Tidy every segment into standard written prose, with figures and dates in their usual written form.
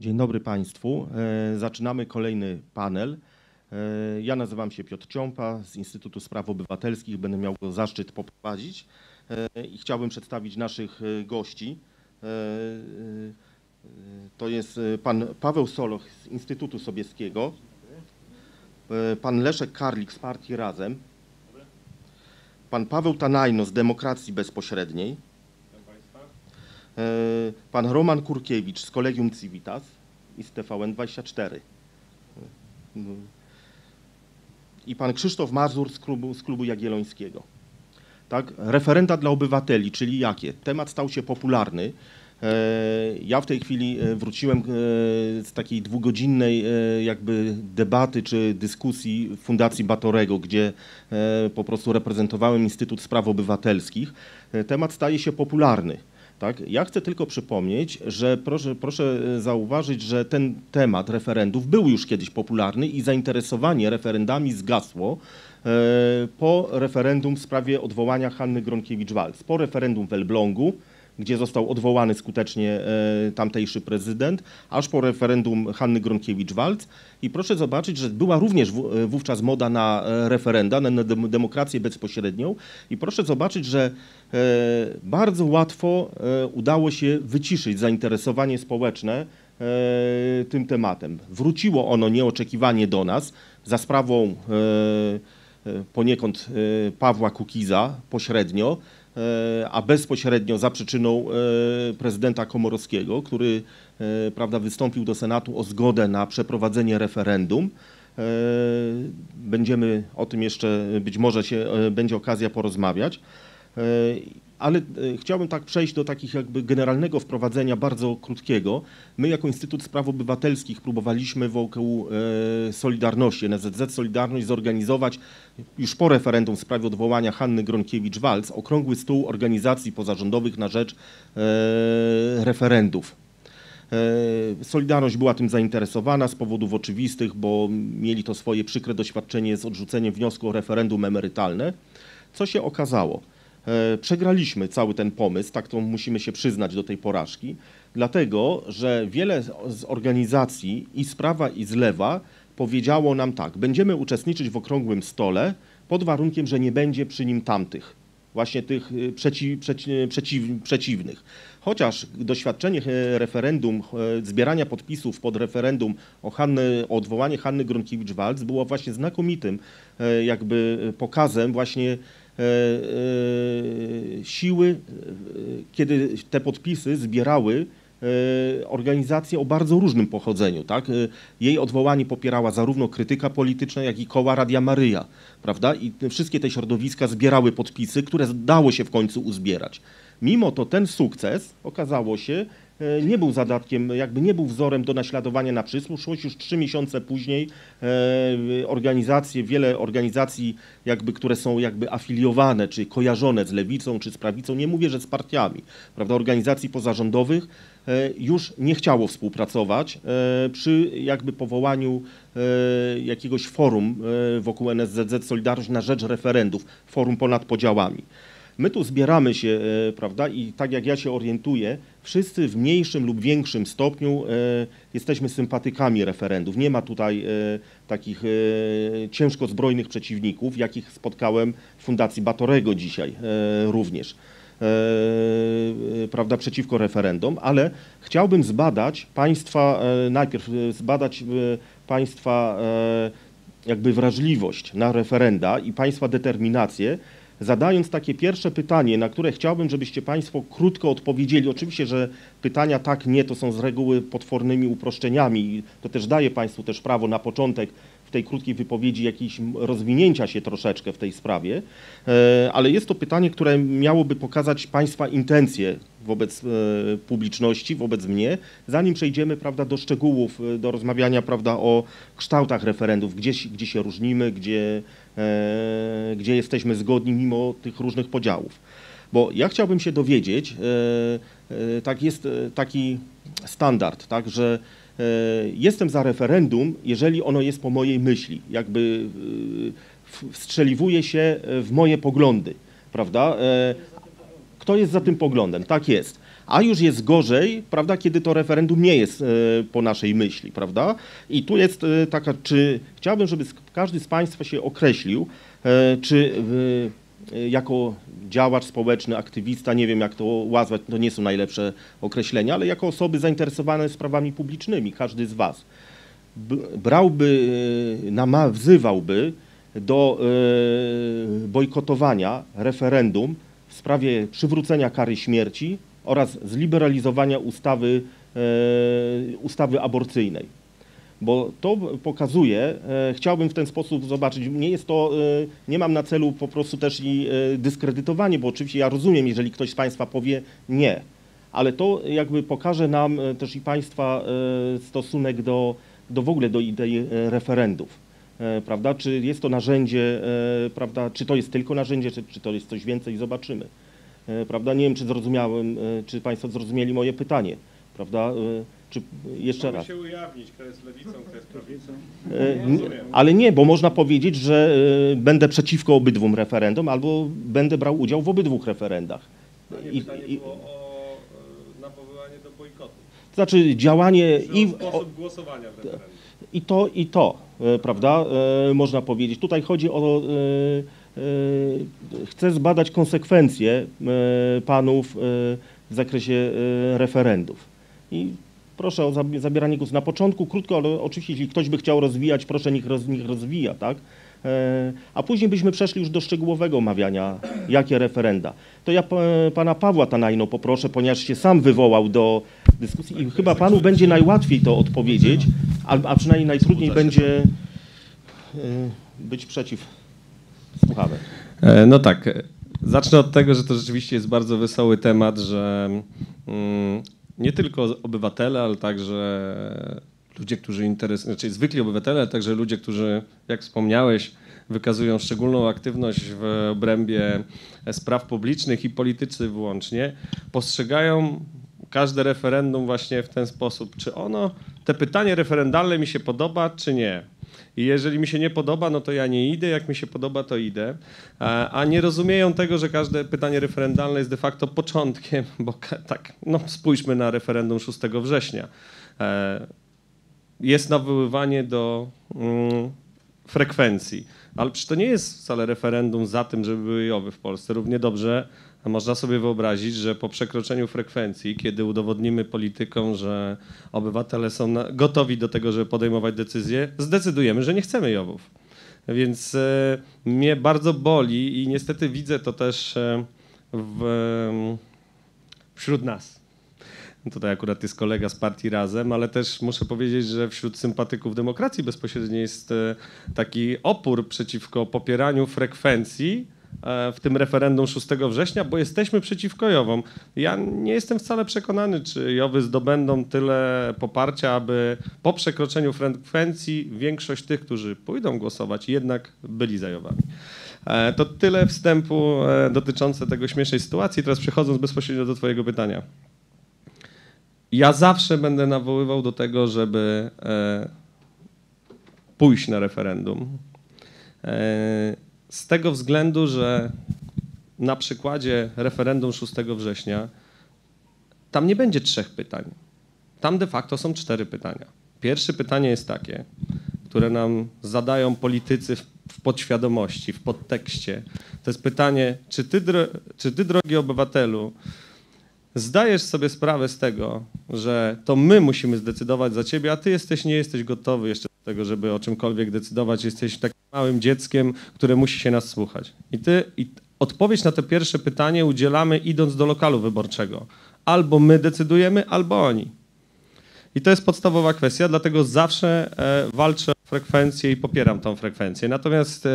Dzień dobry Państwu. Zaczynamy kolejny panel. Ja nazywam się Piotr Ciąpa z Instytutu Spraw Obywatelskich. Będę miał zaszczyt poprowadzić i chciałbym przedstawić naszych gości. To jest pan Paweł Soloch z Instytutu Sobieskiego, pan Leszek Karlik z Partii Razem, pan Paweł Tanajno z Demokracji Bezpośredniej, pan Roman Kurkiewicz z Kolegium Civitas i z TVN24 i pan Krzysztof Mazur z klubu Jagiellońskiego. Tak, referenda dla obywateli, czyli jakie? Temat stał się popularny. Ja w tej chwili wróciłem z takiej dwugodzinnej jakby debaty czy dyskusji w Fundacji Batorego, gdzie po prostu reprezentowałem Instytut Spraw Obywatelskich. Temat staje się popularny. Tak? Ja chcę tylko przypomnieć, że proszę zauważyć, że ten temat referendów był już kiedyś popularny i zainteresowanie referendami zgasło po referendum w sprawie odwołania Hanny Gronkiewicz-Waltz, po referendum w Elblągu, gdzie został odwołany skutecznie tamtejszy prezydent, aż po referendum Hanny Gronkiewicz-Waltz. I proszę zobaczyć, że była również wówczas moda na referenda, na demokrację bezpośrednią. I proszę zobaczyć, że bardzo łatwo udało się wyciszyć zainteresowanie społeczne tym tematem. Wróciło ono nieoczekiwanie do nas za sprawą poniekąd Pawła Kukiza pośrednio, a bezpośrednio za przyczyną prezydenta Komorowskiego, który, prawda, wystąpił do Senatu o zgodę na przeprowadzenie referendum. Będziemy o tym jeszcze, być może się będzie okazja porozmawiać, ale chciałbym tak przejść do takich jakby generalnego wprowadzenia, bardzo krótkiego. My jako Instytut Spraw Obywatelskich próbowaliśmy wokół Solidarności, NSZZ Solidarność, zorganizować już po referendum w sprawie odwołania Hanny Gronkiewicz-Waltz okrągły stół organizacji pozarządowych na rzecz referendów. Solidarność była tym zainteresowana z powodów oczywistych, bo mieli to swoje przykre doświadczenie z odrzuceniem wniosku o referendum emerytalne. Co się okazało? Przegraliśmy cały ten pomysł, tak to musimy się przyznać do tej porażki, dlatego że wiele z organizacji i z prawa i z lewa powiedziało nam tak: będziemy uczestniczyć w okrągłym stole pod warunkiem, że nie będzie przy nim tamtych, właśnie tych przeciwnych. Chociaż doświadczenie referendum, zbierania podpisów pod referendum o odwołanie Hanny Gronkiewicz-Waltz było właśnie znakomitym jakby pokazem właśnie siły, kiedy te podpisy zbierały organizacje o bardzo różnym pochodzeniu. Tak? Jej odwołanie popierała zarówno Krytyka Polityczna, jak i koła Radia Maryja, prawda? I wszystkie te środowiska zbierały podpisy, które dało się w końcu uzbierać. Mimo to ten sukces, okazało się, nie był zadatkiem, jakby nie był wzorem do naśladowania na przyszłość. Już 3 miesiące później organizacje, wiele organizacji, jakby, które są jakby afiliowane czy kojarzone z lewicą czy z prawicą, nie mówię, że z partiami, prawda, organizacji pozarządowych, już nie chciało współpracować przy jakby powołaniu jakiegoś forum wokół NSZZ Solidarność na rzecz referendów, forum ponad podziałami. My tu zbieramy się, prawda, i tak jak ja się orientuję, wszyscy w mniejszym lub większym stopniu jesteśmy sympatykami referendów. Nie ma tutaj takich ciężko zbrojnych przeciwników, jakich spotkałem w Fundacji Batorego dzisiaj również, prawda, przeciwko referendom, ale chciałbym zbadać Państwa, najpierw zbadać Państwa jakby wrażliwość na referenda i Państwa determinację, zadając takie pierwsze pytanie, na które chciałbym, żebyście Państwo krótko odpowiedzieli. Oczywiście, że pytania tak, nie, to są z reguły potwornymi uproszczeniami i to też daje Państwu też prawo na początek w tej krótkiej wypowiedzi jakiejś rozwinięcia się troszeczkę w tej sprawie, ale jest to pytanie, które miałoby pokazać Państwa intencje wobec publiczności, wobec mnie, zanim przejdziemy, prawda, do szczegółów, do rozmawiania, prawda, o kształtach referendów, gdzie się różnimy, gdzie jesteśmy zgodni mimo tych różnych podziałów. Bo ja chciałbym się dowiedzieć, tak, jest taki standard, tak, że jestem za referendum, jeżeli ono jest po mojej myśli, jakby wstrzeliwuje się w moje poglądy, prawda? Kto jest za tym poglądem? Tak jest. a już jest gorzej, prawda, kiedy to referendum nie jest po naszej myśli, prawda? I tu jest taka, czy chciałbym, żeby każdy z Państwa się określił, czy jako działacz społeczny, aktywista, nie wiem jak to łazwać, to nie są najlepsze określenia, ale jako osoby zainteresowane sprawami publicznymi, każdy z Was brałby, wzywałby do bojkotowania referendum w sprawie przywrócenia kary śmierci oraz zliberalizowania ustawy aborcyjnej. Bo to pokazuje, chciałbym w ten sposób zobaczyć, nie jest to, nie mam na celu po prostu też i dyskredytowanie, bo oczywiście ja rozumiem, jeżeli ktoś z Państwa powie nie, ale to jakby pokaże nam też i Państwa stosunek do w ogóle do idei referendów. Prawda? Czy jest to narzędzie, prawda? Czy to jest tylko narzędzie, czy to jest coś więcej, zobaczymy. Prawda? Nie wiem, czy zrozumiałem, czy Państwo zrozumieli moje pytanie. Prawda? Czy jeszcze raz. Się ujawnić, kto jest lewicą, kto jest prawicą. Ale nie, bo można powiedzieć, że będę przeciwko obydwu referendom albo będę brał udział w obydwu referendach. Pytanie było o nawoływanie do bojkotu. To znaczy działanie i o sposób głosowania w referendum. I to, prawda, można powiedzieć. Tutaj chodzi o, chcę zbadać konsekwencje panów w zakresie referendów. I proszę o zabieranie głosu na początku, krótko, ale oczywiście jeśli ktoś by chciał rozwijać, proszę niech rozwija, tak? A później byśmy przeszli już do szczegółowego omawiania, jakie referenda. To ja pana Pawła Tanajno poproszę, ponieważ się sam wywołał do dyskusji i chyba panu będzie najłatwiej to odpowiedzieć, a przynajmniej najtrudniej będzie być przeciw. Słuchamy. No tak, zacznę od tego, że to rzeczywiście jest bardzo wesoły temat, że nie tylko obywatele, ale także ludzie, którzy znaczy zwykli obywatele, ale także ludzie, którzy, jak wspomniałeś, wykazują szczególną aktywność w obrębie spraw publicznych i politycy wyłącznie, postrzegają każde referendum właśnie w ten sposób. Czy te pytanie referendalne mi się podoba, czy nie? I jeżeli mi się nie podoba, no to ja nie idę, jak mi się podoba, to idę. A nie rozumieją tego, że każde pytanie referendalne jest de facto początkiem, bo tak, no spójrzmy na referendum 6 września. Jest nawoływanie do frekwencji, ale przecież to nie jest wcale referendum za tym, żeby były JOW-y w Polsce. Równie dobrze można sobie wyobrazić, że po przekroczeniu frekwencji, kiedy udowodnimy politykom, że obywatele są gotowi do tego, żeby podejmować decyzje, zdecydujemy, że nie chcemy JOW-ów. Więc mnie bardzo boli i niestety widzę to też wśród nas. Tutaj akurat jest kolega z Partii Razem, ale też muszę powiedzieć, że wśród sympatyków demokracji bezpośredniej jest taki opór przeciwko popieraniu frekwencji w tym referendum 6 września, bo jesteśmy przeciwko JOW-om. Ja nie jestem wcale przekonany, czy JOW-y zdobędą tyle poparcia, aby po przekroczeniu frekwencji większość tych, którzy pójdą głosować, jednak byli za JOW-ami. To tyle wstępu dotyczące tego śmiesznej sytuacji. Teraz przechodząc bezpośrednio do twojego pytania. Ja zawsze będę nawoływał do tego, żeby pójść na referendum. Z tego względu, że na przykładzie referendum 6 września tam nie będzie 3 pytań. Tam de facto są 4 pytania. Pierwsze pytanie jest takie, które nam zadają politycy w podświadomości, w podtekście. To jest pytanie, czy ty, drogi obywatelu, zdajesz sobie sprawę z tego, że to my musimy zdecydować za ciebie, a ty nie jesteś gotowy jeszcze do tego, żeby o czymkolwiek decydować. Jesteś takim małym dzieckiem, które musi się nas słuchać. I odpowiedź na to pierwsze pytanie udzielamy, idąc do lokalu wyborczego. Albo my decydujemy, albo oni. I to jest podstawowa kwestia, dlatego zawsze walczę o frekwencję i popieram tą frekwencję. Natomiast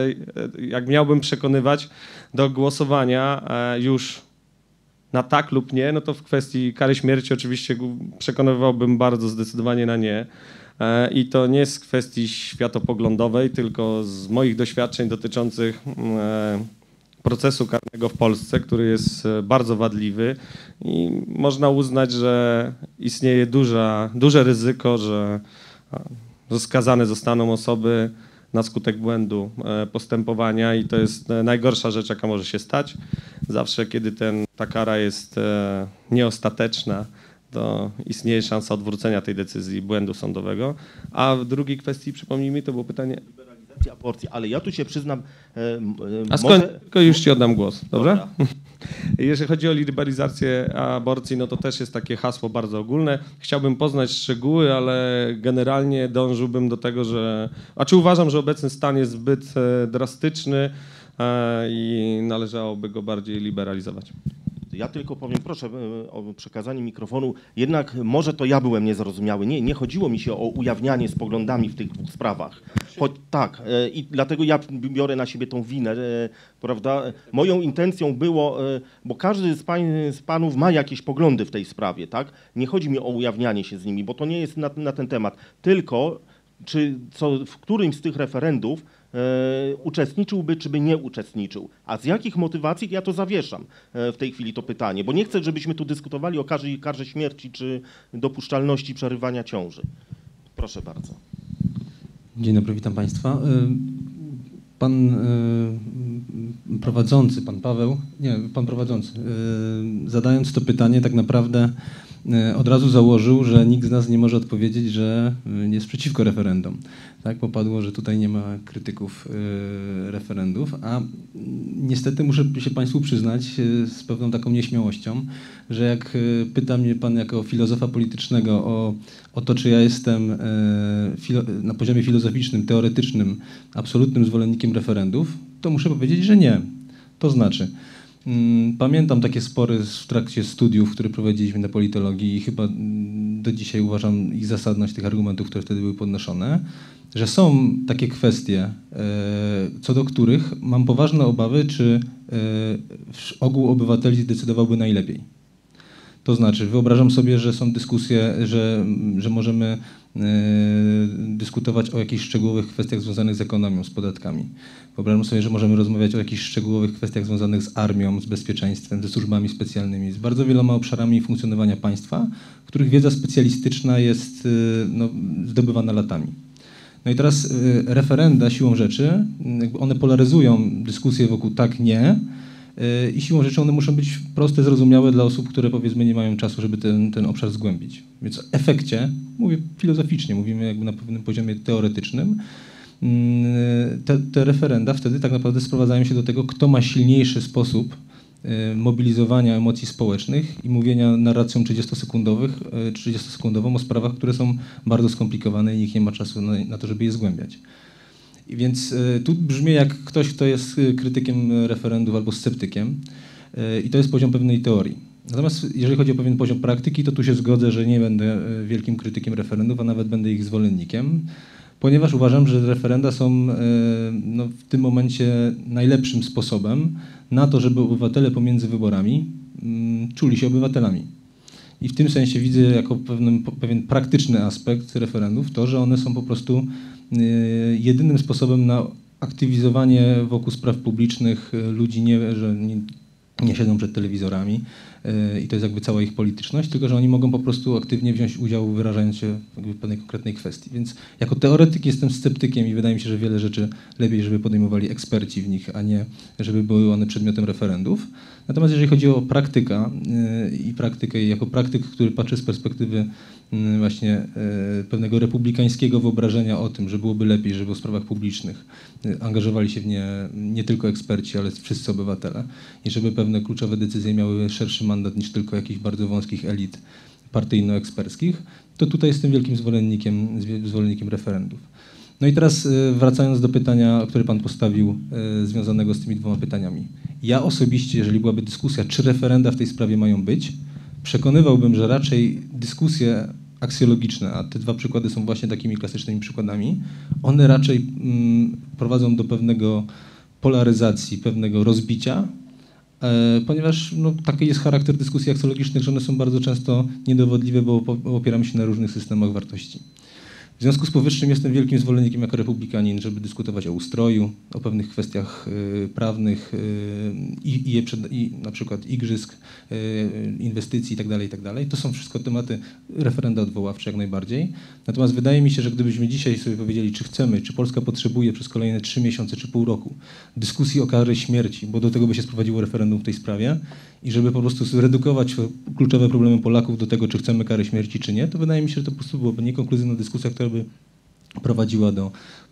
jak miałbym przekonywać do głosowania już na tak lub nie, no to w kwestii kary śmierci oczywiście przekonywałbym bardzo zdecydowanie na nie. I to nie z kwestii światopoglądowej, tylko z moich doświadczeń dotyczących procesu karnego w Polsce, który jest bardzo wadliwy i można uznać, że istnieje duże ryzyko, że skazane zostaną osoby na skutek błędu postępowania i to jest najgorsza rzecz, jaka może się stać. Zawsze, kiedy ta kara jest nieostateczna, to istnieje szansa odwrócenia tej decyzji błędu sądowego. A w drugiej kwestii, przypomnijmy, to było pytanie... Liberalizacji aborcji, ale ja tu się przyznam... Tylko już ci oddam głos, dobrze? Jeżeli chodzi o liberalizację aborcji, no to też jest takie hasło bardzo ogólne. Chciałbym poznać szczegóły, ale generalnie dążyłbym do tego, że... uważam, że obecny stan jest zbyt drastyczny i należałoby go bardziej liberalizować. Ja tylko powiem, proszę o przekazanie mikrofonu, jednak może to ja byłem niezrozumiały. Nie chodziło mi się o ujawnianie z poglądami w tych dwóch sprawach. Tak, i dlatego ja biorę na siebie tą winę, prawda? Moją intencją było, bo każdy z panów ma jakieś poglądy w tej sprawie, tak? Nie chodzi mi o ujawnianie się z nimi, bo to nie jest na ten temat. Tylko w którymś z tych referendów uczestniczyłby, czy by nie uczestniczył. A z jakich motywacji, ja to zawieszam w tej chwili to pytanie, bo nie chcę, żebyśmy tu dyskutowali o karze śmierci, czy dopuszczalności przerywania ciąży. Proszę bardzo. Dzień dobry, witam Państwa. Pan prowadzący, zadając to pytanie, tak naprawdę od razu założył, że nikt z nas nie może odpowiedzieć, że jest przeciwko referendum. Tak popadło, że tutaj nie ma krytyków referendów, a niestety muszę się Państwu przyznać z pewną taką nieśmiałością, że jak pyta mnie Pan jako filozofa politycznego o to, czy ja jestem na poziomie filozoficznym, teoretycznym, absolutnym zwolennikiem referendów, to muszę powiedzieć, że nie. To znaczy... Pamiętam takie spory w trakcie studiów, które prowadziliśmy na politologii i chyba do dzisiaj uważam ich zasadność tych argumentów, które wtedy były podnoszone, że są takie kwestie, co do których mam poważne obawy, czy ogół obywateli zdecydowałby najlepiej. To znaczy, wyobrażam sobie, że są dyskusje, że możemy dyskutować o jakichś szczegółowych kwestiach związanych z ekonomią, z podatkami. Wyobrażam sobie, że możemy rozmawiać o jakichś szczegółowych kwestiach związanych z armią, z bezpieczeństwem, ze służbami specjalnymi, z bardzo wieloma obszarami funkcjonowania państwa, których wiedza specjalistyczna jest zdobywana latami. No i teraz referenda siłą rzeczy, one polaryzują dyskusję wokół tak, nie, i siłą rzeczy one muszą być proste, zrozumiałe dla osób, które powiedzmy nie mają czasu, żeby ten obszar zgłębić. Więc w efekcie, mówię filozoficznie, mówimy jakby na pewnym poziomie teoretycznym, te referenda wtedy tak naprawdę sprowadzają się do tego, kto ma silniejszy sposób mobilizowania emocji społecznych i mówienia narracją 30-sekundową o sprawach, które są bardzo skomplikowane i nikt nie ma czasu na to, żeby je zgłębiać. I więc tu brzmi jak ktoś, kto jest krytykiem referendów albo sceptykiem i to jest poziom pewnej teorii. Natomiast jeżeli chodzi o pewien poziom praktyki, to tu się zgodzę, że nie będę wielkim krytykiem referendów, a nawet będę ich zwolennikiem, ponieważ uważam, że referenda są w tym momencie najlepszym sposobem na to, żeby obywatele pomiędzy wyborami czuli się obywatelami. I w tym sensie widzę jako pewien praktyczny aspekt referendów to, że one są po prostu jedynym sposobem na aktywizowanie wokół spraw publicznych ludzi, że nie siedzą przed telewizorami i to jest jakby cała ich polityczność, tylko że oni mogą po prostu aktywnie wziąć udział, wyrażając się w pewnej konkretnej kwestii. Więc jako teoretyk jestem sceptykiem i wydaje mi się, że wiele rzeczy lepiej, żeby podejmowali eksperci w nich, a nie żeby były one przedmiotem referendów. Natomiast jeżeli chodzi o praktykę, jako praktyk, który patrzy z perspektywy właśnie pewnego republikańskiego wyobrażenia o tym, że byłoby lepiej, żeby w sprawach publicznych angażowali się w nie tylko eksperci, ale wszyscy obywatele i żeby pewne kluczowe decyzje miały szerszy mandat niż tylko jakichś bardzo wąskich elit partyjno-eksperckich, to tutaj jestem wielkim zwolennikiem referendów. No i teraz wracając do pytania, które Pan postawił, związanego z tymi dwoma pytaniami. Ja osobiście, jeżeli byłaby dyskusja, czy referenda w tej sprawie mają być, przekonywałbym, że raczej dyskusje aksjologiczne, a te dwa przykłady są właśnie takimi klasycznymi przykładami, one raczej prowadzą do pewnego polaryzacji, pewnego rozbicia, ponieważ taki jest charakter dyskusji aksjologicznych, że one są bardzo często niedowodliwe, bo opieramy się na różnych systemach wartości. W związku z powyższym jestem wielkim zwolennikiem jako republikanin, żeby dyskutować o ustroju, o pewnych kwestiach prawnych i na przykład igrzysk, inwestycji itd. To są wszystko tematy referenda odwoławcze jak najbardziej. Natomiast wydaje mi się, że gdybyśmy dzisiaj sobie powiedzieli, czy chcemy, czy Polska potrzebuje przez kolejne 3 miesiące czy pół roku dyskusji o karze śmierci, bo do tego by się sprowadziło referendum w tej sprawie, i żeby po prostu zredukować kluczowe problemy Polaków do tego, czy chcemy kary śmierci, czy nie, to wydaje mi się, że to po prostu byłaby niekonkluzywna dyskusja, która by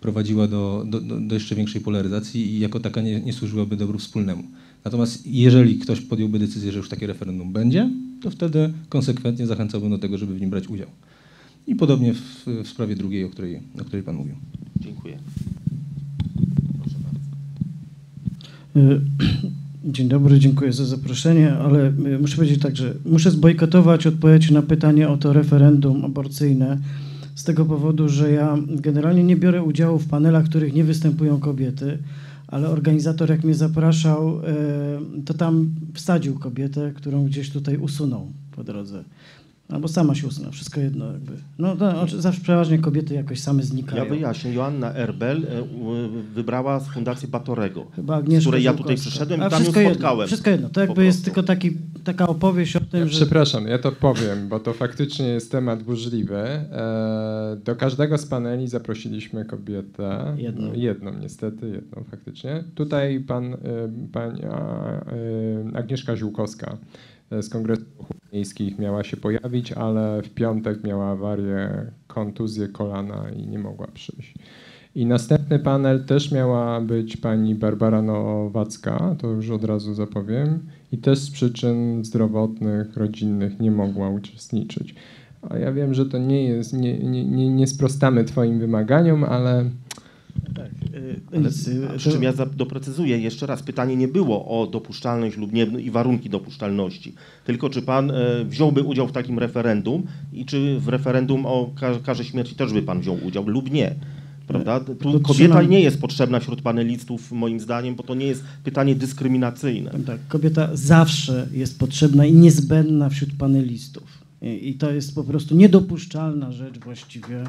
prowadziła do jeszcze większej polaryzacji i jako taka nie służyłaby dobru wspólnemu. Natomiast jeżeli ktoś podjąłby decyzję, że już takie referendum będzie, to wtedy konsekwentnie zachęcałbym do tego, żeby w nim brać udział. I podobnie w sprawie drugiej, o której Pan mówił. Dziękuję. Proszę bardzo. Dzień dobry, dziękuję za zaproszenie, ale muszę powiedzieć tak, że muszę zbojkotować odpowiedź na pytanie o to referendum aborcyjne z tego powodu, że ja generalnie nie biorę udziału w panelach, w których nie występują kobiety, ale organizator jak mnie zapraszał, to tam wsadził kobietę, którą gdzieś tutaj usunął po drodze. Albo sama się usunęła, wszystko jedno jakby. No to zawsze przeważnie kobiety jakoś same znikają. Ja wyjaśnię, Joanna Erbel wybrała z Fundacji Batorego, chyba Agnieszka, z której ja tutaj przyszedłem i tam ją spotkałem. Wszystko jedno, to jakby jest tylko taka opowieść o tym, że... Przepraszam, ja to powiem, bo to faktycznie jest temat burzliwy. Do każdego z paneli zaprosiliśmy kobietę. Jedną niestety, jedną faktycznie. Tutaj pani Agnieszka Ziółkowska z Kongresu Ruchów Miejskich miała się pojawić, ale w piątek miała awarię, kontuzję kolana i nie mogła przyjść. I następny panel też miała być pani Barbara Nowacka, to już od razu zapowiem, i też z przyczyn zdrowotnych, rodzinnych nie mogła uczestniczyć. A ja wiem, że to nie jest, nie sprostamy twoim wymaganiom, ale... Tak, z czym ja doprecyzuję jeszcze raz, pytanie nie było o dopuszczalność lub nie i warunki dopuszczalności, tylko czy pan wziąłby udział w takim referendum i czy w referendum o karze śmierci też by pan wziął udział lub nie, prawda? Tu kobieta nie jest potrzebna wśród panelistów moim zdaniem, bo to nie jest pytanie dyskryminacyjne. Tak, kobieta zawsze jest potrzebna i niezbędna wśród panelistów. I to jest po prostu niedopuszczalna rzecz właściwie,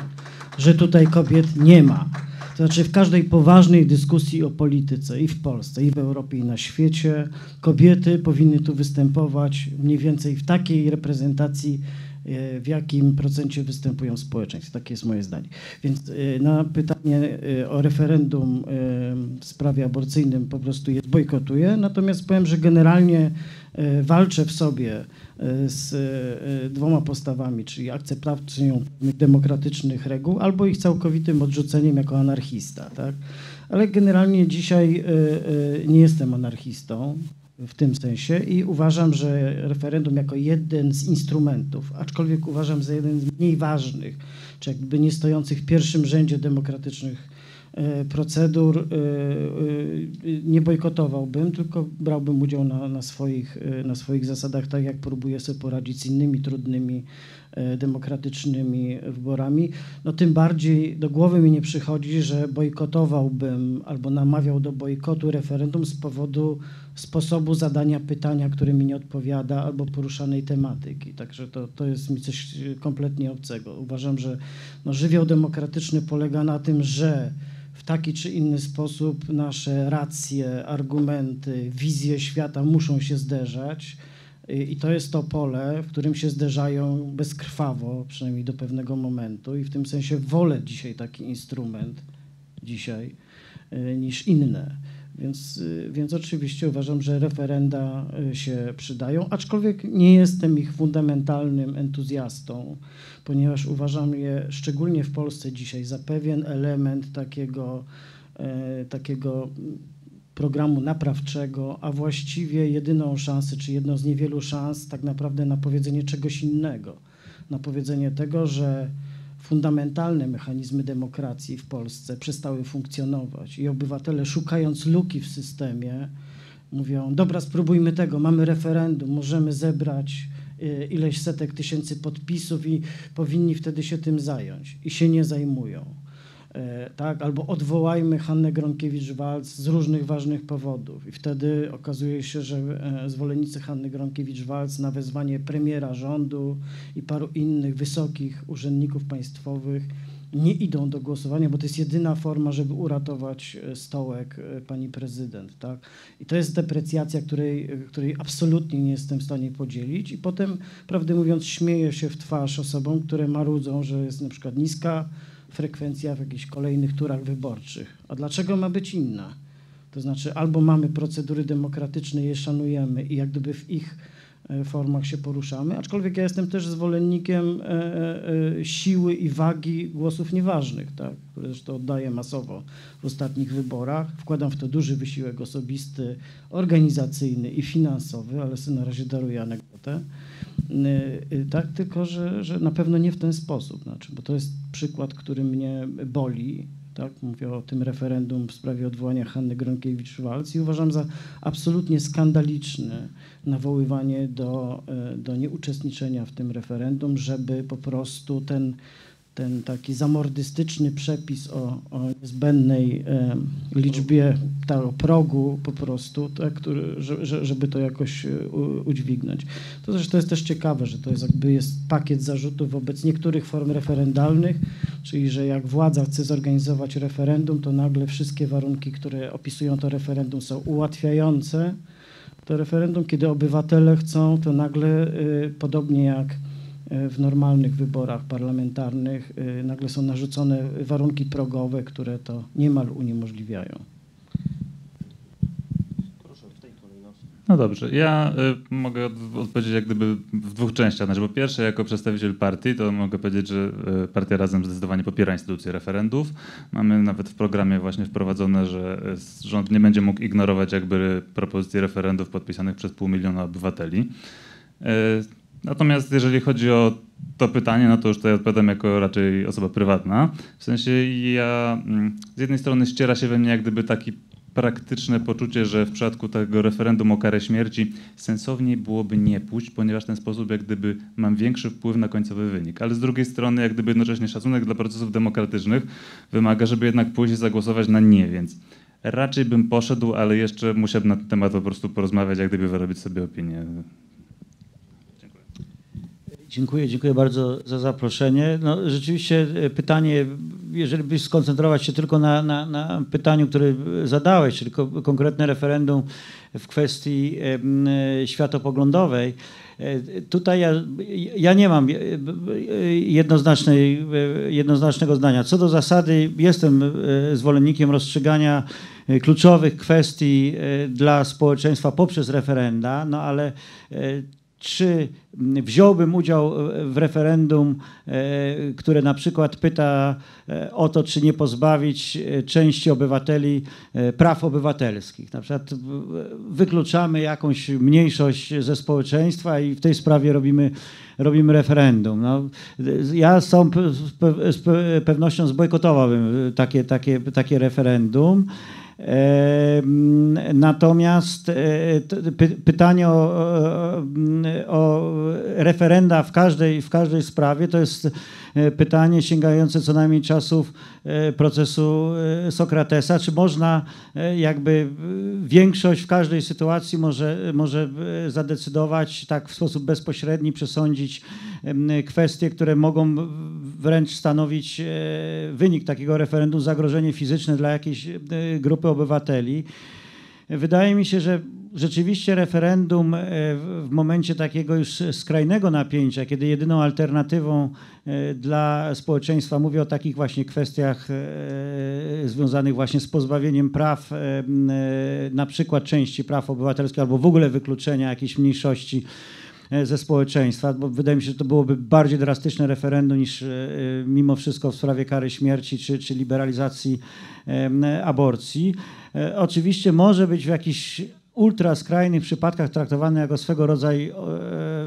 że tutaj kobiet nie ma. To znaczy w każdej poważnej dyskusji o polityce i w Polsce, i w Europie, i na świecie kobiety powinny tu występować mniej więcej w takiej reprezentacji, w jakim procencie występują w społeczeństwie. Takie jest moje zdanie. Więc na pytanie o referendum w sprawie aborcyjnym po prostu je bojkotuję. Natomiast powiem, że generalnie walczę w sobie z 2 postawami, czyli akceptacją demokratycznych reguł albo ich całkowitym odrzuceniem jako anarchista, tak? Ale generalnie dzisiaj nie jestem anarchistą w tym sensie i uważam, że referendum jako jeden z instrumentów, aczkolwiek uważam za jeden z mniej ważnych, czy jakby nie stojących w pierwszym rzędzie demokratycznych procedur, nie bojkotowałbym, tylko brałbym udział na swoich zasadach, tak jak próbuję sobie poradzić z innymi trudnymi demokratycznymi wyborami. No tym bardziej do głowy mi nie przychodzi, że bojkotowałbym albo namawiał do bojkotu referendum z powodu sposobu zadania pytania, który mi nie odpowiada, albo poruszanej tematyki. Także to jest mi coś kompletnie obcego. Uważam, że no, żywioł demokratyczny polega na tym, że w taki czy inny sposób nasze racje, argumenty, wizje świata muszą się zderzać. I to jest to pole, w którym się zderzają bezkrwawo, przynajmniej do pewnego momentu. I w tym sensie wolę dzisiaj taki instrument, dzisiaj, niż inne. Więc oczywiście uważam, że referenda się przydają, aczkolwiek nie jestem ich fundamentalnym entuzjastą, ponieważ uważam je szczególnie w Polsce dzisiaj za pewien element takiego programu naprawczego, a właściwie jedyną szansę, czy jedną z niewielu szans tak naprawdę na powiedzenie czegoś innego, na powiedzenie tego, że fundamentalne mechanizmy demokracji w Polsce przestały funkcjonować i obywatele, szukając luki w systemie, mówią: dobra, spróbujmy tego, mamy referendum, możemy zebrać ileś setek tysięcy podpisów i powinni wtedy się tym zająć, i się nie zajmują. Tak? Albo odwołajmy Hannę Gronkiewicz-Waltz z różnych ważnych powodów, i wtedy okazuje się, że zwolennicy Hanny Gronkiewicz-Waltz na wezwanie premiera rządu i paru innych wysokich urzędników państwowych nie idą do głosowania, bo to jest jedyna forma, żeby uratować stołek pani prezydent, tak? I to jest deprecjacja, której absolutnie nie jestem w stanie podzielić. I potem, prawdę mówiąc, śmieję się w twarz osobom, które marudzą, że jest na przykład niska frekwencja w jakichś kolejnych turach wyborczych. A dlaczego ma być inna? To znaczy albo mamy procedury demokratyczne, je szanujemy i jak gdyby w ich formach się poruszamy, aczkolwiek ja jestem też zwolennikiem siły i wagi głosów nieważnych, tak? Które zresztą oddaję masowo w ostatnich wyborach. Wkładam w to duży wysiłek osobisty, organizacyjny i finansowy, ale sobie na razie daruję anegdotę. Tak, tylko że na pewno nie w ten sposób, znaczy, bo to jest przykład, który mnie boli. Tak, mówię o tym referendum w sprawie odwołania Hanny Gronkiewicz-Waltz i uważam za absolutnie skandaliczne nawoływanie do nieuczestniczenia w tym referendum, żeby po prostu ten taki zamordystyczny przepis o niezbędnej liczbie progu po prostu, tak, żeby to jakoś udźwignąć. To zresztą jest też ciekawe, że to jest jakby pakiet zarzutów wobec niektórych form referendalnych, czyli że jak władza chce zorganizować referendum, to nagle wszystkie warunki, które opisują to referendum, są ułatwiające to referendum. Kiedy obywatele chcą, to nagle podobnie jak w normalnych wyborach parlamentarnych nagle są narzucone warunki progowe, które to niemal uniemożliwiają. Proszę w tej kolejności. No dobrze, ja mogę odpowiedzieć jak gdyby w dwóch częściach. Znaczy, po pierwsze, jako przedstawiciel partii, to mogę powiedzieć, że Partia Razem zdecydowanie popiera instytucję referendów. Mamy nawet w programie właśnie wprowadzone, że rząd nie będzie mógł ignorować jakby propozycji referendów podpisanych przez 500 000 obywateli. Natomiast jeżeli chodzi o to pytanie, no to już tutaj odpowiadam jako raczej osoba prywatna. W sensie ja z jednej strony ściera się we mnie jak gdyby takie praktyczne poczucie, że w przypadku tego referendum o karę śmierci sensowniej byłoby nie pójść, ponieważ w ten sposób jak gdyby mam większy wpływ na końcowy wynik. Ale z drugiej strony jak gdyby jednocześnie szacunek dla procesów demokratycznych wymaga, żeby jednak pójść i zagłosować na nie, więc raczej bym poszedł, ale jeszcze musiałbym na ten temat po prostu porozmawiać, jak gdyby wyrobić sobie opinię. Dziękuję bardzo za zaproszenie. No, rzeczywiście pytanie, jeżeli byś skoncentrować się tylko na pytaniu, które zadałeś, czyli konkretne referendum w kwestii światopoglądowej, tutaj ja nie mam jednoznacznego zdania. Co do zasady jestem zwolennikiem rozstrzygania kluczowych kwestii dla społeczeństwa poprzez referenda, no ale czy wziąłbym udział w referendum, które na przykład pyta o to, czy nie pozbawić części obywateli praw obywatelskich. Na przykład wykluczamy jakąś mniejszość ze społeczeństwa i w tej sprawie robimy referendum. No, ja z pewnością zbojkotowałbym takie referendum. Natomiast pytanie o referenda w każdej sprawie to jest pytanie sięgające co najmniej czasów procesu Sokratesa. Czy można jakby większość w każdej sytuacji może zadecydować tak w sposób bezpośredni, przesądzić kwestie, które mogą wręcz stanowić wynik takiego referendum, zagrożenie fizyczne dla jakiejś grupy obywateli. Wydaje mi się, że rzeczywiście referendum w momencie takiego już skrajnego napięcia, kiedy jedyną alternatywą dla społeczeństwa, mówię o takich właśnie kwestiach związanych właśnie z pozbawieniem praw, na przykład części praw obywatelskich albo w ogóle wykluczenia jakiejś mniejszości ze społeczeństwa, bo wydaje mi się, że to byłoby bardziej drastyczne referendum niż mimo wszystko w sprawie kary śmierci czy liberalizacji aborcji. Oczywiście może być w jakichś ultraskrajnych przypadkach traktowany jako swego rodzaju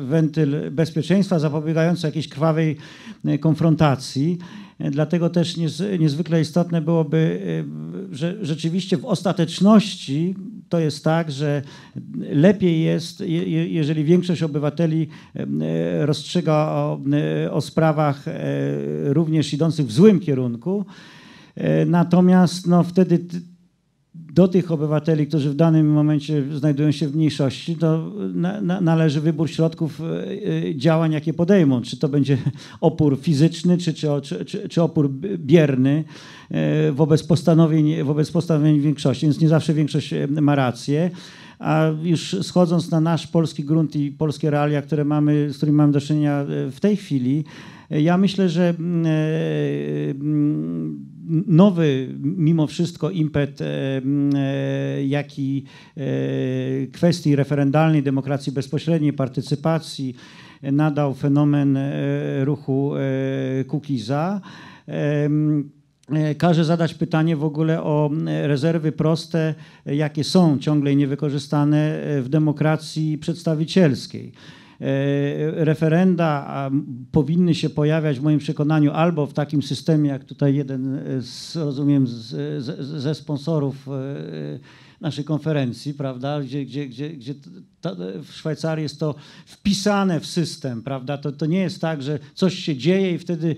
wentyl bezpieczeństwa zapobiegający jakiejś krwawej konfrontacji. Dlatego też niezwykle istotne byłoby, że rzeczywiście w ostateczności to jest tak, że lepiej jest, jeżeli większość obywateli rozstrzyga o sprawach również idących w złym kierunku. Natomiast no, wtedy do tych obywateli, którzy w danym momencie znajdują się w mniejszości, to należy wybór środków działań, jakie podejmą. Czy to będzie opór fizyczny, czy opór bierny wobec postanowień większości. Więc nie zawsze większość ma rację. A już schodząc na nasz polski grunt i polskie realia, które mamy, z którymi mamy do czynienia w tej chwili, ja myślę, że nowy mimo wszystko impet, jaki kwestii referendalnej, demokracji bezpośredniej, partycypacji nadał fenomen ruchu Kukiza, każe zadać pytanie w ogóle o rezerwy proste, jakie są ciągle niewykorzystane w demokracji przedstawicielskiej. Referenda powinny się pojawiać w moim przekonaniu albo w takim systemie, jak tutaj jeden z, rozumiem, ze sponsorów naszej konferencji, prawda, gdzie w Szwajcarii jest to wpisane w system, prawda, to nie jest tak, że coś się dzieje i wtedy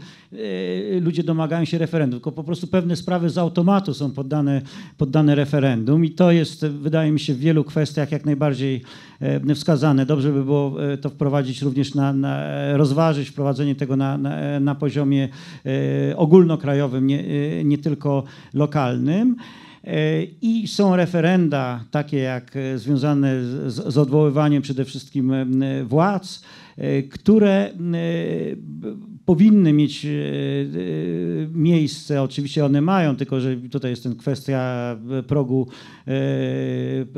ludzie domagają się referendum, tylko po prostu pewne sprawy z automatu są poddane referendum i to jest, wydaje mi się, w wielu kwestiach jak najbardziej wskazane. Dobrze by było to wprowadzić również, rozważyć wprowadzenie tego na poziomie ogólnokrajowym, nie tylko lokalnym. I są referenda takie jak związane z odwoływaniem przede wszystkim władz, które powinny mieć miejsce, oczywiście one mają, tylko że tutaj jest kwestia progu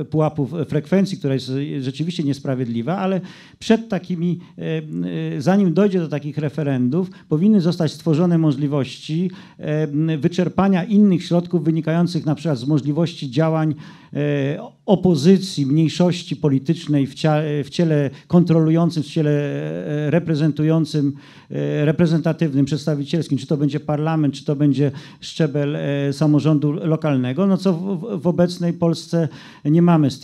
pułapu frekwencji, która jest rzeczywiście niesprawiedliwa, ale przed takimi, zanim dojdzie do takich referendów, powinny zostać stworzone możliwości wyczerpania innych środków wynikających na przykład z możliwości działań opozycji, mniejszości politycznej w ciele kontrolującym, w ciele reprezentującym, reprezentatywnym, przedstawicielskim, czy to będzie parlament, czy to będzie szczebel samorządu lokalnego, no co w obecnej Polsce nie mamy z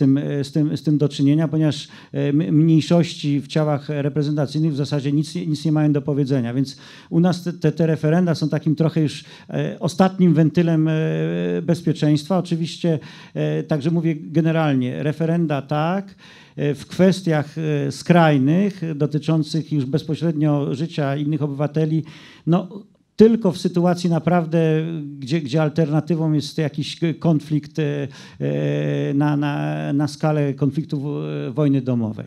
tym do czynienia, ponieważ mniejszości w ciałach reprezentacyjnych w zasadzie nic nie mają do powiedzenia, więc u nas te referenda są takim trochę już ostatnim wentylem bezpieczeństwa. Oczywiście, także mówię generalnie, referenda tak, w kwestiach skrajnych, dotyczących już bezpośrednio życia innych obywateli, no tylko w sytuacji naprawdę, gdzie alternatywą jest jakiś konflikt na skalę konfliktu wojny domowej.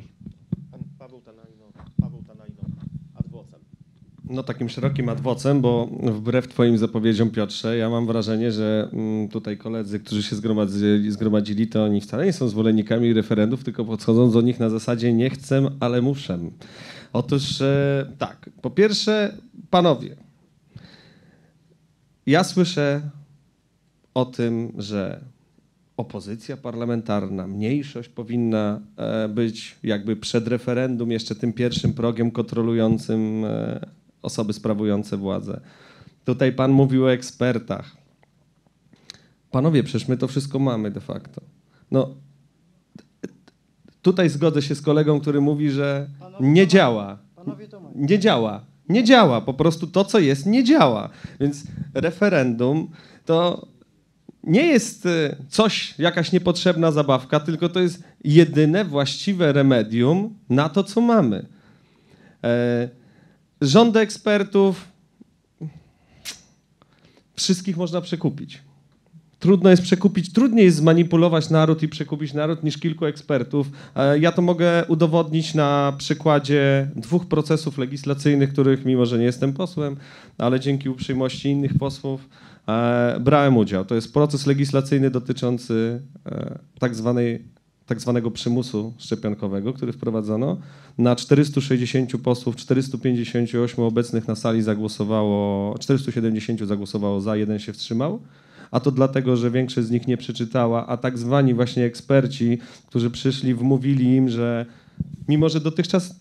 Pan Paweł Tanajno ad vocem. No takim szerokim ad vocem, bo wbrew twoim zapowiedziom, Piotrze, ja mam wrażenie, że tutaj koledzy, którzy się zgromadzili, to oni wcale nie są zwolennikami referendów, tylko podchodzą do nich na zasadzie nie chcę, ale muszę. Otóż tak, po pierwsze, panowie, ja słyszę o tym, że opozycja parlamentarna, mniejszość powinna być jakby przed referendum jeszcze tym pierwszym progiem kontrolującym osoby sprawujące władzę. Tutaj pan mówił o ekspertach. Panowie, przecież my to wszystko mamy de facto. No, tutaj zgodzę się z kolegą, który mówi, że nie działa. Nie działa. Nie działa, po prostu to, co jest, nie działa. Więc referendum to nie jest coś, jakaś niepotrzebna zabawka, tylko to jest jedyne właściwe remedium na to, co mamy. Rządy ekspertów, wszystkich można przekupić. Trudno jest przekupić, trudniej jest zmanipulować naród i przekupić naród niż kilku ekspertów. Ja to mogę udowodnić na przykładzie dwóch procesów legislacyjnych, których, mimo że nie jestem posłem, ale dzięki uprzejmości innych posłów brałem udział. To jest proces legislacyjny dotyczący tak zwanego przymusu szczepionkowego, który wprowadzono. Na 460 posłów, 458 obecnych na sali zagłosowało, 470 zagłosowało za, jeden się wstrzymał. A to dlatego, że większość z nich nie przeczytała, a tak zwani właśnie eksperci, którzy przyszli, wmówili im, że mimo że dotychczas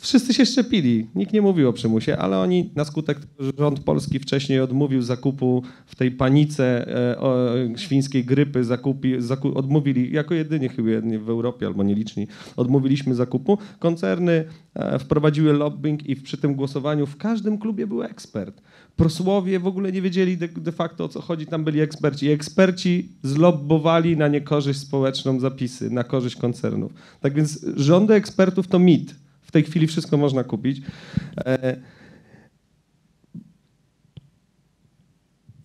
Wszyscy się szczepili, nikt nie mówił o przymusie, ale oni na skutek tego, że rząd polski wcześniej odmówił zakupu w tej panice świńskiej grypy, odmówili, jako jedynie chyba w Europie albo nieliczni, odmówiliśmy zakupu. Koncerny wprowadziły lobbying i przy tym głosowaniu w każdym klubie był ekspert. Posłowie w ogóle nie wiedzieli de facto o co chodzi, tam byli eksperci. I eksperci zlobbowali na niekorzyść społeczną zapisy, na korzyść koncernów. Tak więc rządy ekspertów to mit. W tej chwili wszystko można kupić.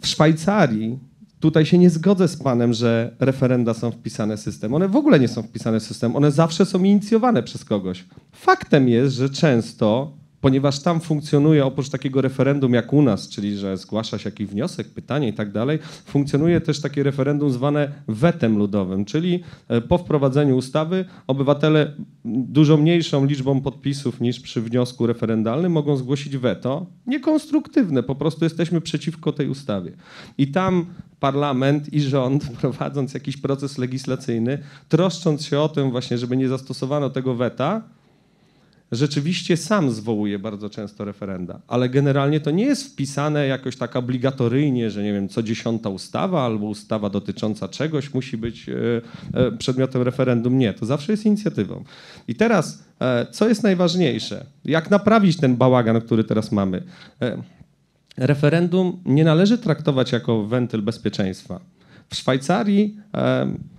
W Szwajcarii, tutaj się nie zgodzę z panem, że referenda są wpisane w system. One w ogóle nie są wpisane w system, one zawsze są inicjowane przez kogoś. Faktem jest, że często, ponieważ tam funkcjonuje oprócz takiego referendum jak u nas, czyli że zgłasza się jakiś wniosek, pytanie i tak dalej, funkcjonuje też takie referendum zwane wetem ludowym, czyli po wprowadzeniu ustawy obywatele dużo mniejszą liczbą podpisów niż przy wniosku referendalnym mogą zgłosić weto niekonstruktywne, po prostu jesteśmy przeciwko tej ustawie. I tam parlament i rząd, prowadząc jakiś proces legislacyjny, troszcząc się o tym właśnie, żeby nie zastosowano tego weta, rzeczywiście sam zwołuje bardzo często referenda, ale generalnie to nie jest wpisane jakoś tak obligatoryjnie, że nie wiem, co 10. ustawa albo ustawa dotycząca czegoś musi być przedmiotem referendum. Nie, to zawsze jest inicjatywą. I teraz, co jest najważniejsze? Jak naprawić ten bałagan, który teraz mamy? Referendum nie należy traktować jako wentyl bezpieczeństwa. W Szwajcarii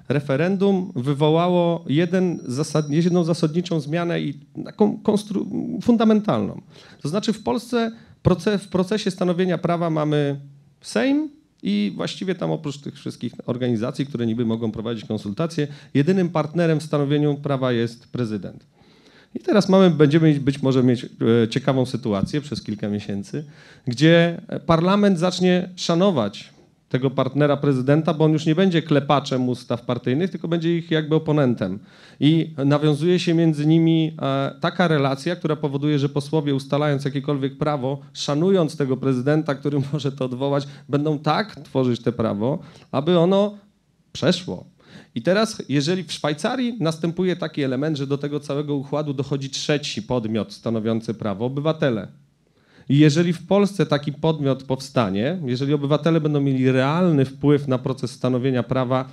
referendum wywołało jedną zasadniczą zmianę i taką fundamentalną. To znaczy w Polsce w procesie stanowienia prawa mamy Sejm i właściwie tam oprócz tych wszystkich organizacji, które niby mogą prowadzić konsultacje, jedynym partnerem w stanowieniu prawa jest prezydent. I teraz będziemy być może mieć ciekawą sytuację przez kilka miesięcy, gdzie parlament zacznie szanować tego partnera prezydenta, bo on już nie będzie klepaczem ustaw partyjnych, tylko będzie ich jakby oponentem. I nawiązuje się między nimi taka relacja, która powoduje, że posłowie, ustalając jakiekolwiek prawo, szanując tego prezydenta, który może to odwołać, będą tak tworzyć te prawo, aby ono przeszło. I teraz, jeżeli w Szwajcarii następuje taki element, że do tego całego układu dochodzi trzeci podmiot stanowiący prawo, obywatele. I jeżeli w Polsce taki podmiot powstanie, jeżeli obywatele będą mieli realny wpływ na proces stanowienia prawa,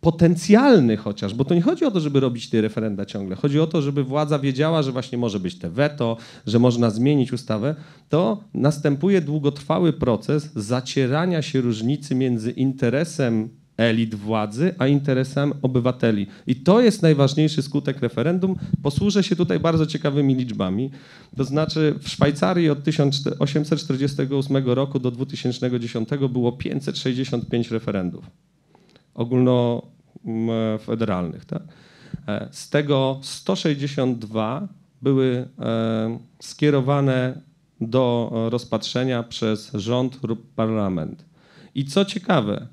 potencjalny chociaż, bo to nie chodzi o to, żeby robić te referenda ciągle, chodzi o to, żeby władza wiedziała, że właśnie może być te weto, że można zmienić ustawę, to następuje długotrwały proces zacierania się różnicy między interesem elit władzy, a interesem obywateli. I to jest najważniejszy skutek referendum. Posłużę się tutaj bardzo ciekawymi liczbami. To znaczy w Szwajcarii od 1848 roku do 2010 było 565 referendów ogólnofederalnych. Tak? Z tego 162 były skierowane do rozpatrzenia przez rząd lub parlament. I co ciekawe,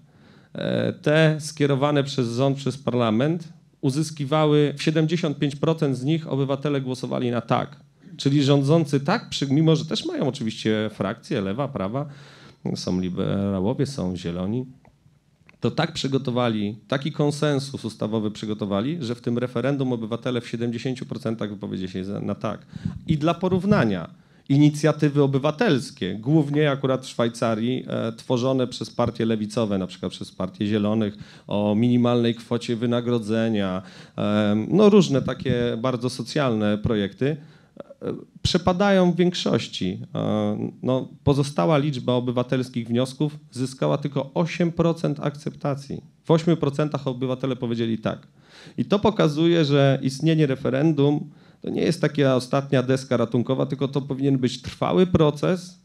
te skierowane przez rząd, przez parlament uzyskiwały, w 75% z nich obywatele głosowali na tak. Czyli rządzący tak, mimo że też mają oczywiście frakcje, lewa, prawa, są liberałowie, są zieloni, to tak przygotowali, taki konsensus ustawowy przygotowali, że w tym referendum obywatele w 70% wypowiedzieli się na tak. I dla porównania, inicjatywy obywatelskie, głównie akurat w Szwajcarii tworzone przez partie lewicowe, na przykład przez partię Zielonych, o minimalnej kwocie wynagrodzenia, no różne takie bardzo socjalne projekty, przepadają w większości. No, pozostała liczba obywatelskich wniosków zyskała tylko 8% akceptacji. W 8% obywatele powiedzieli tak. I to pokazuje, że istnienie referendum to nie jest taka ostatnia deska ratunkowa, tylko to powinien być trwały proces,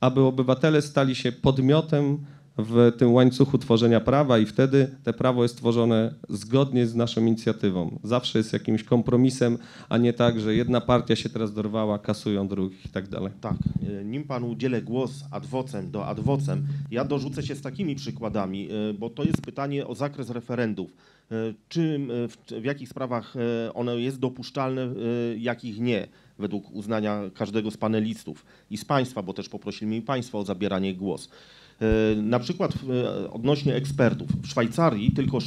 aby obywatele stali się podmiotem w tym łańcuchu tworzenia prawa i wtedy to prawo jest tworzone zgodnie z naszą inicjatywą. Zawsze jest jakimś kompromisem, a nie tak, że jedna partia się teraz dorwała, kasują drugich i tak dalej. Tak, nim panu udzielę głos ad vocem, do ad vocem, ja dorzucę się z takimi przykładami, bo to jest pytanie o zakres referendów. W jakich sprawach ono jest dopuszczalne, jakich nie, według uznania każdego z panelistów i z państwa, bo też poprosili mi państwo o zabieranie głosu. Na przykład odnośnie ekspertów. W Szwajcarii tylko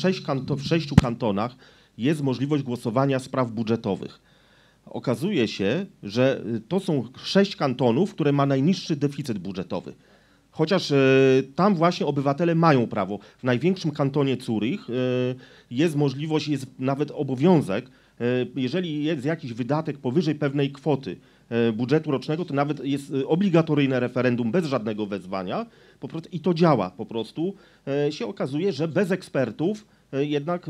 w 6 kantonach jest możliwość głosowania spraw budżetowych. okazuje się, że to są 6 kantonów, które ma najniższy deficyt budżetowy. Chociaż tam właśnie obywatele mają prawo. W największym kantonie Zurych jest możliwość, jest nawet obowiązek, jeżeli jest jakiś wydatek powyżej pewnej kwoty budżetu rocznego, to nawet jest obligatoryjne referendum bez żadnego wezwania i to działa po prostu. Się okazuje, że bez ekspertów jednak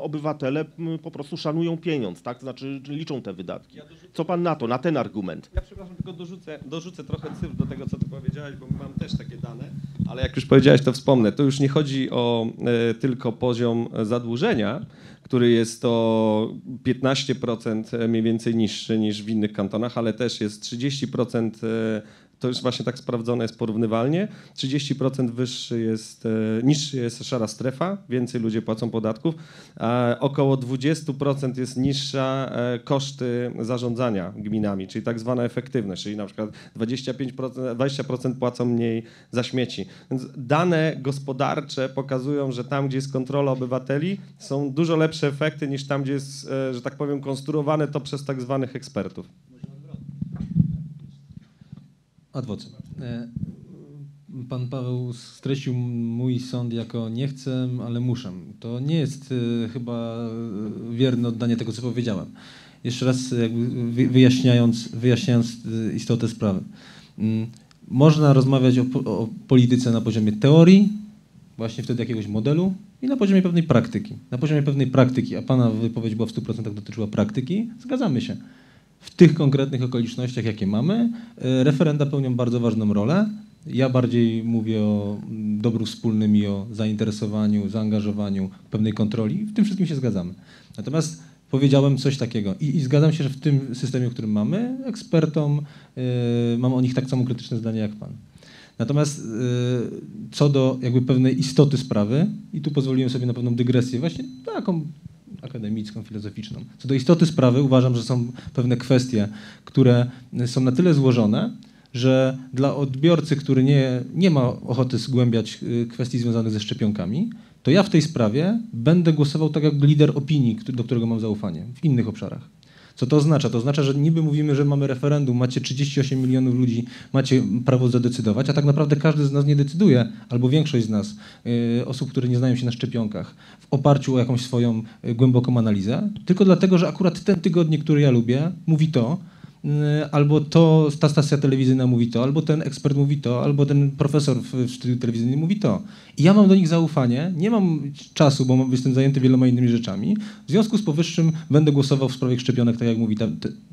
obywatele po prostu szanują pieniądz, tak? Znaczy liczą te wydatki. Co pan na to, na ten argument? Ja przepraszam, tylko dorzucę trochę cyfr do tego, co ty powiedziałeś, bo mam też takie dane, ale jak już powiedziałeś, to wspomnę. To już nie chodzi o tylko poziom zadłużenia, który jest to 15% mniej więcej niższy niż w innych kantonach, ale też jest 30%, to już właśnie tak sprawdzone jest porównywalnie, 30% niższy jest szara strefa, więcej ludzie płacą podatków, a około 20% jest niższa koszty zarządzania gminami, czyli tak zwana efektywność, czyli na przykład 20% płacą mniej za śmieci. Więc dane gospodarcze pokazują, że tam, gdzie jest kontrola obywateli, są dużo lepsze efekty niż tam, gdzie jest, że tak powiem, konstruowane to przez tak zwanych ekspertów. Adwocem. Pan Paweł streścił mój sąd jako nie chcę, ale muszę. To nie jest chyba wierne oddanie tego, co powiedziałem. Jeszcze raz jakby wyjaśniając istotę sprawy. Można rozmawiać o polityce na poziomie teorii, właśnie wtedy jakiegoś modelu i na poziomie pewnej praktyki. Na poziomie pewnej praktyki, a pana wypowiedź była w 100% dotyczyła praktyki, zgadzamy się. W tych konkretnych okolicznościach, jakie mamy, referenda pełnią bardzo ważną rolę. Ja bardziej mówię o dobru wspólnym i o zainteresowaniu, zaangażowaniu, pewnej kontroli. W tym wszystkim się zgadzamy. Natomiast powiedziałem coś takiego i zgadzam się, że w tym systemie, w którym mamy, ekspertom mam o nich tak samo krytyczne zdanie jak pan. Natomiast co do jakby pewnej istoty sprawy, i tu pozwoliłem sobie na pewną dygresję właśnie taką akademicką, filozoficzną. Co do istoty sprawy uważam, że są pewne kwestie, które są na tyle złożone, że dla odbiorcy, który nie ma ochoty zgłębiać kwestii związanych ze szczepionkami, to ja w tej sprawie będę głosował tak jak lider opinii, do którego mam zaufanie w innych obszarach. Co to oznacza? To oznacza, że niby mówimy, że mamy referendum, macie 38 milionów ludzi, macie prawo zadecydować, a tak naprawdę każdy z nas nie decyduje, albo większość z nas, osób, które nie znają się na szczepionkach, w oparciu o jakąś swoją głęboką analizę, tylko dlatego, że akurat ten tygodnik, który ja lubię, mówi to, albo ta stacja telewizyjna mówi to, albo ten ekspert mówi to, albo ten profesor w studiu telewizyjnym mówi to. I ja mam do nich zaufanie, nie mam czasu, bo jestem zajęty wieloma innymi rzeczami. W związku z powyższym będę głosował w sprawie szczepionek, tak jak mówi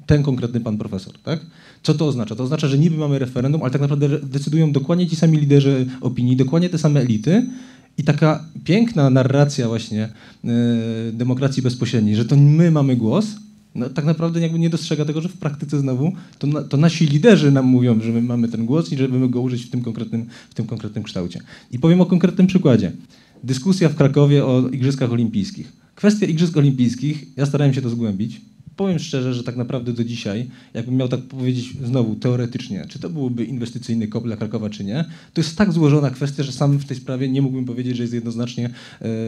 ten konkretny pan profesor. Tak? Co to oznacza? To oznacza, że niby mamy referendum, ale tak naprawdę decydują dokładnie ci sami liderzy opinii, dokładnie te same elity. I taka piękna narracja właśnie demokracji bezpośredniej, że to my mamy głos, no, tak naprawdę jakby nie dostrzega tego, że w praktyce znowu to nasi liderzy nam mówią, że my mamy ten głos i żeby go użyć w tym konkretnym kształcie. I powiem o konkretnym przykładzie. Dyskusja w Krakowie o Igrzyskach Olimpijskich. Kwestia Igrzysk Olimpijskich, ja starałem się to zgłębić. Powiem szczerze, że tak naprawdę do dzisiaj, jakbym miał tak powiedzieć znowu teoretycznie, czy to byłby inwestycyjny kop dla Krakowa, czy nie, to jest tak złożona kwestia, że sam w tej sprawie nie mógłbym powiedzieć, że jest jednoznacznie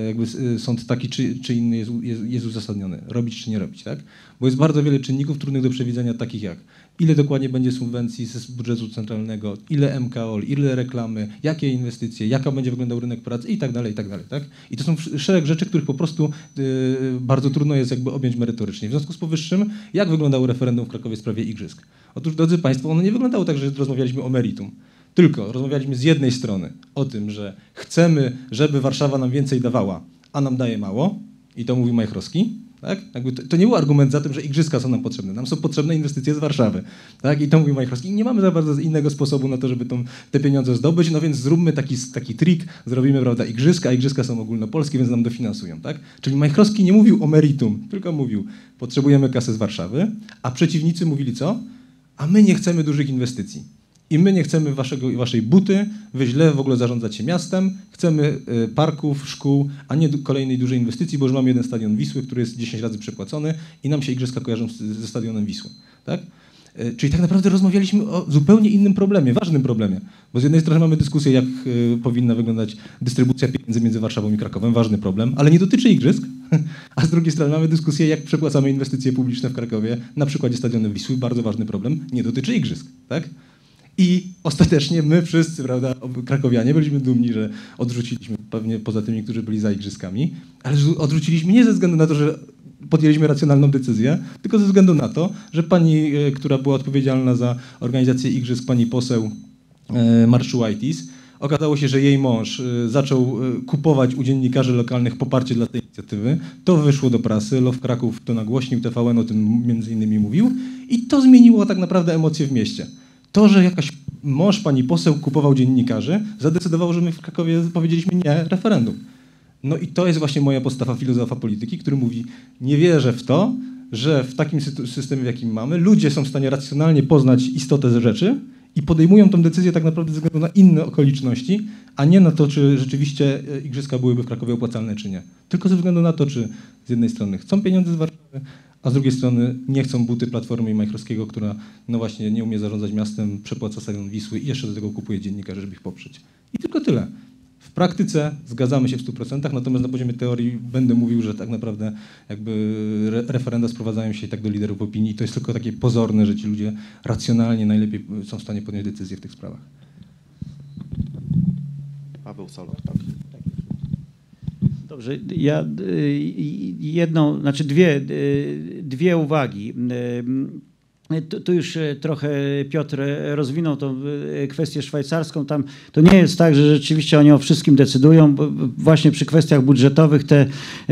jakby sąd taki czy inny jest uzasadniony. Robić czy nie robić, tak? Bo jest bardzo wiele czynników trudnych do przewidzenia, takich jak ile dokładnie będzie subwencji z budżetu centralnego, ile MKOL, ile reklamy, jakie inwestycje, jaka będzie wyglądał rynek pracy i tak dalej, tak? I to są szereg rzeczy, których po prostu bardzo trudno jest jakby objąć merytorycznie. W związku z powyższym, jak wyglądało referendum w Krakowie w sprawie igrzysk? Otóż, drodzy państwo, ono nie wyglądało tak, że rozmawialiśmy o meritum. Tylko rozmawialiśmy z jednej strony o tym, że chcemy, żeby Warszawa nam więcej dawała, a nam daje mało, i to mówi Majchrowski. Tak? Jakby to nie był argument za tym, że igrzyska są nam potrzebne. Nam są potrzebne inwestycje z Warszawy. Tak? I to mówi Majchrowski. Nie mamy za bardzo innego sposobu na to, żeby te pieniądze zdobyć, no więc zróbmy taki trik, zrobimy, prawda, igrzyska, a igrzyska są ogólnopolskie, więc nam dofinansują. Tak? Czyli Majchrowski nie mówił o meritum, tylko mówił, potrzebujemy kasy z Warszawy, a przeciwnicy mówili co? A my nie chcemy dużych inwestycji. I my nie chcemy waszej buty, wy źle w ogóle zarządzacie miastem, chcemy parków, szkół, a nie kolejnej dużej inwestycji, bo już mamy jeden stadion Wisły, który jest 10 razy przepłacony i nam się igrzyska kojarzą ze stadionem Wisły. Tak? Czyli tak naprawdę rozmawialiśmy o zupełnie innym problemie, ważnym problemie, bo z jednej strony mamy dyskusję, jak powinna wyglądać dystrybucja pieniędzy między Warszawą i Krakowem, ważny problem, ale nie dotyczy igrzysk, A z drugiej strony mamy dyskusję, jak przepłacamy inwestycje publiczne w Krakowie. Na przykładzie stadionu Wisły, bardzo ważny problem, nie dotyczy igrzysk, tak? I ostatecznie my wszyscy, prawda, krakowianie, byliśmy dumni, że odrzuciliśmy, pewnie poza tymi, którzy byli za igrzyskami, ale odrzuciliśmy nie ze względu na to, że podjęliśmy racjonalną decyzję, tylko ze względu na to, że pani, która była odpowiedzialna za organizację igrzysk, pani poseł Marczułajtis, okazało się, że jej mąż zaczął kupować u dziennikarzy lokalnych poparcie dla tej inicjatywy. To wyszło do prasy, LOW Kraków to nagłośnił, TVN o tym między innymi mówił i to zmieniło tak naprawdę emocje w mieście. To, że jakaś mąż pani poseł kupował dziennikarzy, zadecydowało, że my w Krakowie powiedzieliśmy nie referendum. No i to jest właśnie moja postawa filozofa polityki, który mówi, nie wierzę w to, że w takim systemie, w jakim mamy, ludzie są w stanie racjonalnie poznać istotę rzeczy i podejmują tę decyzję tak naprawdę ze względu na inne okoliczności, a nie na to, czy rzeczywiście igrzyska byłyby w Krakowie opłacalne, czy nie. Tylko ze względu na to, czy z jednej strony chcą pieniądze z Warszawy, a z drugiej strony nie chcą buty Platformy i Majchrowskiego, która no właśnie nie umie zarządzać miastem, przepłaca stadion Wisły i jeszcze do tego kupuje dziennikarzy, żeby ich poprzeć. I tylko tyle. W praktyce zgadzamy się w 100%, natomiast na poziomie teorii będę mówił, że tak naprawdę jakby referenda sprowadzają się i tak do liderów opinii. To jest tylko takie pozorne, że ci ludzie racjonalnie najlepiej są w stanie podjąć decyzje w tych sprawach. Paweł Soloch. Dobrze, ja dwie uwagi. Tu już trochę Piotr rozwinął tą kwestię szwajcarską. Tam to nie jest tak, że rzeczywiście oni o wszystkim decydują, bo właśnie przy kwestiach budżetowych te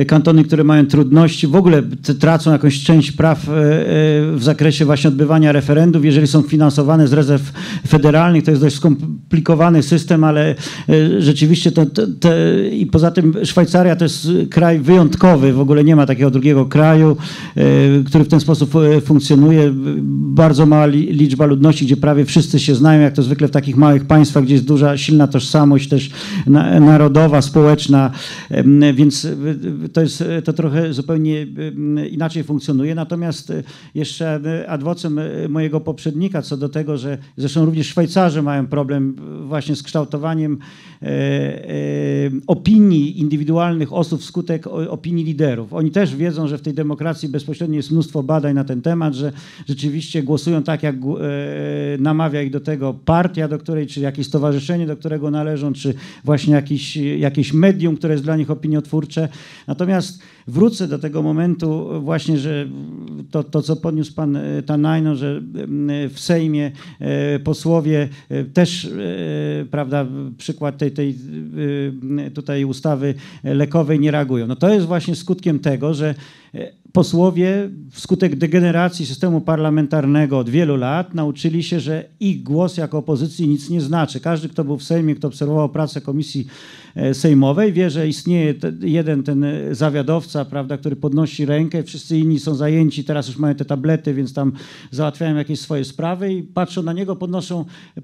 kantony, które mają trudności, w ogóle tracą jakąś część praw w zakresie właśnie odbywania referendów. Jeżeli są finansowane z rezerw federalnych, to jest dość skomplikowany system, ale rzeczywiście i poza tym Szwajcaria to jest kraj wyjątkowy, w ogóle nie ma takiego drugiego kraju, który w ten sposób funkcjonuje. Bardzo mała liczba ludności, gdzie prawie wszyscy się znają, jak to zwykle w takich małych państwach, gdzie jest duża, silna tożsamość też narodowa, społeczna, więc to trochę zupełnie inaczej funkcjonuje. Natomiast jeszcze ad vocem mojego poprzednika co do tego, że zresztą również Szwajcarzy mają problem właśnie z kształtowaniem opinii indywidualnych osób wskutek opinii liderów. Oni też wiedzą, że w tej demokracji bezpośredniej jest mnóstwo badań na ten temat, że rzeczywiście głosują tak, jak namawia ich do tego partia, do której, czy jakieś stowarzyszenie, do którego należą, czy właśnie jakieś medium, które jest dla nich opiniotwórcze. Natomiast wrócę do tego momentu właśnie, że to co podniósł pan Tanajno, że w Sejmie posłowie też, prawda, przykład tej tutaj ustawy lekowej nie reagują. No to jest właśnie skutkiem tego, że posłowie wskutek degeneracji systemu parlamentarnego od wielu lat nauczyli się, że ich głos jako opozycji nic nie znaczy. Każdy, kto był w Sejmie, kto obserwował pracę komisji sejmowej, wie, że istnieje jeden ten zawiadowca, prawda, który podnosi rękę, wszyscy inni są zajęci, teraz już mają te tablety, więc tam załatwiają jakieś swoje sprawy i patrzą na niego,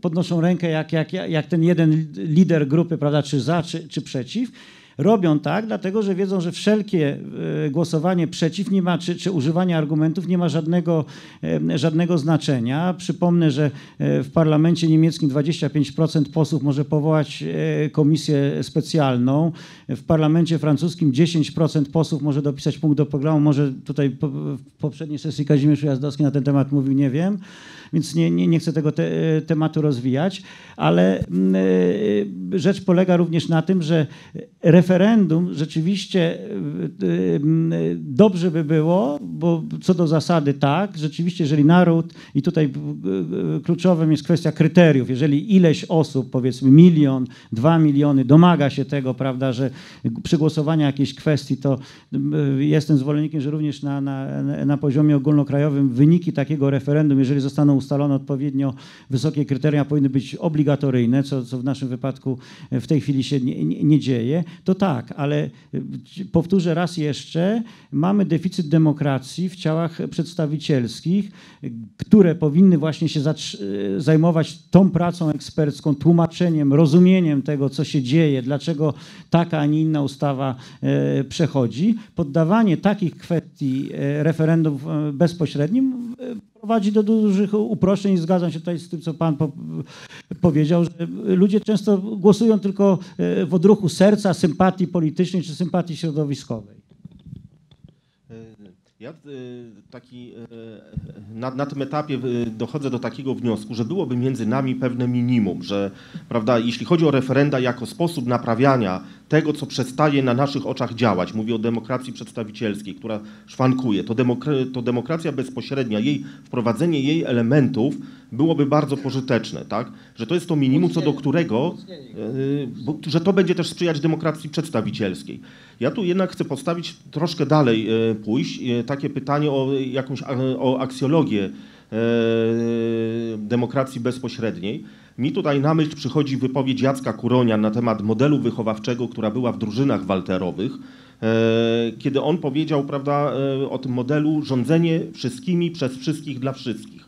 podnoszą rękę jak ten jeden lider grupy, prawda, czy za, czy przeciw. Robią tak, dlatego że wiedzą, że wszelkie głosowanie przeciw nie ma, czy używanie argumentów nie ma żadnego znaczenia. Przypomnę, że w parlamencie niemieckim 25% posłów może powołać komisję specjalną. W parlamencie francuskim 10% posłów może dopisać punkt do programu. Może tutaj w poprzedniej sesji Kazimierz Ujazdowski na ten temat mówił, nie wiem. Więc nie chcę tego tematu rozwijać, ale rzecz polega również na tym, że referendum rzeczywiście dobrze by było, bo co do zasady tak, rzeczywiście jeżeli naród, i tutaj kluczowym jest kwestia kryteriów, jeżeli ileś osób, powiedzmy 1 milion, 2 miliony domaga się tego, prawda, że przy głosowaniu jakiejś kwestii, to jestem zwolennikiem, że również na poziomie ogólnokrajowym wyniki takiego referendum, jeżeli zostaną ustalone odpowiednio wysokie kryteria, powinny być obligatoryjne, co w naszym wypadku w tej chwili się nie dzieje, to tak, ale powtórzę raz jeszcze, mamy deficyt demokracji w ciałach przedstawicielskich, które powinny właśnie się zajmować tą pracą ekspercką, tłumaczeniem, rozumieniem tego, co się dzieje, dlaczego taka, a nie inna ustawa przechodzi. Poddawanie takich kwestii referendum bezpośrednim prowadzi do dużych uproszczeń i zgadzam się tutaj z tym, co pan powiedział, że ludzie często głosują tylko w odruchu serca, sympatii politycznej czy sympatii środowiskowej. Ja na tym etapie dochodzę do takiego wniosku, że byłoby między nami pewne minimum, że prawda, jeśli chodzi o referenda jako sposób naprawiania tego, co przestaje na naszych oczach działać, mówię o demokracji przedstawicielskiej, która szwankuje, to demokracja bezpośrednia, jej wprowadzenie jej elementów byłoby bardzo pożyteczne, tak? Że to jest to minimum, co do którego, że to będzie też sprzyjać demokracji przedstawicielskiej. Ja tu jednak chcę postawić troszkę dalej, pójść, takie pytanie o jakąś aksjologię demokracji bezpośredniej. Mi tutaj na myśl przychodzi wypowiedź Jacka Kuronia na temat modelu wychowawczego, która była w drużynach walterowych, kiedy on powiedział, prawda, o tym modelu rządzenie wszystkimi, przez wszystkich, dla wszystkich.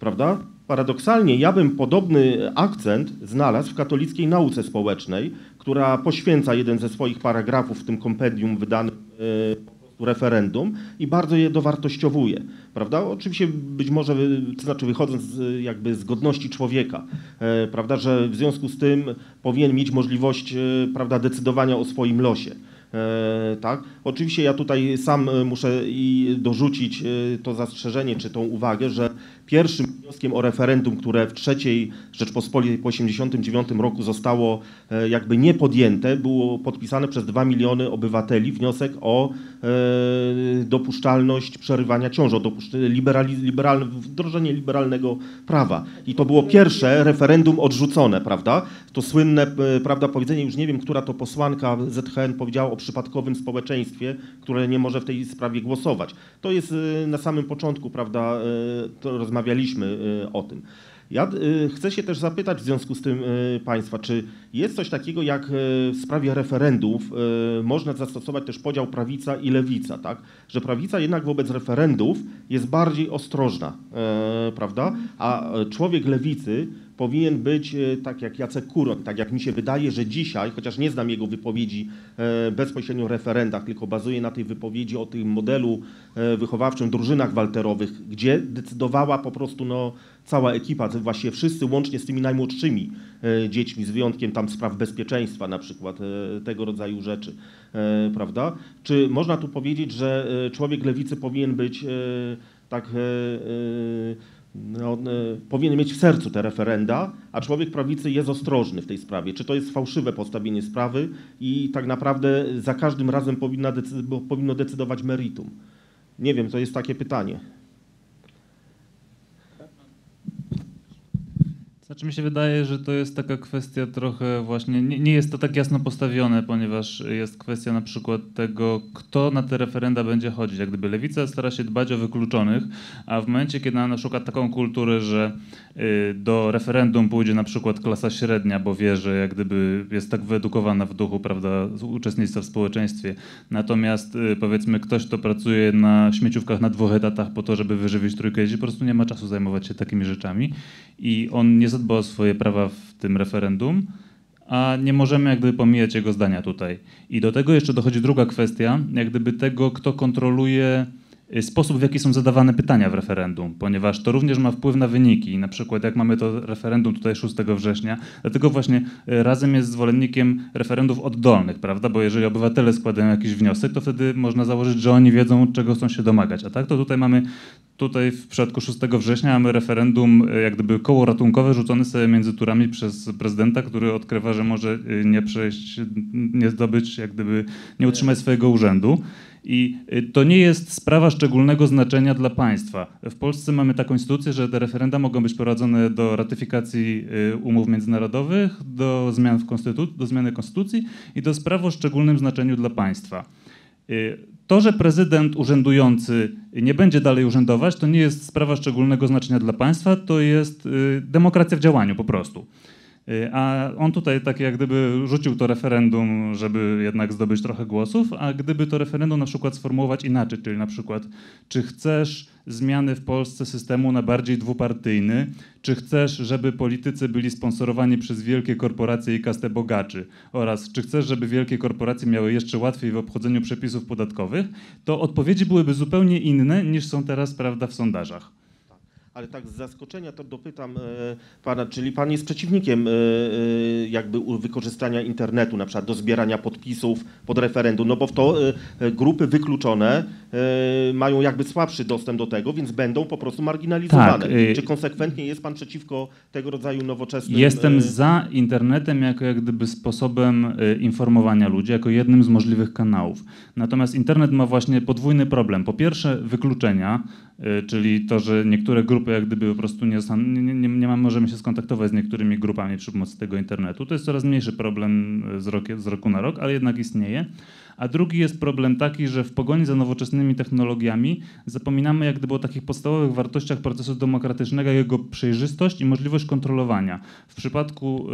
Prawda? Paradoksalnie ja bym podobny akcent znalazł w katolickiej nauce społecznej, która poświęca jeden ze swoich paragrafów w tym kompendium wydanym referendum i bardzo je dowartościowuje, prawda? Oczywiście być może, to znaczy wychodząc z, jakby z godności człowieka, prawda, że w związku z tym powinien mieć możliwość, prawda, decydowania o swoim losie. Tak? Oczywiście ja tutaj sam muszę i dorzucić to zastrzeżenie czy tą uwagę, że pierwszym wnioskiem o referendum, które w III Rzeczpospolitej po 1989 roku zostało jakby nie podjęte, było podpisane przez 2 miliony obywateli wniosek o dopuszczalność przerywania ciąży, o wdrożenie liberalnego prawa. I to było pierwsze referendum odrzucone, prawda? To słynne, prawda, powiedzenie, już nie wiem, która to posłanka ZHN powiedziała o przypadkowym społeczeństwie, które nie może w tej sprawie głosować. To jest na samym początku, prawda, to rozmawialiśmy o tym. Ja chcę się też zapytać w związku z tym Państwa, czy jest coś takiego jak w sprawie referendów można zastosować też podział prawica i lewica, tak? Że prawica jednak wobec referendów jest bardziej ostrożna, prawda? A człowiek lewicy powinien być tak jak Jacek Kuroń, tak jak mi się wydaje, że dzisiaj, chociaż nie znam jego wypowiedzi bezpośrednio o referendach, tylko bazuję na tej wypowiedzi o tym modelu wychowawczym, drużynach walterowych, gdzie decydowała po prostu no, cała ekipa, właściwie wszyscy łącznie z tymi najmłodszymi dziećmi, z wyjątkiem tam spraw bezpieczeństwa na przykład, tego rodzaju rzeczy, prawda? Czy można tu powiedzieć, że człowiek lewicy powinien być tak... No, powinien mieć w sercu te referenda, a człowiek prawicy jest ostrożny w tej sprawie. Czy to jest fałszywe postawienie sprawy i tak naprawdę za każdym razem powinno decydować meritum? Nie wiem, to jest takie pytanie. Znaczy mi się wydaje, że to jest taka kwestia trochę właśnie, nie jest to tak jasno postawione, ponieważ jest kwestia na przykład tego, kto na te referenda będzie chodzić. Jak gdyby lewica stara się dbać o wykluczonych, a w momencie, kiedy ona szuka taką kulturę, że do referendum pójdzie na przykład klasa średnia, bo wie, że jak gdyby jest tak wyedukowana w duchu, prawda, uczestnictwa w społeczeństwie. Natomiast powiedzmy ktoś, kto pracuje na śmieciówkach na 2 etatach po to, żeby wyżywić trójkę dzieci, po prostu nie ma czasu zajmować się takimi rzeczami i on nie zadba o swoje prawa w tym referendum, a nie możemy jak gdyby pomijać jego zdania tutaj. I do tego jeszcze dochodzi druga kwestia, jak gdyby tego, kto kontroluje sposób, w jaki są zadawane pytania w referendum, ponieważ to również ma wpływ na wyniki. Na przykład jak mamy to referendum tutaj 6 września, dlatego właśnie Razem jest zwolennikiem referendów oddolnych, prawda? Bo jeżeli obywatele składają jakiś wniosek, to wtedy można założyć, że oni wiedzą, czego chcą się domagać. A tak to tutaj mamy, tutaj w przypadku 6 września mamy referendum, jak gdyby koło ratunkowe rzucone sobie między turami przez prezydenta, który odkrywa, że może nie przejść, nie zdobyć, jak gdyby nie utrzymać swojego urzędu. I to nie jest sprawa szczególnego znaczenia dla państwa. W Polsce mamy taką instytucję, że te referenda mogą być prowadzone do ratyfikacji umów międzynarodowych, do zmian w do zmiany konstytucji i do spraw o szczególnym znaczeniu dla państwa. To, że prezydent urzędujący nie będzie dalej urzędować, to nie jest sprawa szczególnego znaczenia dla państwa, to jest demokracja w działaniu po prostu. A on tutaj tak jak gdyby rzucił to referendum, żeby jednak zdobyć trochę głosów, a gdyby to referendum na przykład sformułować inaczej, czyli na przykład czy chcesz zmiany w Polsce systemu na bardziej dwupartyjny, czy chcesz, żeby politycy byli sponsorowani przez wielkie korporacje i kastę bogaczy oraz czy chcesz, żeby wielkie korporacje miały jeszcze łatwiej w obchodzeniu przepisów podatkowych, to odpowiedzi byłyby zupełnie inne niż są teraz, prawda, w sondażach. Ale tak z zaskoczenia to dopytam pana, czyli pan jest przeciwnikiem jakby wykorzystania internetu na przykład do zbierania podpisów pod referendum, no bo w to grupy wykluczone mają jakby słabszy dostęp do tego, więc będą po prostu marginalizowane. Tak. Czy konsekwentnie jest pan przeciwko tego rodzaju nowoczesnym... Jestem za internetem jako jak gdyby sposobem informowania ludzi, jako jednym z możliwych kanałów. Natomiast internet ma właśnie podwójny problem. Po pierwsze wykluczenia, czyli to, że niektóre grupy jak gdyby po prostu nie możemy się skontaktować z niektórymi grupami przy pomocy tego internetu. To jest coraz mniejszy problem z roku na rok, ale jednak istnieje. A drugi jest problem taki, że w pogoni za nowoczesnymi technologiami zapominamy jak gdyby o takich podstawowych wartościach procesu demokratycznego, jego przejrzystość i możliwość kontrolowania. W przypadku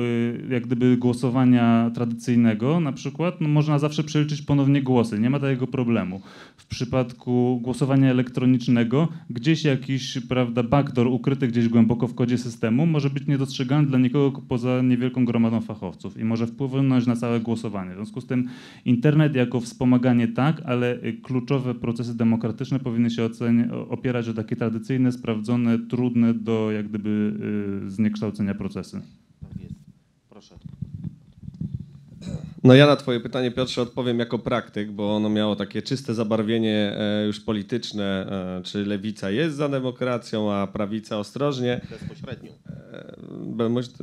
jak gdyby głosowania tradycyjnego na przykład można zawsze przeliczyć ponownie głosy, nie ma takiego problemu. W przypadku głosowania elektronicznego gdzieś jakiś, prawda, backdoor ukryty gdzieś głęboko w kodzie systemu może być niedostrzegany dla nikogo poza niewielką gromadą fachowców i może wpłynąć na całe głosowanie. W związku z tym internet jako wspomaganie tak, ale kluczowe procesy demokratyczne powinny się opierać o takie tradycyjne, sprawdzone, trudne do jak gdyby zniekształcenia procesy. Tak jest. Proszę. No ja na twoje pytanie, Piotrze, odpowiem jako praktyk, bo ono miało takie czyste zabarwienie już polityczne, czy lewica jest za demokracją, a prawica ostrożnie. Bezpośrednio.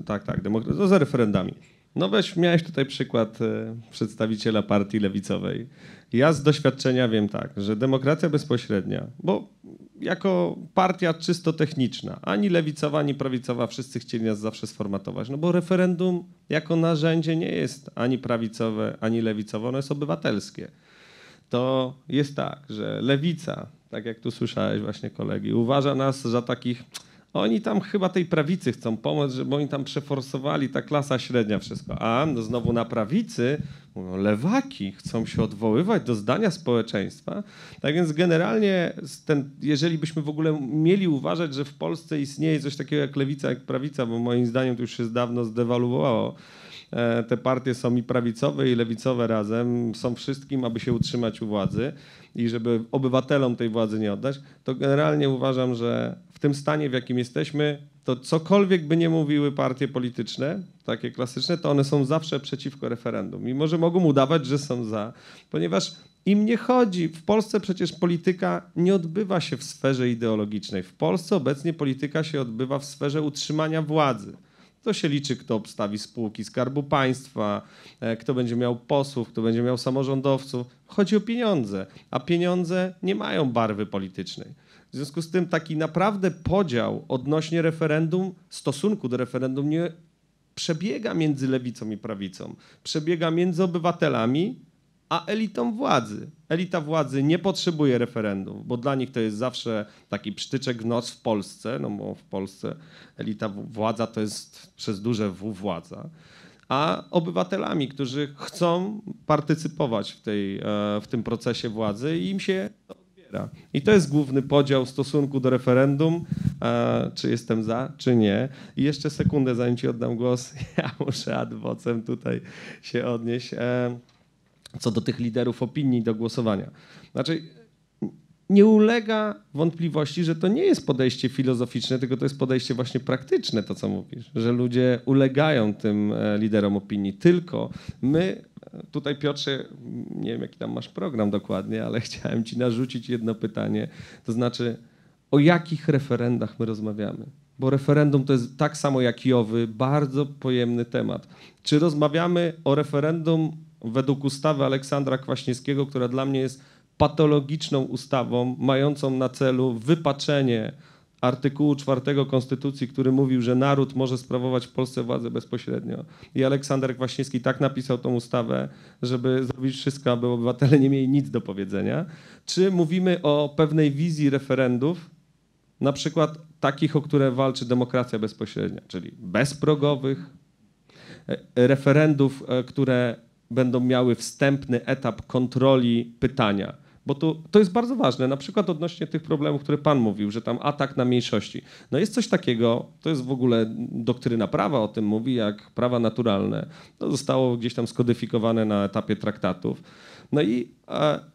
Tak, tak, demokracja za referendami. No weź, miałeś tutaj przykład przedstawiciela partii lewicowej. Ja z doświadczenia wiem tak, że demokracja bezpośrednia, bo jako partia czysto techniczna, ani lewicowa, ani prawicowa, wszyscy chcieli nas zawsze sformatować, no bo referendum jako narzędzie nie jest ani prawicowe, ani lewicowe, ono jest obywatelskie. To jest tak, że lewica, tak jak tu słyszałeś właśnie kolegi, uważa nas za takich... Oni tam chyba tej prawicy chcą pomóc, żeby oni tam przeforsowali, ta klasa średnia wszystko. A no znowu na prawicy mówią, lewaki chcą się odwoływać do zdania społeczeństwa. Tak więc generalnie, jeżeli byśmy w ogóle mieli uważać, że w Polsce istnieje coś takiego jak lewica, jak prawica, bo moim zdaniem to już się dawno zdewaluowało. Te partie są i prawicowe, i lewicowe razem, są wszystkim, aby się utrzymać u władzy i żeby obywatelom tej władzy nie oddać, to generalnie uważam, że w tym stanie, w jakim jesteśmy, to cokolwiek by nie mówiły partie polityczne, takie klasyczne, to one są zawsze przeciwko referendum. Mimo że mogą udawać, że są za, ponieważ im nie chodzi. W Polsce przecież polityka nie odbywa się w sferze ideologicznej. W Polsce obecnie polityka się odbywa w sferze utrzymania władzy. To się liczy, kto obstawi spółki Skarbu Państwa, kto będzie miał posłów, kto będzie miał samorządowców. Chodzi o pieniądze, a pieniądze nie mają barwy politycznej. W związku z tym taki naprawdę podział odnośnie referendum, stosunku do referendum nie przebiega między lewicą i prawicą. Przebiega między obywatelami a elitą władzy. Elita władzy nie potrzebuje referendum, bo dla nich to jest zawsze taki psztyczek w nos w Polsce, no bo w Polsce elita władza to jest przez duże W władza, a obywatelami, którzy chcą partycypować w tym procesie władzy i im się to odbiera. I to jest główny podział w stosunku do referendum, czy jestem za, czy nie. I jeszcze sekundę, zanim ci oddam głos, ja muszę ad vocem tutaj się odnieść. Co do tych liderów opinii do głosowania. Znaczy, nie ulega wątpliwości, że to nie jest podejście filozoficzne, tylko to jest podejście właśnie praktyczne, to co mówisz, że ludzie ulegają tym liderom opinii. Tylko my, tutaj Piotrze, nie wiem jaki tam masz program dokładnie, ale chciałem ci narzucić jedno pytanie, to znaczy o jakich referendach my rozmawiamy? Bo referendum to jest tak samo jak JOW-y, bardzo pojemny temat. Czy rozmawiamy o referendum według ustawy Aleksandra Kwaśniewskiego, która dla mnie jest patologiczną ustawą mającą na celu wypaczenie artykułu 4 Konstytucji, który mówił, że naród może sprawować w Polsce władzę bezpośrednio. I Aleksander Kwaśniewski tak napisał tą ustawę, żeby zrobić wszystko, aby obywatele nie mieli nic do powiedzenia. Czy mówimy o pewnej wizji referendów, na przykład takich, o które walczy demokracja bezpośrednia, czyli bezprogowych, referendów, które będą miały wstępny etap kontroli pytania. Bo to jest bardzo ważne, na przykład odnośnie tych problemów, które pan mówił, że tam atak na mniejszości. No jest coś takiego, to jest w ogóle doktryna prawa, o tym mówi, jak prawa naturalne. To zostało gdzieś tam skodyfikowane na etapie traktatów. No i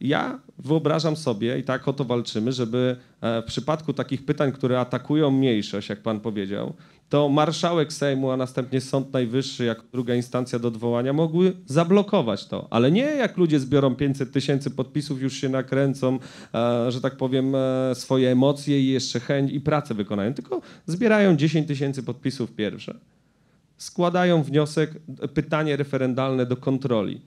ja wyobrażam sobie, i tak o to walczymy, żeby w przypadku takich pytań, które atakują mniejszość, jak pan powiedział, to marszałek Sejmu, a następnie Sąd Najwyższy, jako druga instancja do odwołania, mogły zablokować to. Ale nie jak ludzie zbiorą 500 000 podpisów, już się nakręcą, że tak powiem, swoje emocje i jeszcze chęć i pracę wykonają, tylko zbierają 10 000 podpisów pierwsze. Składają wniosek, pytanie referendalne do kontroli.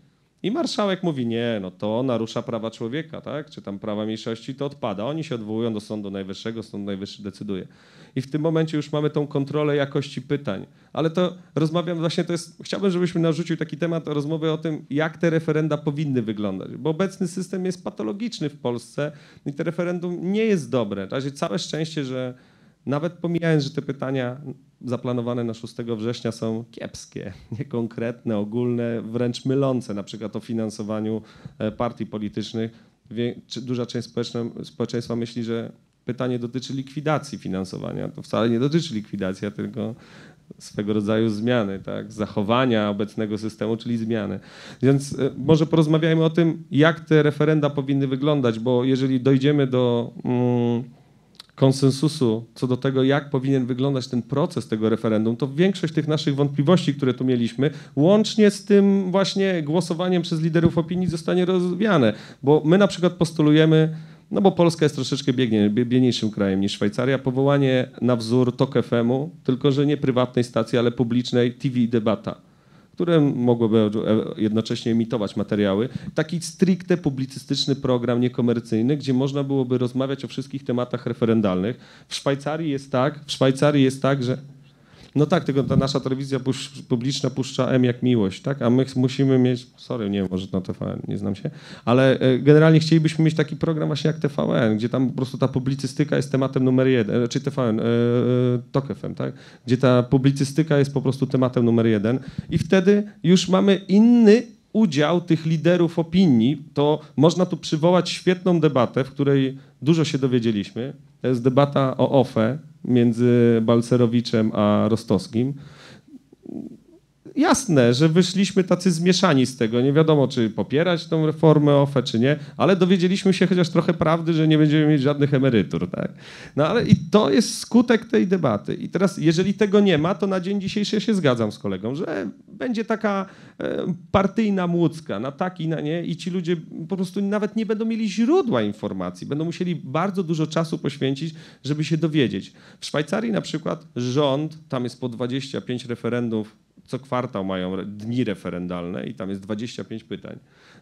I marszałek mówi, nie, no to narusza prawa człowieka, tak? Czy tam prawa mniejszości, to odpada. Oni się odwołują do Sądu Najwyższego, Sąd Najwyższy decyduje. I w tym momencie już mamy tą kontrolę jakości pytań. Ale to rozmawiam właśnie, to jest, chciałbym, żebyśmy narzucił taki temat rozmowy o tym, jak te referenda powinny wyglądać. Bo obecny system jest patologiczny w Polsce i to referendum nie jest dobre. W razie całe szczęście, że nawet pomijając, że te pytania zaplanowane na 6 września są kiepskie, niekonkretne, ogólne, wręcz mylące, na przykład o finansowaniu partii politycznych. Duża część społeczeństwa myśli, że pytanie dotyczy likwidacji finansowania. To wcale nie dotyczy likwidacji, tylko swego rodzaju zmiany, tak? Zachowania obecnego systemu, czyli zmiany. Więc może porozmawiajmy o tym, jak te referenda powinny wyglądać, bo jeżeli dojdziemy do konsensusu co do tego, jak powinien wyglądać ten proces tego referendum, to większość tych naszych wątpliwości, które tu mieliśmy, łącznie z tym właśnie głosowaniem przez liderów opinii, zostanie rozwiane. Bo my na przykład postulujemy, no bo Polska jest troszeczkę biedniejszym krajem niż Szwajcaria, powołanie na wzór TOK FM-u, tylko że nie prywatnej stacji, ale publicznej TV Debata, które mogłyby jednocześnie emitować materiały. Taki stricte publicystyczny program niekomercyjny, gdzie można byłoby rozmawiać o wszystkich tematach referendalnych. W Szwajcarii jest tak, że... No tak, tylko ta nasza telewizja publiczna puszcza M jak miłość, tak? A my musimy mieć... Sorry, nie wiem, może na TVN, nie znam się. Ale generalnie chcielibyśmy mieć taki program właśnie jak TVN, gdzie tam po prostu ta publicystyka jest tematem numer 1, czyli TVN, TOK FM, tak? Gdzie ta publicystyka jest po prostu tematem numer 1 i wtedy już mamy inny udział tych liderów opinii. To można tu przywołać świetną debatę, w której dużo się dowiedzieliśmy. To jest debata o OFE między Balcerowiczem a Rostowskim. Jasne, że wyszliśmy tacy zmieszani z tego. Nie wiadomo, czy popierać tą reformę OFE, czy nie, ale dowiedzieliśmy się chociaż trochę prawdy, że nie będziemy mieć żadnych emerytur. Tak? No ale i to jest skutek tej debaty. I teraz, jeżeli tego nie ma, to na dzień dzisiejszy ja się zgadzam z kolegą, że będzie taka partyjna młódzka na tak i na nie i ci ludzie po prostu nawet nie będą mieli źródła informacji. Będą musieli bardzo dużo czasu poświęcić, żeby się dowiedzieć. W Szwajcarii na przykład rząd, tam jest po 25 referendów, co kwartał mają dni referendalne i tam jest 25 pytań.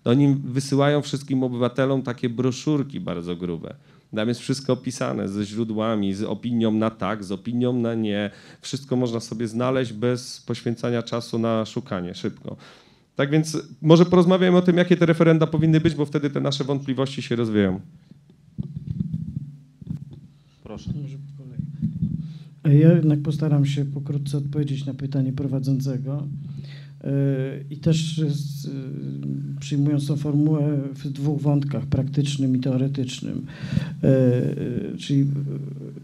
No oni wysyłają wszystkim obywatelom takie broszurki bardzo grube. Tam jest wszystko opisane ze źródłami, z opinią na tak, z opinią na nie. Wszystko można sobie znaleźć bez poświęcania czasu na szukanie szybko. Tak więc może porozmawiajmy o tym, jakie te referenda powinny być, bo wtedy te nasze wątpliwości się rozwieją. Proszę. Ja jednak postaram się pokrótce odpowiedzieć na pytanie prowadzącego i też przyjmując tą formułę w dwóch wątkach, praktycznym i teoretycznym. Czyli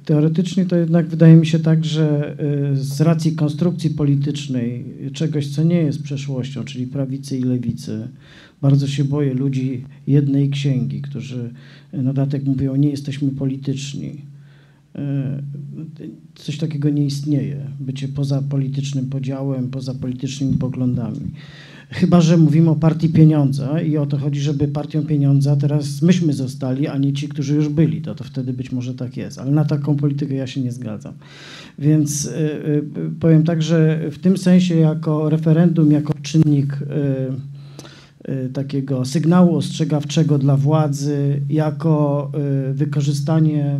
teoretycznie to jednak wydaje mi się tak, że z racji konstrukcji politycznej czegoś, co nie jest przeszłością, czyli prawicy i lewicy, bardzo się boję ludzi jednej księgi, którzy na dodatek mówią, nie jesteśmy polityczni. Coś takiego nie istnieje, bycie poza politycznym podziałem, poza politycznymi poglądami. Chyba że mówimy o partii pieniądza i o to chodzi, żeby partią pieniądza teraz myśmy zostali, a nie ci, którzy już byli. To wtedy być może tak jest, ale na taką politykę ja się nie zgadzam. Więc powiem tak, że w tym sensie jako referendum, jako czynnik takiego sygnału ostrzegawczego dla władzy, jako wykorzystanie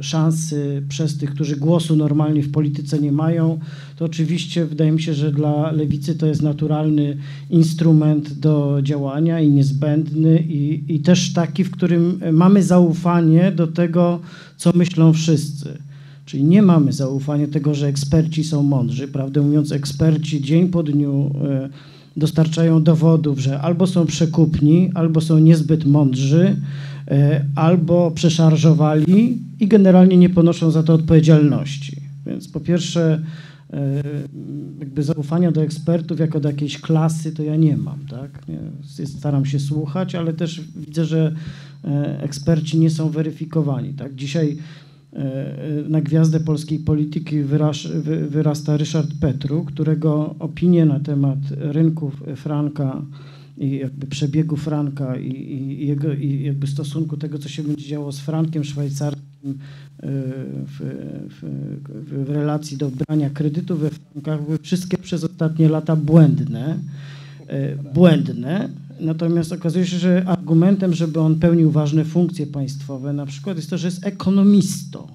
szansy przez tych, którzy głosu normalnie w polityce nie mają, to oczywiście wydaje mi się, że dla lewicy to jest naturalny instrument do działania i niezbędny i też taki, w którym mamy zaufanie do tego, co myślą wszyscy. Czyli nie mamy zaufania tego, że eksperci są mądrzy. Prawdę mówiąc, eksperci dzień po dniu dostarczają dowodów, że albo są przekupni, albo są niezbyt mądrzy, albo przeszarżowali i generalnie nie ponoszą za to odpowiedzialności. Więc po pierwsze jakby zaufania do ekspertów jako do jakiejś klasy to ja nie mam, tak? Staram się słuchać, ale też widzę, że eksperci nie są weryfikowani, tak? Dzisiaj na gwiazdę polskiej polityki wyrasta Ryszard Petru, którego opinie na temat rynków franka i jakby przebiegu franka i jakby stosunku tego, co się będzie działo z frankiem szwajcarskim w relacji do brania kredytów we frankach, były wszystkie przez ostatnie lata błędne. Natomiast okazuje się, że argumentem, żeby on pełnił ważne funkcje państwowe, na przykład jest to, że jest ekonomistą.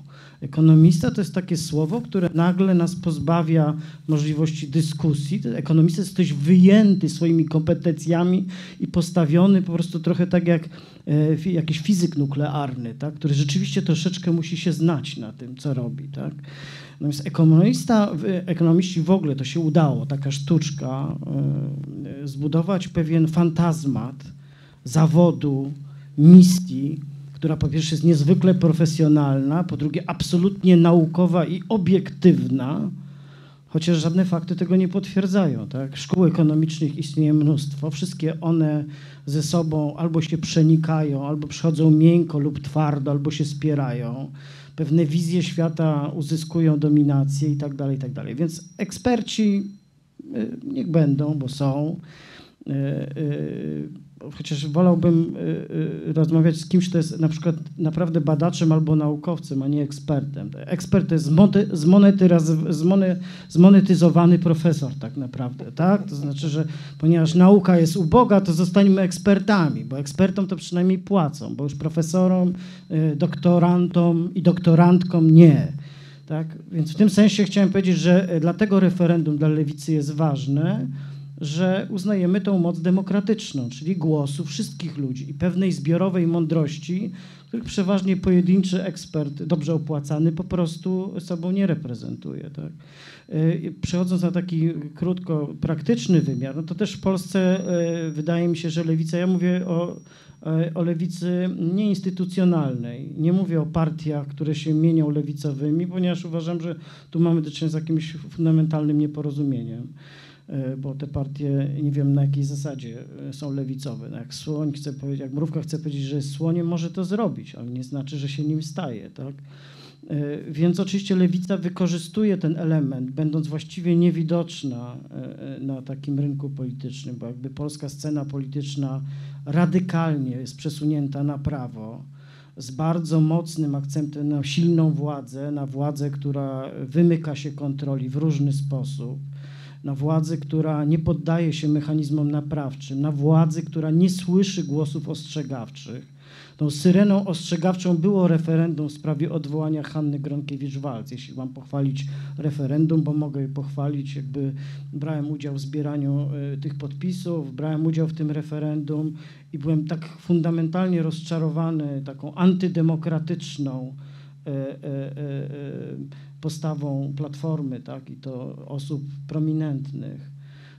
Ekonomista to jest takie słowo, które nagle nas pozbawia możliwości dyskusji. Ekonomista jest ktoś wyjęty swoimi kompetencjami i postawiony po prostu trochę tak jak jakiś fizyk nuklearny, tak? Który rzeczywiście troszeczkę musi się znać na tym, co robi, tak? Natomiast ekonomiści w ogóle to się udało, taka sztuczka, zbudować pewien fantazmat zawodu, misji, która po pierwsze jest niezwykle profesjonalna, po drugie absolutnie naukowa i obiektywna, chociaż żadne fakty tego nie potwierdzają, tak? Szkół ekonomicznych istnieje mnóstwo, wszystkie one ze sobą albo się przenikają, albo przychodzą miękko lub twardo, albo się spierają. Pewne wizje świata uzyskują dominację i tak dalej, i tak dalej. Więc eksperci niech będą, bo są. Chociaż wolałbym rozmawiać z kimś, kto jest na przykład naprawdę badaczem albo naukowcem, a nie ekspertem. Ekspert to jest zmonetyzowany profesor tak naprawdę, tak? To znaczy, że ponieważ nauka jest uboga, to zostańmy ekspertami, bo ekspertom to przynajmniej płacą, bo już profesorom, doktorantom i doktorantkom nie. Tak? Więc w tym sensie chciałem powiedzieć, że dlatego referendum dla lewicy jest ważne, że uznajemy tą moc demokratyczną, czyli głosu wszystkich ludzi i pewnej zbiorowej mądrości, których przeważnie pojedynczy ekspert, dobrze opłacany, po prostu sobą nie reprezentuje. Tak? Przechodząc na taki krótko praktyczny wymiar, no to też w Polsce wydaje mi się, że lewica, ja mówię o lewicy nieinstytucjonalnej. Nie mówię o partiach, które się mienią lewicowymi, ponieważ uważam, że tu mamy do czynienia z jakimś fundamentalnym nieporozumieniem. Bo te partie, nie wiem na jakiej zasadzie są lewicowe. No jak słoń chce powiedzieć, jak mrówka chce powiedzieć, że jest słoniem, może to zrobić, ale nie znaczy, że się nim staje, tak? Więc oczywiście lewica wykorzystuje ten element, będąc właściwie niewidoczna na takim rynku politycznym, bo jakby polska scena polityczna radykalnie jest przesunięta na prawo, z bardzo mocnym akcentem na silną władzę, na władzę, która wymyka się kontroli w różny sposób, na władzy, która nie poddaje się mechanizmom naprawczym, na władzy, która nie słyszy głosów ostrzegawczych. Tą syreną ostrzegawczą było referendum w sprawie odwołania Hanny Gronkiewicz-Waltz. Jeśli mam pochwalić referendum, bo mogę je pochwalić, jakby brałem udział w zbieraniu tych podpisów, brałem udział w tym referendum i byłem tak fundamentalnie rozczarowany taką antydemokratyczną postawą Platformy, tak, i to osób prominentnych,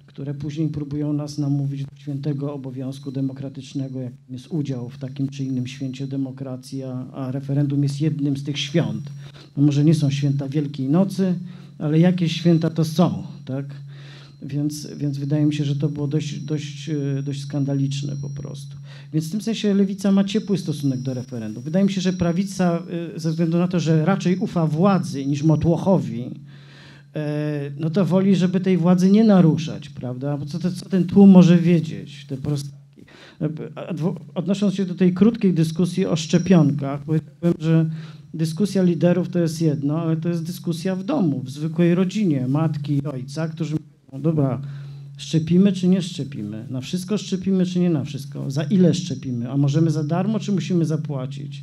które później próbują nas namówić do świętego obowiązku demokratycznego, jakim jest udział w takim czy innym święcie demokracji, a referendum jest jednym z tych świąt. No może nie są święta Wielkiej Nocy, ale jakieś święta to są, tak? Więc wydaje mi się, że to było dość skandaliczne po prostu. Więc w tym sensie lewica ma ciepły stosunek do referendum. Wydaje mi się, że prawica, ze względu na to, że raczej ufa władzy niż motłochowi, no to woli, żeby tej władzy nie naruszać, prawda? Bo co ten tłum może wiedzieć? Te prostaki. Odnosząc się do tej krótkiej dyskusji o szczepionkach, powiedziałbym, że dyskusja liderów to jest jedno, ale to jest dyskusja w domu, w zwykłej rodzinie, matki i ojca, którzy... No dobra, szczepimy czy nie szczepimy? Na wszystko szczepimy czy nie na wszystko? Za ile szczepimy? A możemy za darmo czy musimy zapłacić?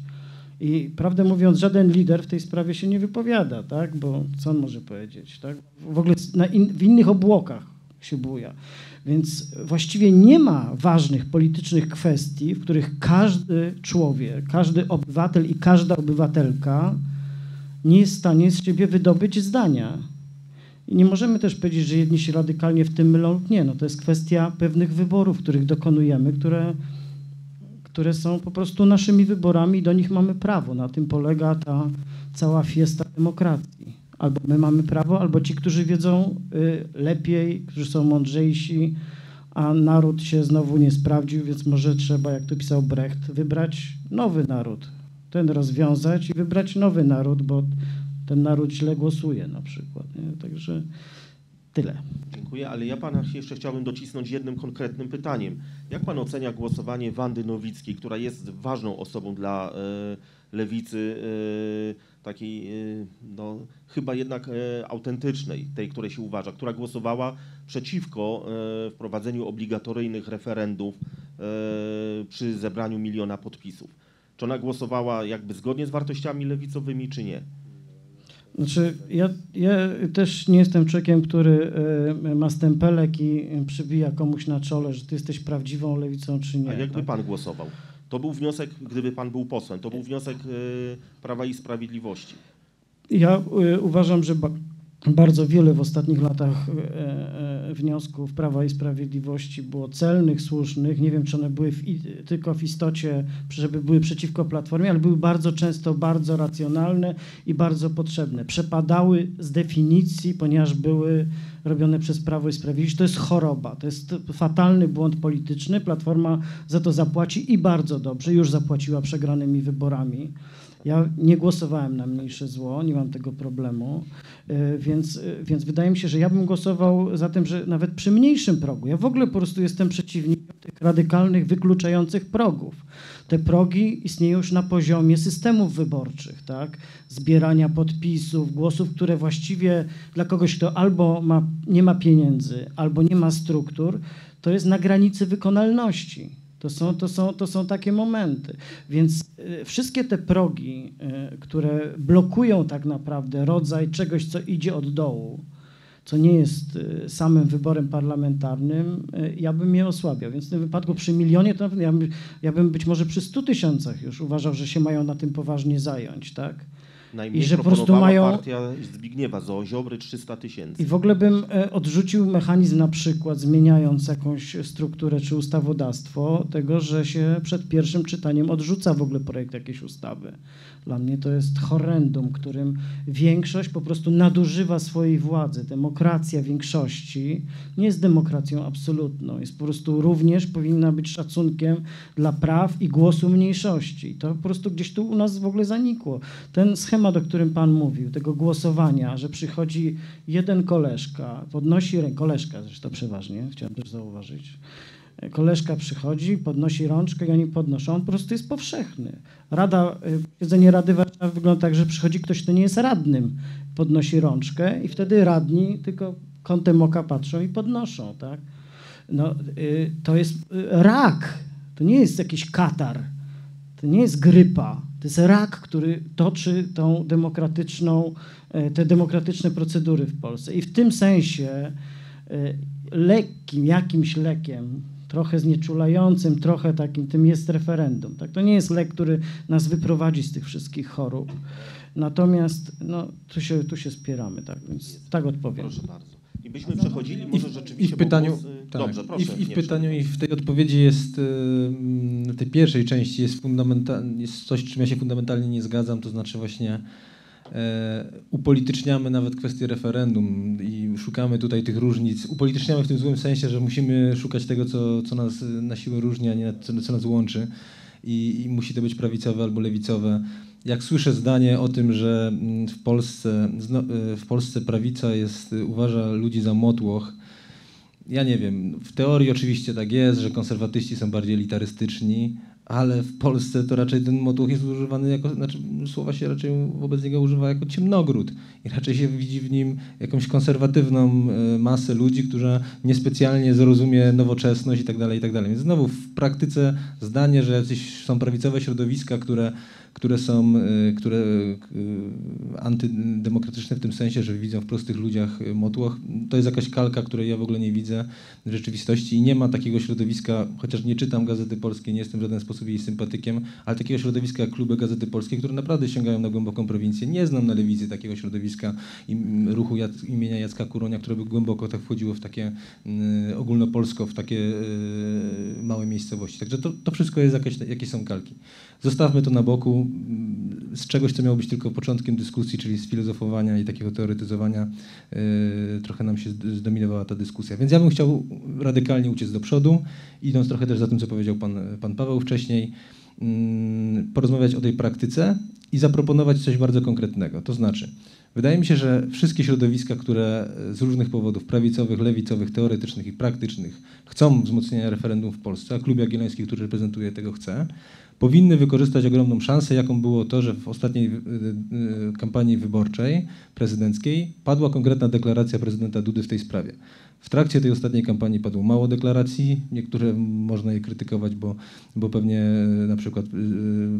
I prawdę mówiąc, żaden lider w tej sprawie się nie wypowiada, tak? Bo co on może powiedzieć, tak? W ogóle w innych obłokach się buja. Więc właściwie nie ma ważnych politycznych kwestii, w których każdy człowiek, każdy obywatel i każda obywatelka nie jest w stanie z siebie wydobyć zdania. I nie możemy też powiedzieć, że jedni się radykalnie w tym mylą lub nie. No to jest kwestia pewnych wyborów, których dokonujemy, które są po prostu naszymi wyborami i do nich mamy prawo. Na tym polega ta cała fiesta demokracji. albo my mamy prawo, albo ci, którzy wiedzą lepiej, którzy są mądrzejsi, a naród się znowu nie sprawdził, więc może trzeba, jak to pisał Brecht, wybrać nowy naród. Ten rozwiązać i wybrać nowy naród, bo ten naród źle głosuje na przykład. Nie? Także tyle. Dziękuję, ale ja pana jeszcze chciałbym docisnąć jednym konkretnym pytaniem. Jak pan ocenia głosowanie Wandy Nowickiej, która jest ważną osobą dla lewicy takiej no, chyba jednak autentycznej, tej, której się uważa, która głosowała przeciwko wprowadzeniu obligatoryjnych referendów przy zebraniu 1 miliona podpisów? Czy ona głosowała jakby zgodnie z wartościami lewicowymi, czy nie? Znaczy, ja też nie jestem człowiekiem, który ma stempelek i przybija komuś na czole, że ty jesteś prawdziwą lewicą, czy nie. A jakby pan głosował? To był wniosek, gdyby pan był posłem, to był wniosek Prawa i Sprawiedliwości. Ja uważam, że bardzo wiele w ostatnich latach wniosków Prawa i Sprawiedliwości było celnych, słusznych. Nie wiem, czy one były tylko w istocie, żeby były przeciwko Platformie, ale były bardzo często bardzo racjonalne i bardzo potrzebne. Przepadały z definicji, ponieważ były robione przez Prawo i Sprawiedliwość. To jest choroba, to jest fatalny błąd polityczny. Platforma za to zapłaci i bardzo dobrze. Już zapłaciła przegranymi wyborami. Ja nie głosowałem na mniejsze zło, nie mam tego problemu, więc wydaje mi się, że ja bym głosował za tym, że nawet przy mniejszym progu, ja w ogóle po prostu jestem przeciwnikiem tych radykalnych, wykluczających progów. Te progi istnieją już na poziomie systemów wyborczych, tak? Zbierania podpisów, głosów, które właściwie dla kogoś, kto albo nie ma pieniędzy, albo nie ma struktur, to jest na granicy wykonalności. To są takie momenty, więc wszystkie te progi, które blokują tak naprawdę rodzaj czegoś, co idzie od dołu, co nie jest samym wyborem parlamentarnym, ja bym je osłabiał. Więc w tym wypadku przy 1 milionie, to ja bym być może przy 100 tysiącach już uważał, że się mają na tym poważnie zająć, tak? Najmniej proponowała partia Zbigniewa Ziobry 300 tysięcy. I w ogóle bym odrzucił mechanizm, na przykład zmieniając jakąś strukturę czy ustawodawstwo, tego, że się przed pierwszym czytaniem odrzuca w ogóle projekt jakiejś ustawy. Dla mnie to jest horrendum, którym większość po prostu nadużywa swojej władzy. Demokracja większości nie jest demokracją absolutną. Jest po prostu również powinna być szacunkiem dla praw i głosu mniejszości. To po prostu gdzieś tu u nas w ogóle zanikło. Ten schemat, o którym pan mówił, tego głosowania, że przychodzi jeden koleżka, podnosi rękę, koleżka zresztą przeważnie, chciałem też zauważyć, koleżka przychodzi, podnosi rączkę i oni podnoszą, on po prostu jest powszechny. Posiedzenie Rady Warszawy wygląda tak, że przychodzi ktoś, kto nie jest radnym, podnosi rączkę i wtedy radni tylko kątem oka patrzą i podnoszą, tak? No, to jest rak, to nie jest jakiś katar, to nie jest grypa. To jest rak, który toczy te demokratyczne procedury w Polsce. I w tym sensie lekkim, jakimś lekiem, trochę znieczulającym, trochę takim, tym jest referendum. Tak? To nie jest lek, który nas wyprowadzi z tych wszystkich chorób. Natomiast no, tu się spieramy, tak? Więc tak odpowiem. Proszę bardzo. I byśmy przechodzili, może rzeczywiście... I w tej odpowiedzi jest, w tej pierwszej części jest coś, czym ja się fundamentalnie nie zgadzam, to znaczy właśnie upolityczniamy nawet kwestię referendum i szukamy tutaj tych różnic. Upolityczniamy w tym złym sensie, że musimy szukać tego, co nas na siłę różni, a nie co nas łączy. I musi to być prawicowe albo lewicowe. Jak słyszę zdanie o tym, że w Polsce prawica uważa ludzi za motłoch, ja nie wiem, w teorii oczywiście tak jest, że konserwatyści są bardziej elitarystyczni, ale w Polsce to raczej ten motłoch jest używany jako, znaczy słowa się raczej wobec niego używa jako ciemnogród i raczej się widzi w nim jakąś konserwatywną masę ludzi, która niespecjalnie zrozumie nowoczesność i tak dalej. Więc znowu w praktyce zdanie, że jacyś są prawicowe środowiska, które są antydemokratyczne w tym sensie, że widzą w prostych ludziach motłoch. To jest jakaś kalka, której ja w ogóle nie widzę w rzeczywistości i nie ma takiego środowiska, chociaż nie czytam Gazety Polskiej, nie jestem w żaden sposób jej sympatykiem, ale takiego środowiska jak Kluby Gazety Polskiej, które naprawdę sięgają na głęboką prowincję. Nie znam na lewicy takiego środowiska ruchu imienia Jacka Kuronia, które by głęboko tak wchodziło w takie ogólnopolsko, w takie małe miejscowości. Także to wszystko jest jakieś są kalki. Zostawmy to na boku. Z czegoś, co miało być tylko początkiem dyskusji, czyli z filozofowania i takiego teoretyzowania, trochę nam się zdominowała ta dyskusja. Więc ja bym chciał radykalnie uciec do przodu, idąc trochę też za tym, co powiedział pan Paweł wcześniej, porozmawiać o tej praktyce i zaproponować coś bardzo konkretnego. To znaczy, wydaje mi się, że wszystkie środowiska, które z różnych powodów prawicowych, lewicowych, teoretycznych i praktycznych chcą wzmocnienia referendum w Polsce, a Klub Jagielloński, który reprezentuje, tego chce, powinny wykorzystać ogromną szansę, jaką było to, że w ostatniej kampanii wyborczej prezydenckiej padła konkretna deklaracja prezydenta Dudy w tej sprawie. W trakcie tej ostatniej kampanii padło mało deklaracji, niektóre można je krytykować, bo pewnie na przykład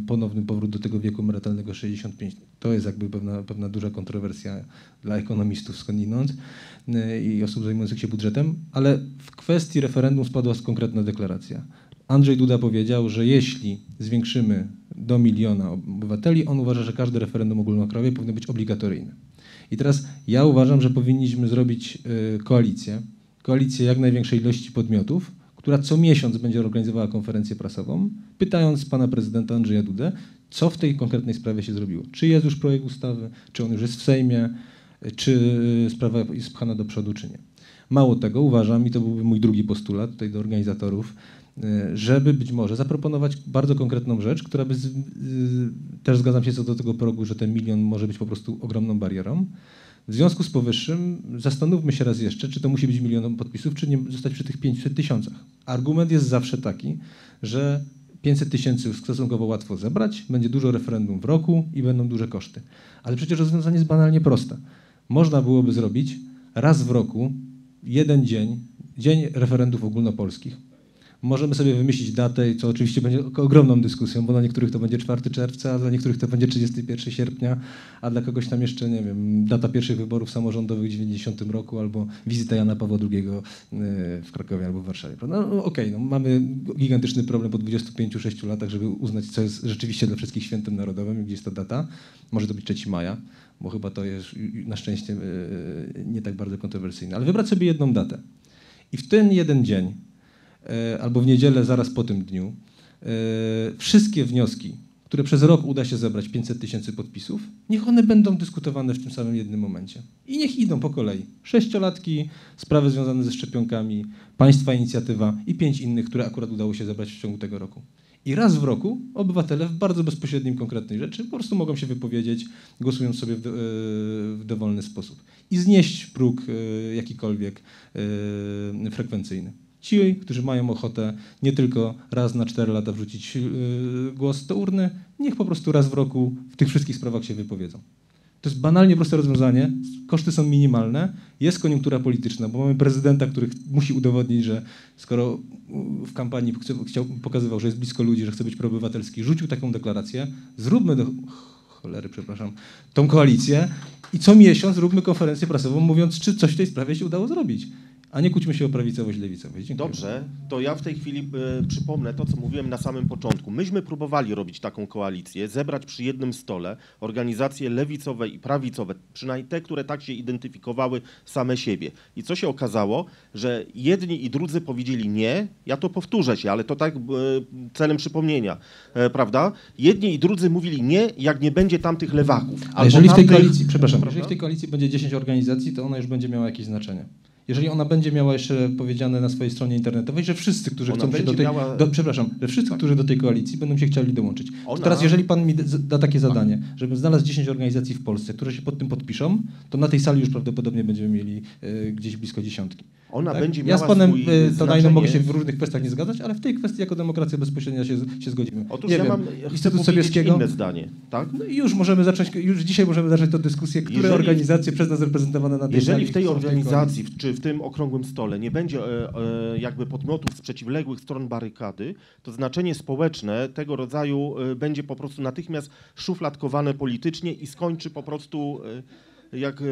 ponowny powrót do tego wieku emerytalnego 65, to jest jakby pewna duża kontrowersja dla ekonomistów skądinąd i osób zajmujących się budżetem, ale w kwestii referendum spadła konkretna deklaracja. Andrzej Duda powiedział, że jeśli zwiększymy do 1 miliona obywateli, on uważa, że każde referendum ogólnokrajowe powinno być obligatoryjne. I teraz ja uważam, że powinniśmy zrobić koalicję jak największej ilości podmiotów, która co miesiąc będzie organizowała konferencję prasową, pytając pana prezydenta Andrzeja Dudę, co w tej konkretnej sprawie się zrobiło. Czy jest już projekt ustawy, czy on już jest w Sejmie, czy sprawa jest pchana do przodu, czy nie. Mało tego, uważam, i to byłby mój drugi postulat tutaj do organizatorów, żeby być może zaproponować bardzo konkretną rzecz, która by, też zgadzam się co do tego progu, że ten 1 milion może być po prostu ogromną barierą. W związku z powyższym zastanówmy się raz jeszcze, czy to musi być 1 milion podpisów, czy nie zostać przy tych 500 000. Argument jest zawsze taki, że 500 000 stosunkowo łatwo zebrać, będzie dużo referendum w roku i będą duże koszty. Ale przecież rozwiązanie jest banalnie proste. Można byłoby zrobić raz w roku jeden dzień referendów ogólnopolskich. Możemy sobie wymyślić datę, co oczywiście będzie ogromną dyskusją, bo dla niektórych to będzie 4 czerwca, a dla niektórych to będzie 31 sierpnia, a dla kogoś tam jeszcze, nie wiem, data pierwszych wyborów samorządowych w 90 roku albo wizyta Jana Pawła II w Krakowie albo w Warszawie. No okej, no, mamy gigantyczny problem po 25-6 latach, żeby uznać, co jest rzeczywiście dla wszystkich świętem narodowym, gdzie jest ta data. Może to być 3 maja, bo chyba to jest na szczęście nie tak bardzo kontrowersyjne. Ale wybrać sobie jedną datę i w ten jeden dzień albo w niedzielę zaraz po tym dniu wszystkie wnioski, które przez rok uda się zebrać 500 000 podpisów, niech one będą dyskutowane w tym samym jednym momencie. I niech idą po kolei. 6-latki, sprawy związane ze szczepionkami, państwa inicjatywa i 5 innych, które akurat udało się zebrać w ciągu tego roku. I raz w roku obywatele w bardzo bezpośrednim, konkretnej rzeczy po prostu mogą się wypowiedzieć, głosując sobie w dowolny sposób. I znieść próg jakikolwiek frekwencyjny. Ci, którzy mają ochotę nie tylko raz na 4 lata wrzucić głos do urny, niech po prostu raz w roku w tych wszystkich sprawach się wypowiedzą. To jest banalnie proste rozwiązanie, koszty są minimalne, jest koniunktura polityczna, bo mamy prezydenta, który musi udowodnić, że skoro w kampanii pokazywał, że jest blisko ludzi, że chce być proobywatelski, rzucił taką deklarację, zróbmy do cholery, przepraszam, tą koalicję i co miesiąc róbmy konferencję prasową, mówiąc, czy coś w tej sprawie się udało zrobić. A nie kłóćmy się o prawicowość, lewicowość. Dziękuję. Dobrze, to ja w tej chwili przypomnę to, co mówiłem na samym początku. Myśmy próbowali robić taką koalicję, zebrać przy jednym stole organizacje lewicowe i prawicowe, przynajmniej te, które tak się identyfikowały same siebie. I co się okazało, że jedni i drudzy powiedzieli nie, ja to powtórzę się, ale to tak celem przypomnienia, prawda? Jedni i drudzy mówili nie, jak nie będzie tamtych lewaków. A jeżeli w tej koalicji, przepraszam, jeżeli w tej koalicji będzie 10 organizacji, to ona już będzie miała jakieś znaczenie. Jeżeli ona będzie miała jeszcze powiedziane na swojej stronie internetowej, że wszyscy, którzy chcą się do tej, miała... że wszyscy, tak, którzy do tej koalicji będą się chcieli dołączyć. Teraz, jeżeli pan mi da takie zadanie, tak, żebym znalazł 10 organizacji w Polsce, które się pod tym podpiszą, to na tej sali już prawdopodobnie będziemy mieli gdzieś blisko 10. Ona tak? będzie miała ja z panem Tanajno mogę się w różnych kwestiach nie zgadzać, ale w tej kwestii jako Demokracja Bezpośrednia się zgodzimy. Otóż ja mam Instytut Sobieskiego inne zdanie. Tak? No i już możemy zacząć, już dzisiaj możemy zacząć tę dyskusję, które organizacje przez nas reprezentowane na tej sali. Jeżeli w tej organizacji, czy w tym okrągłym stole nie będzie jakby podmiotów z przeciwległych stron barykady, to znaczenie społeczne tego rodzaju będzie po prostu natychmiast szufladkowane politycznie i skończy po prostu jak...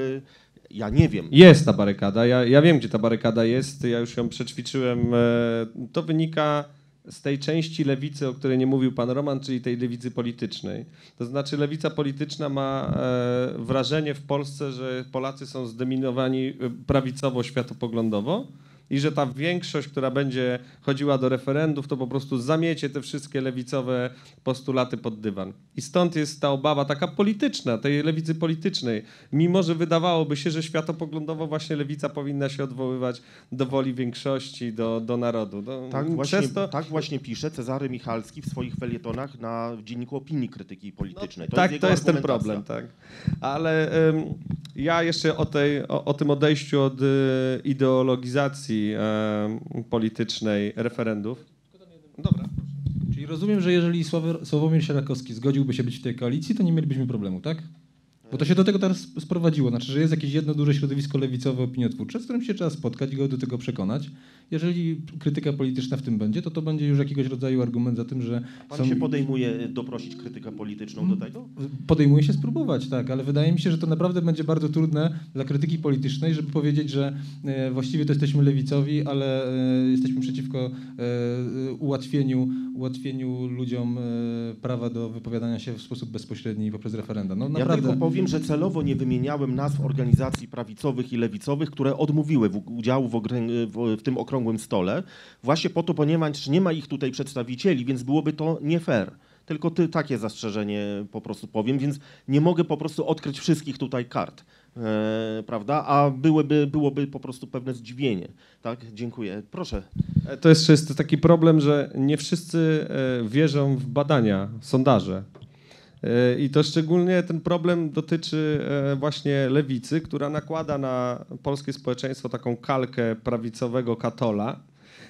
Ja nie wiem. Jest ta barykada. Ja wiem, gdzie ta barykada jest. Ja już ją przećwiczyłem. To wynika z tej części lewicy, o której nie mówił pan Roman, czyli tej lewicy politycznej. To znaczy lewica polityczna ma wrażenie w Polsce, że Polacy są zdominowani prawicowo, światopoglądowo. i że ta większość, która będzie chodziła do referendów, to po prostu zamiecie te wszystkie lewicowe postulaty pod dywan. I stąd jest ta obawa taka polityczna, tej lewicy politycznej. Mimo że wydawałoby się, że światopoglądowo właśnie lewica powinna się odwoływać do woli większości, do narodu. No, tak właśnie pisze Cezary Michalski w swoich felietonach na Dzienniku Opinii Krytyki Politycznej. No, to jest ten problem, tak. Ale ja jeszcze o tym odejściu od ideologizacji politycznej referendów. Dobra. Czyli rozumiem, że jeżeli Sławomir Sierakowski zgodziłby się być w tej koalicji, to nie mielibyśmy problemu, tak? Bo to się do tego teraz sprowadziło. Znaczy, że jest jakieś jedno duże środowisko lewicowe, opiniotwórcze, z którym się trzeba spotkać i go do tego przekonać. Jeżeli krytyka polityczna w tym będzie, to będzie już jakiegoś rodzaju argument za tym, że... Pan się podejmuje doprosić krytykę polityczną do tego? Podejmuje się spróbować, tak, ale wydaje mi się, że to naprawdę będzie bardzo trudne dla krytyki politycznej, żeby powiedzieć, że właściwie to jesteśmy lewicowi, ale jesteśmy przeciwko ułatwieniu ludziom prawa do wypowiadania się w sposób bezpośredni poprzez referenda. No, naprawdę. Ja tylko powiem, że celowo nie wymieniałem nazw organizacji prawicowych i lewicowych, które odmówiły udziału w tym okrągłym stole, właśnie po to, ponieważ nie ma ich tutaj przedstawicieli, więc byłoby to nie fair. Tylko takie zastrzeżenie po prostu powiem, więc nie mogę po prostu odkryć wszystkich tutaj kart, prawda? A byłoby po prostu pewne zdziwienie. Tak? Dziękuję. Proszę. To jeszcze jest taki problem, że nie wszyscy wierzą w badania, sondaże. I to szczególnie ten problem dotyczy właśnie lewicy, która nakłada na polskie społeczeństwo taką kalkę prawicowego katola.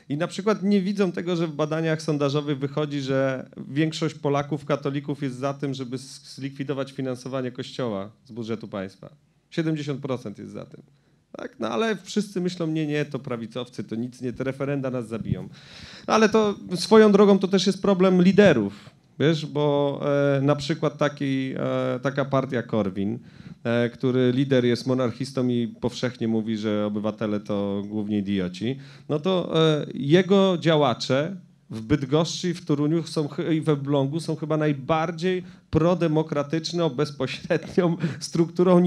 I na przykład nie widzą tego, że w badaniach sondażowych wychodzi, że większość Polaków, katolików jest za tym, żeby zlikwidować finansowanie Kościoła z budżetu państwa. 70% jest za tym. Tak? No ale wszyscy myślą, nie, to prawicowcy, to nic, nie, te referenda nas zabiją. Ale to swoją drogą to też jest problem liderów. Wiesz, bo na przykład taka partia Korwin, który lider jest monarchistą i powszechnie mówi, że obywatele to głównie idioci, no to jego działacze w Bydgoszczy i w Toruniu i w Elblągu są chyba najbardziej prodemokratyczną, bezpośrednią strukturą,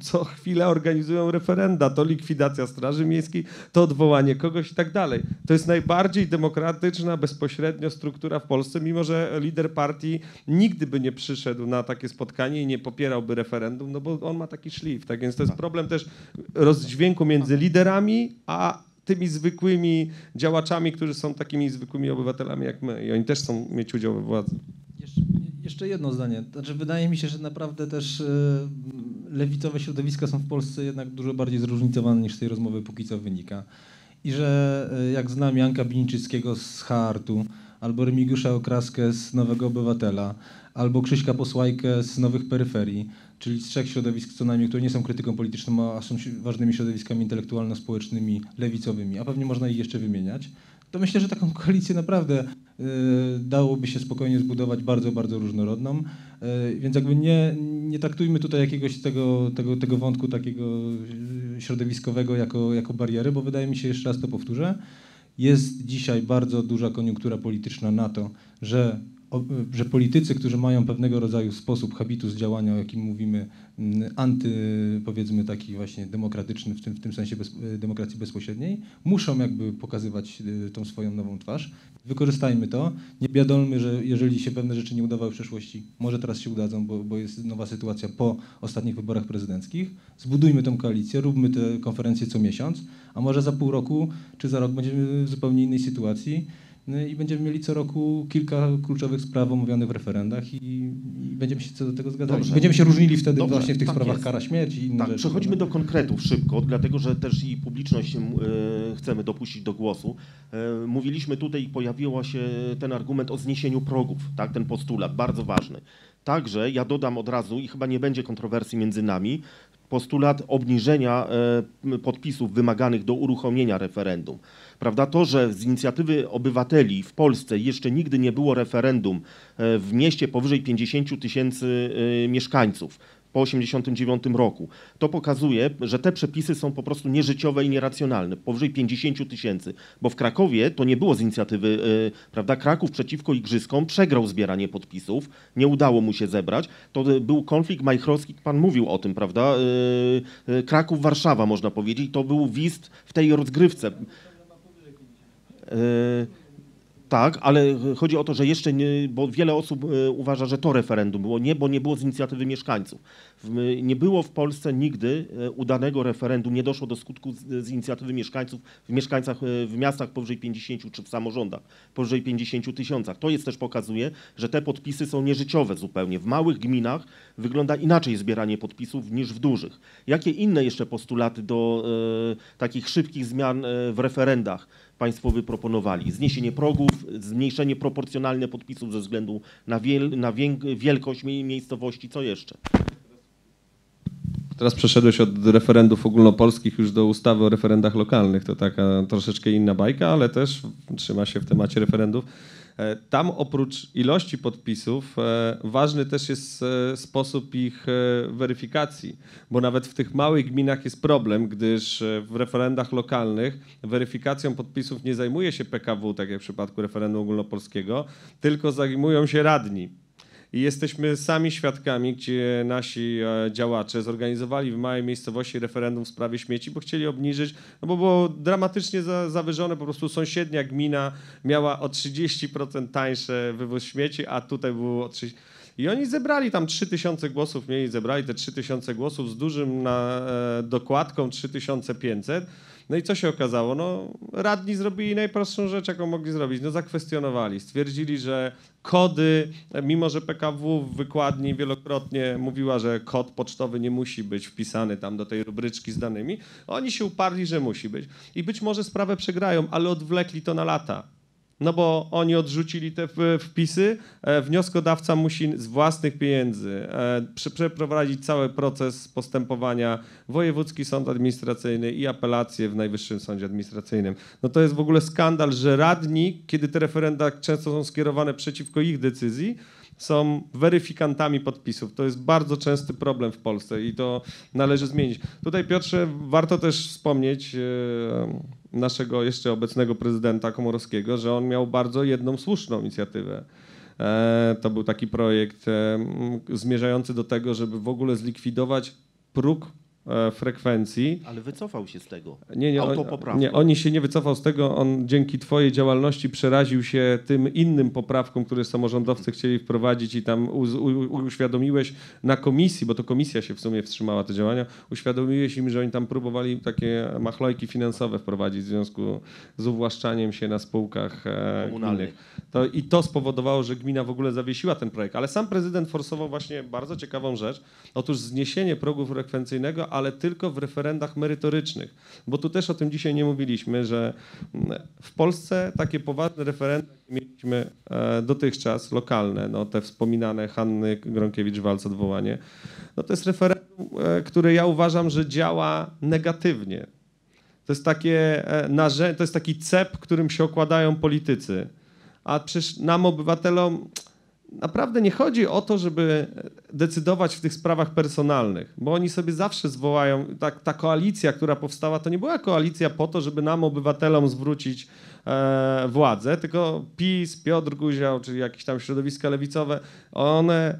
co chwilę organizują referenda. To likwidacja Straży Miejskiej, to odwołanie kogoś i tak dalej. To jest najbardziej demokratyczna, bezpośrednio struktura w Polsce, mimo że lider partii nigdy by nie przyszedł na takie spotkanie i nie popierałby referendum, no bo on ma taki szlif. Tak więc to jest problem też rozdźwięku między liderami a tymi zwykłymi działaczami, którzy są takimi zwykłymi obywatelami jak my i oni też chcą mieć udział we władzy. Jeszcze jedno zdanie. Znaczy, wydaje mi się, że naprawdę też lewicowe środowiska są w Polsce jednak dużo bardziej zróżnicowane niż z tej rozmowy póki co wynika. I że jak znam Janka Biniczyckiego z Hartu, albo Remigiusza Okraskę z Nowego Obywatela, albo Krzyśka Posłajkę z Nowych Peryferii, czyli z trzech środowisk co najmniej, które nie są krytyką polityczną, a są ważnymi środowiskami intelektualno-społecznymi, lewicowymi, a pewnie można ich jeszcze wymieniać, to myślę, że taką koalicję naprawdę dałoby się spokojnie zbudować bardzo, bardzo różnorodną. Więc jakby nie traktujmy tutaj jakiegoś tego wątku takiego środowiskowego jako bariery, bo wydaje mi się, jeszcze raz to powtórzę, jest dzisiaj bardzo duża koniunktura polityczna na to, że politycy, którzy mają pewnego rodzaju sposób, habitus działania, o jakim mówimy, powiedzmy taki właśnie demokratyczny, w tym sensie demokracji bezpośredniej, muszą jakby pokazywać tą swoją nową twarz. Wykorzystajmy to. Nie biadolmy, że jeżeli się pewne rzeczy nie udawały w przeszłości, może teraz się udadzą, bo jest nowa sytuacja po ostatnich wyborach prezydenckich. Zbudujmy tą koalicję, róbmy te konferencje co miesiąc, a może za pół roku czy za rok będziemy w zupełnie innej sytuacji. No i będziemy mieli co roku kilka kluczowych spraw omawianych w referendach i będziemy się co do tego zgadzali. Dobrze. Będziemy się różnili wtedy właśnie w tych sprawach kara śmierci i inne rzeczy. Przechodźmy do konkretów szybko, dlatego że też i publiczność chcemy dopuścić do głosu. Mówiliśmy tutaj i pojawił się ten argument o zniesieniu progów, tak? Ten postulat bardzo ważny. Także ja dodam od razu i chyba nie będzie kontrowersji między nami, postulat obniżenia podpisów wymaganych do uruchomienia referendum. Prawda? To, że z inicjatywy obywateli w Polsce jeszcze nigdy nie było referendum w mieście powyżej 50 000 mieszkańców po 1989 roku, to pokazuje, że te przepisy są po prostu nieżyciowe i nieracjonalne, powyżej 50 000, bo w Krakowie to nie było z inicjatywy, prawda, Kraków przeciwko Igrzyskom przegrał zbieranie podpisów, nie udało mu się zebrać, to był konflikt majchrowski, pan mówił o tym, prawda, Kraków-Warszawa można powiedzieć, to był wist w tej rozgrywce. Tak, ale chodzi o to, że jeszcze nie, bo wiele osób uważa, że to referendum było nie, bo nie było z inicjatywy mieszkańców. Nie było w Polsce nigdy udanego referendum, nie doszło do skutku z inicjatywy mieszkańców w miastach powyżej 50 czy w samorządach powyżej 50 tysięcy. To jest też pokazuje, że te podpisy są nieżyciowe zupełnie. W małych gminach wygląda inaczej zbieranie podpisów niż w dużych. Jakie inne jeszcze postulaty do takich szybkich zmian w referendach Państwo wyproponowali? Zniesienie progów, zmniejszenie proporcjonalne podpisów ze względu na, wielkość miejscowości, co jeszcze? Teraz przeszedłeś od referendów ogólnopolskich już do ustawy o referendach lokalnych. To taka troszeczkę inna bajka, ale też trzyma się w temacie referendów. Tam oprócz ilości podpisów ważny też jest sposób ich weryfikacji, bo nawet w tych małych gminach jest problem, gdyż w referendach lokalnych weryfikacją podpisów nie zajmuje się PKW, tak jak w przypadku referendum ogólnopolskiego, tylko zajmują się radni. I jesteśmy sami świadkami, gdzie nasi działacze zorganizowali w małej miejscowości referendum w sprawie śmieci, bo chcieli obniżyć, no bo było dramatycznie zawyżone, po prostu sąsiednia gmina miała o 30% tańsze wywóz śmieci, a tutaj było o 30%. I oni zebrali tam 3000 głosów, mieli zebrali te 3000 głosów z dużym dokładką 3500. No i co się okazało? No, radni zrobili najprostszą rzecz, jaką mogli zrobić. No, zakwestionowali. Stwierdzili, że kody, mimo że PKW w wykładni wielokrotnie mówiła, że kod pocztowy nie musi być wpisany tam do tej rubryczki z danymi, oni się uparli, że musi być. I być może sprawę przegrają, ale odwlekli to na lata. No bo oni odrzucili te wpisy, wnioskodawca musi z własnych pieniędzy przeprowadzić cały proces postępowania, wojewódzki sąd administracyjny i apelacje w Najwyższym Sądzie Administracyjnym. No to jest w ogóle skandal, że radni, kiedy te referenda często są skierowane przeciwko ich decyzji, są weryfikantami podpisów. To jest bardzo częsty problem w Polsce i to należy zmienić. Tutaj, Piotrze, warto też wspomnieć naszego jeszcze obecnego prezydenta Komorowskiego, że on miał bardzo jedną słuszną inicjatywę. To był taki projekt zmierzający do tego, żeby w ogóle zlikwidować próg frekwencji. Ale wycofał się z tego. Nie, oni się nie wycofał z tego. On dzięki twojej działalności przeraził się tym innym poprawkom, które samorządowcy chcieli wprowadzić i tam uświadomiłeś na komisji, bo to komisja się w sumie wstrzymała te działania, uświadomiłeś im, że oni tam próbowali takie machlojki finansowe wprowadzić w związku z uwłaszczaniem się na spółkach komunalnych. I to spowodowało, że gmina w ogóle zawiesiła ten projekt. Ale sam prezydent forsował właśnie bardzo ciekawą rzecz. Otóż zniesienie progu frekwencyjnego, ale tylko w referendach merytorycznych. Bo tu też o tym dzisiaj nie mówiliśmy, że w Polsce takie poważne referenda mieliśmy dotychczas lokalne, no te wspominane Hanny Gronkiewicz-Waltz odwołanie. No to jest referendum, które ja uważam, że działa negatywnie. To jest takie narzędzie, to jest taki cep, którym się okładają politycy. A przecież nam, obywatelom, naprawdę nie chodzi o to, żeby decydować w tych sprawach personalnych, bo oni sobie zawsze zwołają, ta koalicja, która powstała, to nie była koalicja po to, żeby nam, obywatelom, zwrócić władzę, tylko PiS, Piotr Guział, czyli jakieś tam środowiska lewicowe, one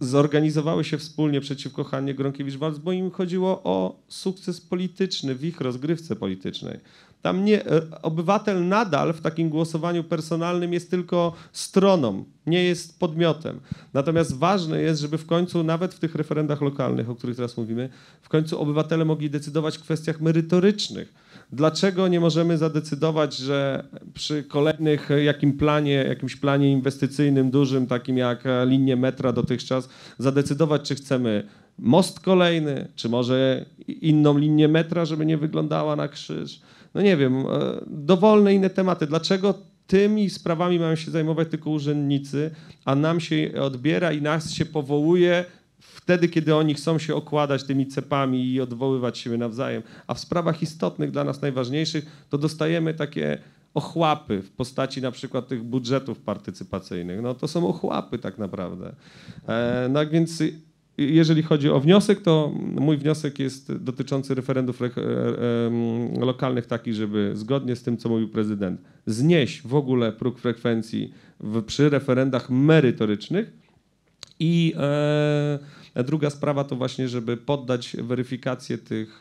zorganizowały się wspólnie przeciwko Hannie Gronkiewicz-Waltz, bo im chodziło o sukces polityczny w ich rozgrywce politycznej. Tam nie, obywatel nadal w takim głosowaniu personalnym jest tylko stroną, nie jest podmiotem. Natomiast ważne jest, żeby w końcu, nawet w tych referendach lokalnych, o których teraz mówimy, w końcu obywatele mogli decydować w kwestiach merytorycznych. Dlaczego nie możemy zadecydować, że przy kolejnych jakimś planie inwestycyjnym dużym, takim jak linie metra dotychczas, zadecydować, czy chcemy most kolejny, czy może inną linię metra, żeby nie wyglądała na krzyż. No nie wiem, dowolne inne tematy. Dlaczego tymi sprawami mają się zajmować tylko urzędnicy, a nam się odbiera i nas się powołuje wtedy, kiedy oni chcą się okładać tymi cepami i odwoływać siebie nawzajem. A w sprawach istotnych, dla nas najważniejszych, to dostajemy takie ochłapy w postaci na przykład tych budżetów partycypacyjnych. No to są ochłapy tak naprawdę. No więc jeżeli chodzi o wniosek, to mój wniosek jest dotyczący referendów lokalnych taki, żeby zgodnie z tym, co mówił prezydent, znieść w ogóle próg frekwencji przy referendach merytorycznych i Druga sprawa to właśnie, żeby poddać weryfikację tych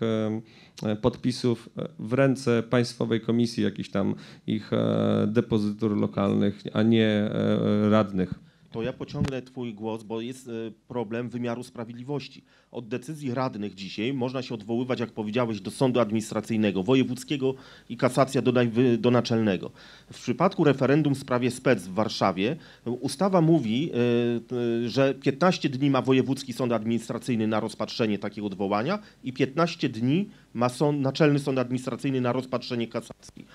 podpisów w ręce Państwowej Komisji jakichś tam ich depozytur lokalnych, a nie radnych. To ja pociągnę twój głos, bo jest problem wymiaru sprawiedliwości. Od decyzji radnych dzisiaj można się odwoływać, jak powiedziałeś, do sądu administracyjnego, wojewódzkiego i kasacja do naczelnego. W przypadku referendum w sprawie SPEC w Warszawie ustawa mówi, że 15 dni ma wojewódzki sąd administracyjny na rozpatrzenie takiego odwołania i 15 dni ma naczelny sąd administracyjny na rozpatrzenie kasacji.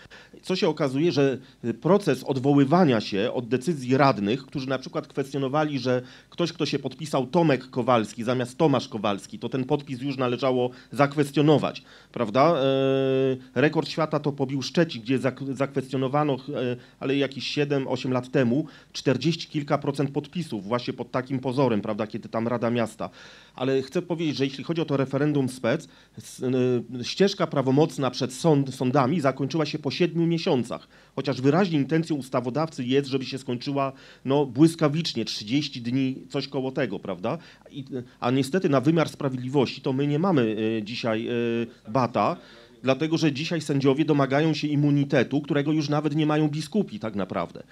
Co się okazuje, że proces odwoływania się od decyzji radnych, którzy na przykład kwestionowali, że ktoś, kto się podpisał Tomek Kowalski zamiast Tomasz Kowalski, to ten podpis już należało zakwestionować, prawda? Rekord świata to pobił Szczecin, gdzie zakwestionowano, ale jakieś 7-8 lat temu, 40 kilka procent podpisów właśnie pod takim pozorem, prawda, kiedy tam Rada Miasta. Ale chcę powiedzieć, że jeśli chodzi o to referendum SPEC, ścieżka prawomocna przed sądami zakończyła się po 7 miesiącach, chociaż wyraźnie intencją ustawodawcy jest, żeby się skończyła no, błyskawicznie, 30 dni, coś koło tego, prawda? A niestety na wymiar sprawiedliwości to my nie mamy dzisiaj bata, dlatego że dzisiaj sędziowie domagają się immunitetu, którego już nawet nie mają biskupi tak naprawdę,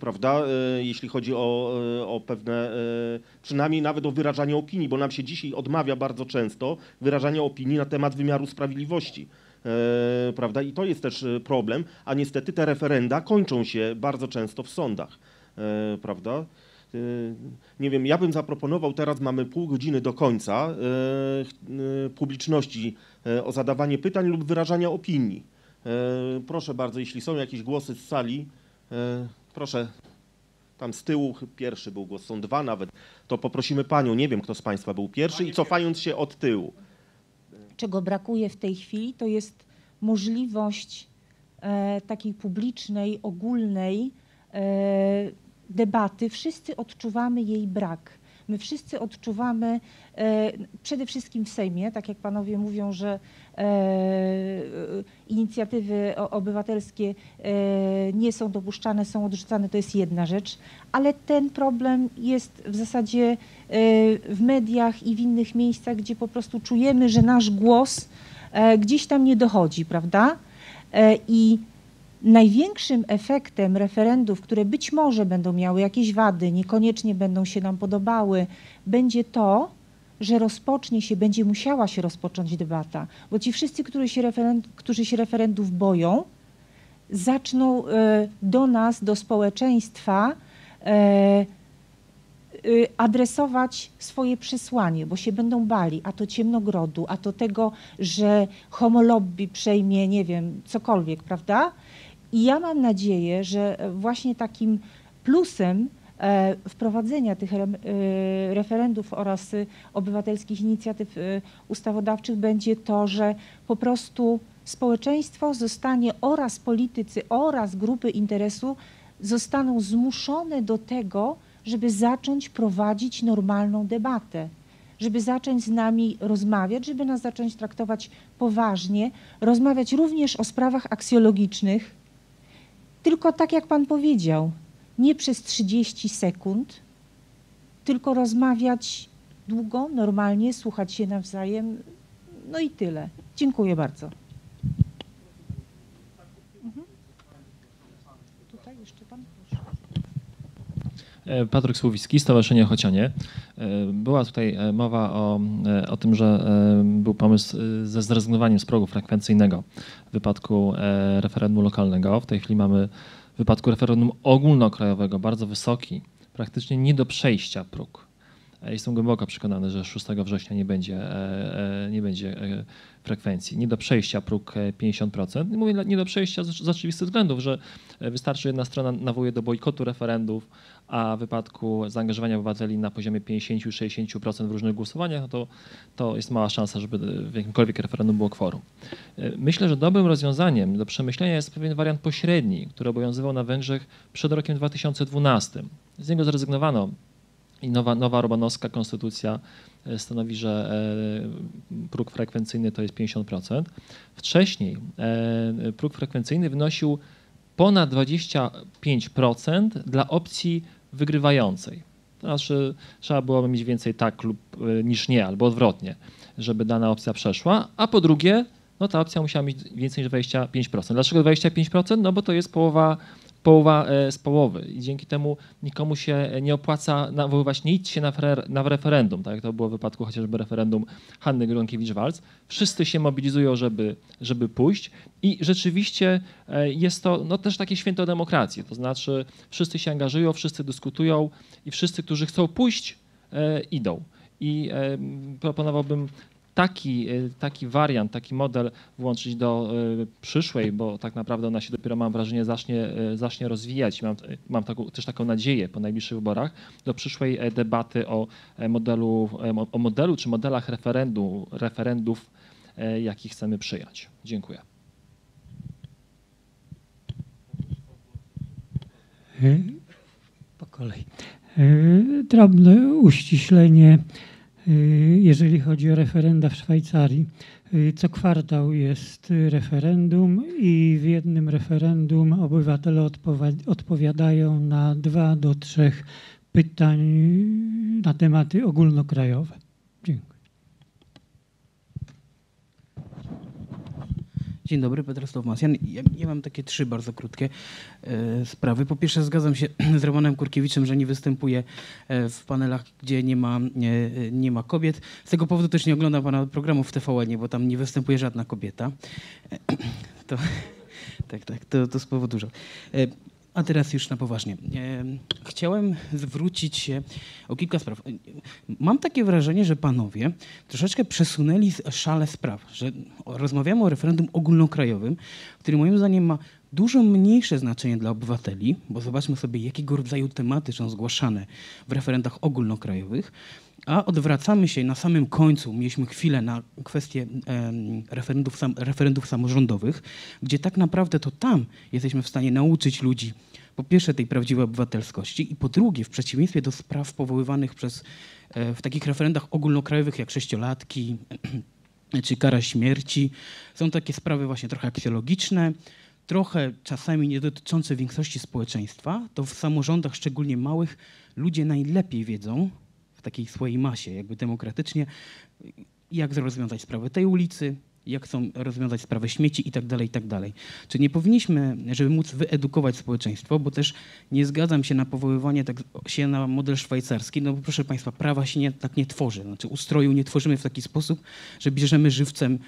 prawda? Jeśli chodzi o pewne, przynajmniej nawet o wyrażanie opinii, bo nam się dzisiaj odmawia bardzo często wyrażania opinii na temat wymiaru sprawiedliwości. Prawda? I to jest też problem, a niestety te referenda kończą się bardzo często w sądach, prawda? Nie wiem, ja bym zaproponował, teraz mamy pół godziny do końca publiczności o zadawanie pytań lub wyrażania opinii. Proszę bardzo, jeśli są jakieś głosy z sali, proszę, tam z tyłu pierwszy był głos, są dwa nawet, to poprosimy panią, nie wiem kto z państwa był pierwszy i cofając się od tyłu. Czego brakuje w tej chwili, to jest możliwość takiej publicznej, ogólnej debaty. Wszyscy odczuwamy jej brak. My wszyscy odczuwamy, przede wszystkim w Sejmie, tak jak panowie mówią, że inicjatywy obywatelskie nie są dopuszczane, są odrzucane, to jest jedna rzecz, ale ten problem jest w zasadzie w mediach i w innych miejscach, gdzie po prostu czujemy, że nasz głos gdzieś tam nie dochodzi, prawda? I największym efektem referendów, które być może będą miały jakieś wady, niekoniecznie będą się nam podobały, będzie to, że będzie musiała się rozpocząć debata, bo ci wszyscy, którzy się referendów boją, zaczną do nas, do społeczeństwa adresować swoje przesłanie, bo się będą bali, a to ciemnogrodu, a to tego, że homo lobby przejmie, nie wiem, cokolwiek, prawda? I ja mam nadzieję, że właśnie takim plusem wprowadzenia tych referendów oraz obywatelskich inicjatyw ustawodawczych będzie to, że po prostu społeczeństwo zostanie oraz politycy, oraz grupy interesu zostaną zmuszone do tego, żeby zacząć prowadzić normalną debatę, żeby zacząć z nami rozmawiać, żeby nas zacząć traktować poważnie, rozmawiać również o sprawach aksjologicznych, tylko tak jak pan powiedział, nie przez 30 sekund, tylko rozmawiać długo, normalnie, słuchać się nawzajem, no i tyle. Dziękuję bardzo. Tutaj jeszcze pan, proszę. Patryk Słowicki, Stowarzyszenie Ochocianie. Była tutaj mowa o tym, że był pomysł ze zrezygnowaniem z progu frekwencyjnego w wypadku referendum lokalnego. W tej chwili mamy w wypadku referendum ogólnokrajowego bardzo wysoki, praktycznie nie do przejścia próg. Jestem głęboko przekonany, że 6 września nie będzie frekwencji. Nie do przejścia próg 50%. Mówię nie do przejścia z oczywistych względów, że wystarczy jedna strona nawołuje do bojkotu referendów, a w wypadku zaangażowania obywateli na poziomie 50-60% w różnych głosowaniach, no to jest mała szansa, żeby w jakimkolwiek referendum było kworum. Myślę, że dobrym rozwiązaniem do przemyślenia jest pewien wariant pośredni, który obowiązywał na Węgrzech przed rokiem 2012. Z niego zrezygnowano. I nowa romanowska konstytucja stanowi, że próg frekwencyjny to jest 50%. Wcześniej próg frekwencyjny wynosił ponad 25% dla opcji wygrywającej. To znaczy trzeba było mieć więcej tak lub niż nie, albo odwrotnie, żeby dana opcja przeszła, a po drugie, no ta opcja musiała mieć więcej niż 25%. Dlaczego 25%? No bo to jest połowa z połowy i dzięki temu nikomu się nie opłaca nawoływać, nie idźcie na referendum, tak jak to było w wypadku chociażby referendum Hanny Gronkiewicz-Waltz. Wszyscy się mobilizują, żeby pójść i rzeczywiście jest to no, też takie święto demokracji, to znaczy wszyscy się angażują, wszyscy dyskutują i wszyscy, którzy chcą pójść, idą. I proponowałbym taki wariant, taki model włączyć do przyszłej, bo tak naprawdę ona się dopiero, mam wrażenie, zacznie rozwijać. Mam też taką nadzieję po najbliższych wyborach, do przyszłej debaty o modelu czy modelach referendów, jakich chcemy przyjąć. Dziękuję. Po kolei. Drobne uściślenie. Jeżeli chodzi o referenda w Szwajcarii, co kwartał jest referendum i w jednym referendum obywatele odpowiadają na 2 do 3 pytań na tematy ogólnokrajowe. Dziękuję. Dzień dobry, Piotr Ciąpa. Ja mam takie 3 bardzo krótkie sprawy. Po pierwsze, zgadzam się z Romanem Kurkiewiczem, że nie występuje w panelach, gdzie nie ma kobiet. Z tego powodu też nie oglądam pana programów w TVN, bo tam nie występuje żadna kobieta. To, to z powodu dużo. A teraz już na poważnie. Chciałem zwrócić się o kilka spraw. Mam takie wrażenie, że panowie troszeczkę przesunęli szale spraw, że rozmawiamy o referendum ogólnokrajowym, który moim zdaniem ma dużo mniejsze znaczenie dla obywateli, bo zobaczmy sobie, jakiego rodzaju tematy są zgłaszane w referendach ogólnokrajowych, a odwracamy się na samym końcu, mieliśmy chwilę na kwestię referendów samorządowych, gdzie tak naprawdę to tam jesteśmy w stanie nauczyć ludzi po pierwsze tej prawdziwej obywatelskości i po drugie, w przeciwieństwie do spraw powoływanych przez, w takich referendach ogólnokrajowych jak 6-latki czy kara śmierci, są takie sprawy właśnie trochę aksjologiczne, trochę czasami nie dotyczące większości społeczeństwa, to w samorządach, szczególnie małych, ludzie najlepiej wiedzą, w takiej swojej masie, jakby demokratycznie, jak rozwiązać sprawę tej ulicy, jak chcą rozwiązać sprawę śmieci i tak dalej, i tak dalej. Czy nie powinniśmy, żeby móc wyedukować społeczeństwo, bo też nie zgadzam się na powoływanie się na model szwajcarski, no bo proszę państwa, prawa się tak nie tworzy, znaczy ustroju nie tworzymy w taki sposób, że bierzemy żywcem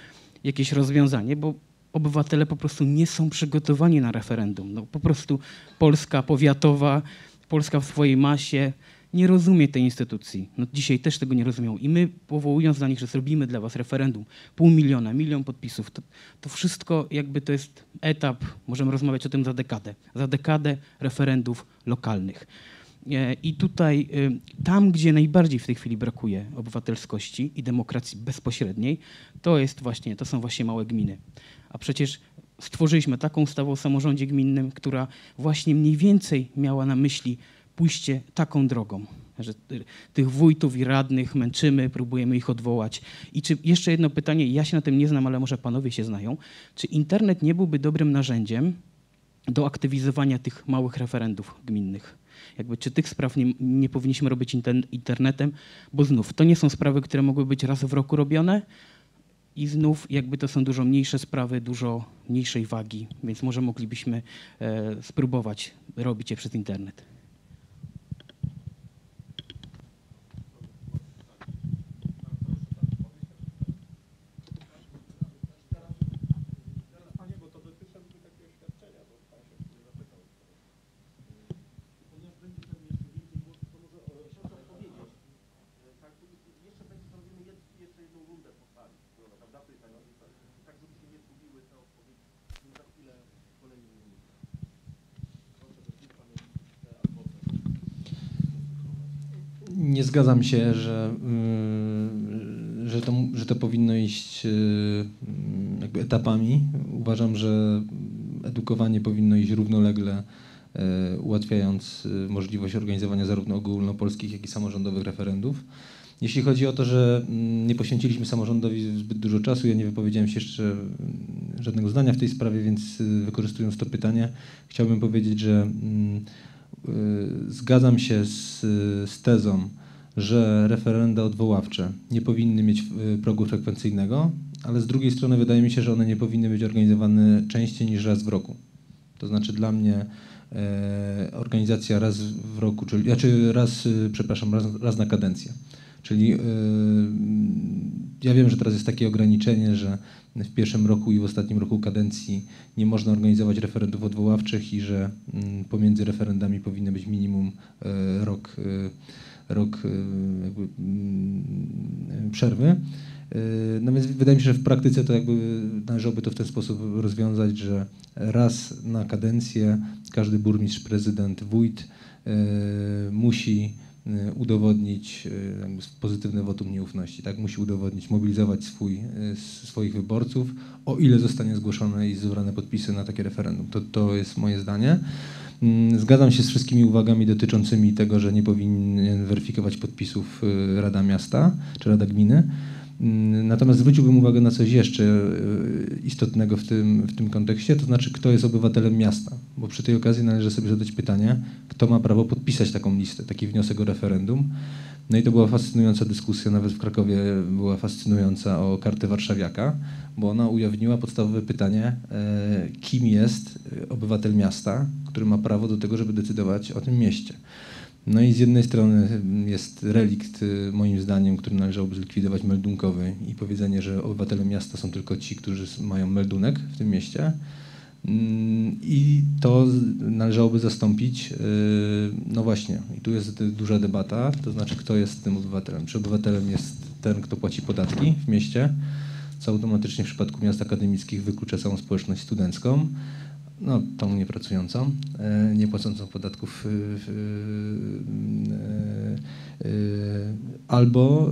jakieś rozwiązanie, bo obywatele po prostu nie są przygotowani na referendum. No, po prostu Polska powiatowa, Polska w swojej masie nie rozumie tej instytucji. No, dzisiaj też tego nie rozumią. I my, powołując na nich, że zrobimy dla was referendum, 500 000, 1 000 000 podpisów, to wszystko jakby to jest etap, możemy rozmawiać o tym za dekadę. Za dekadę referendów lokalnych. I tutaj, tam gdzie najbardziej w tej chwili brakuje obywatelskości i demokracji bezpośredniej, to są właśnie małe gminy. A przecież stworzyliśmy taką ustawę o samorządzie gminnym, która właśnie mniej więcej miała na myśli pójście taką drogą, że tych wójtów i radnych męczymy, próbujemy ich odwołać. I czy jeszcze jedno pytanie, ja się na tym nie znam, ale może panowie się znają. Czy internet nie byłby dobrym narzędziem do aktywizowania tych małych referendów gminnych? Jakby, czy tych spraw nie powinniśmy robić internetem, bo znów to nie są sprawy, które mogły być raz w roku robione i znów jakby to są dużo mniejsze sprawy, dużo mniejszej wagi, więc może moglibyśmy spróbować robić je przez internet. Nie zgadzam się, że to powinno iść jakby etapami. Uważam, że edukowanie powinno iść równolegle, ułatwiając możliwość organizowania zarówno ogólnopolskich, jak i samorządowych referendów. Jeśli chodzi o to, że nie poświęciliśmy samorządowi zbyt dużo czasu, ja nie wypowiedziałem się jeszcze żadnego zdania w tej sprawie, więc wykorzystując to pytanie, chciałbym powiedzieć, że zgadzam się z tezą, że referenda odwoławcze nie powinny mieć progu frekwencyjnego, ale z drugiej strony wydaje mi się, że one nie powinny być organizowane częściej niż raz w roku. To znaczy dla mnie organizacja raz w roku, czyli znaczy raz na kadencję. Czyli ja wiem, że teraz jest takie ograniczenie, że w pierwszym roku i w ostatnim roku kadencji nie można organizować referendów odwoławczych i że pomiędzy referendami powinny być minimum rok przerwy. No więc wydaje mi się, że w praktyce to jakby należałoby to w ten sposób rozwiązać, że raz na kadencję każdy burmistrz, prezydent, wójt musi udowodnić pozytywne wotum nieufności, tak? Musi udowodnić, mobilizować swoich wyborców, o ile zostanie zgłoszone i zebrane podpisy na takie referendum. To jest moje zdanie. Zgadzam się z wszystkimi uwagami dotyczącymi tego, że nie powinien weryfikować podpisów Rada Miasta czy Rada Gminy. Natomiast zwróciłbym uwagę na coś jeszcze istotnego w tym kontekście, to znaczy kto jest obywatelem miasta, bo przy tej okazji należy sobie zadać pytanie, kto ma prawo podpisać taką listę, taki wniosek o referendum. No i to była fascynująca dyskusja, nawet w Krakowie była fascynująca o karty warszawiaka, bo ona ujawniła podstawowe pytanie, kim jest obywatel miasta, który ma prawo do tego, żeby decydować o tym mieście. No i z jednej strony jest relikt, moim zdaniem, który należałoby zlikwidować, meldunkowy, i powiedzenie, że obywatele miasta są tylko ci, którzy mają meldunek w tym mieście. I to należałoby zastąpić, no właśnie, i tu jest duża debata, to znaczy kto jest tym obywatelem. Czy obywatelem jest ten, kto płaci podatki w mieście, co automatycznie w przypadku miast akademickich wyklucza całą społeczność studencką. No, tą niepracującą, nie płacącą podatków, albo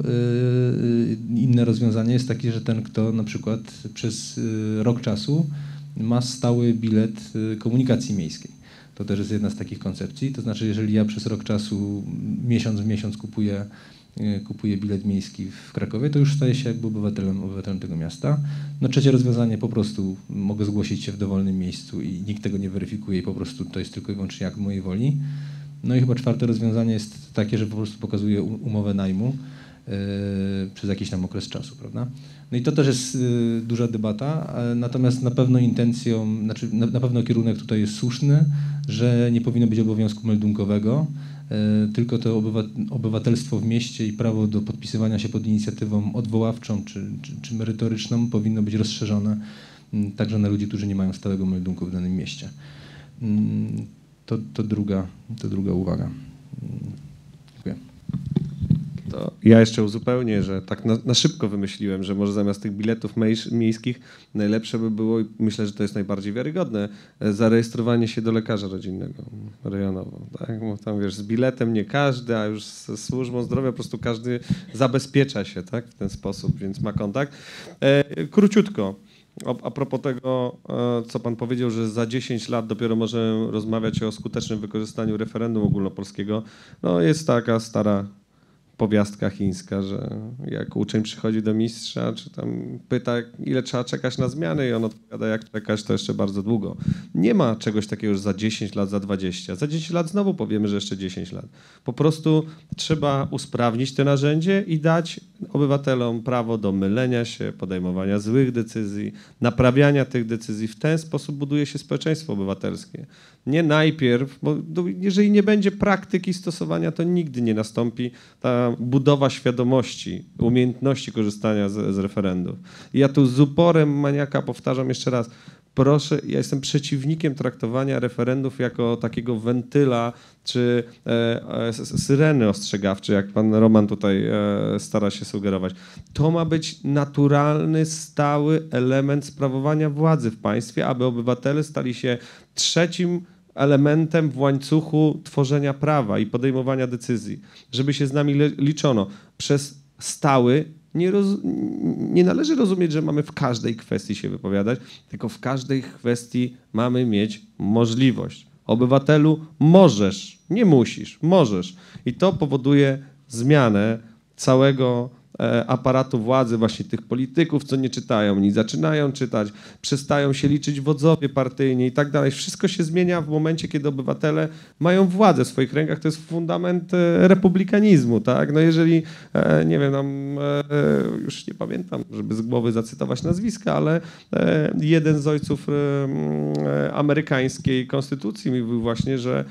inne rozwiązanie jest takie, że ten, kto na przykład przez rok czasu ma stały bilet komunikacji miejskiej. To też jest jedna z takich koncepcji, to znaczy jeżeli ja przez rok czasu, miesiąc w miesiąc kupuję bilet miejski w Krakowie, to już staję się jakby obywatelem tego miasta. No trzecie rozwiązanie, po prostu mogę zgłosić się w dowolnym miejscu i nikt tego nie weryfikuje i po prostu to jest tylko i wyłącznie jak mojej woli. No i chyba czwarte rozwiązanie jest takie, że po prostu pokazuję umowę najmu przez jakiś tam okres czasu, prawda? No i to też jest duża debata, natomiast na pewno intencją, znaczy na pewno kierunek tutaj jest słuszny, że nie powinno być obowiązku meldunkowego, tylko to obywatelstwo w mieście i prawo do podpisywania się pod inicjatywą odwoławczą czy merytoryczną powinno być rozszerzone także na ludzi, którzy nie mają stałego meldunku w danym mieście. To druga uwaga. Dziękuję. To ja jeszcze uzupełnię, że tak na szybko wymyśliłem, że może zamiast tych biletów miejskich najlepsze by było, i myślę, że to jest najbardziej wiarygodne, zarejestrowanie się do lekarza rodzinnego rejonowo. Tak? Bo tam wiesz, z biletem nie każdy, a już ze służbą zdrowia po prostu każdy zabezpiecza się, tak? W ten sposób, więc ma kontakt. Króciutko. A propos tego, co pan powiedział, że za 10 lat dopiero możemy rozmawiać o skutecznym wykorzystaniu referendum ogólnopolskiego, no jest taka stara powiastka chińska, że jak uczeń przychodzi do mistrza, czy tam pyta, ile trzeba czekać na zmiany, i on odpowiada, jak czekać, to jeszcze bardzo długo. Nie ma czegoś takiego już za 10 lat, za 20. Za 10 lat znowu powiemy, że jeszcze 10 lat. Po prostu trzeba usprawnić te narzędzie i dać obywatelom prawo do mylenia się, podejmowania złych decyzji, naprawiania tych decyzji. W ten sposób buduje się społeczeństwo obywatelskie. Nie najpierw, bo jeżeli nie będzie praktyki stosowania, to nigdy nie nastąpi ta budowa świadomości, umiejętności korzystania z referendów. I ja tu z uporem maniaka powtarzam jeszcze raz, proszę, ja jestem przeciwnikiem traktowania referendów jako takiego wentyla czy syreny ostrzegawczej, jak pan Roman tutaj stara się sugerować. To ma być naturalny, stały element sprawowania władzy w państwie, aby obywatele stali się trzecim elementem w łańcuchu tworzenia prawa i podejmowania decyzji, żeby się z nami liczono. Przez stały nie należy rozumieć, że mamy w każdej kwestii się wypowiadać, tylko w każdej kwestii mamy mieć możliwość. Obywatelu, możesz, nie musisz, możesz. I to powoduje zmianę całego aparatu władzy, właśnie tych polityków, co nie czytają nic, zaczynają czytać, przestają się liczyć wodzowie partyjni i tak dalej. Wszystko się zmienia w momencie, kiedy obywatele mają władzę w swoich rękach. To jest fundament republikanizmu, tak? No jeżeli, nie wiem, już nie pamiętam, żeby z głowy zacytować nazwiska, ale jeden z ojców amerykańskiej konstytucji mówił właśnie, że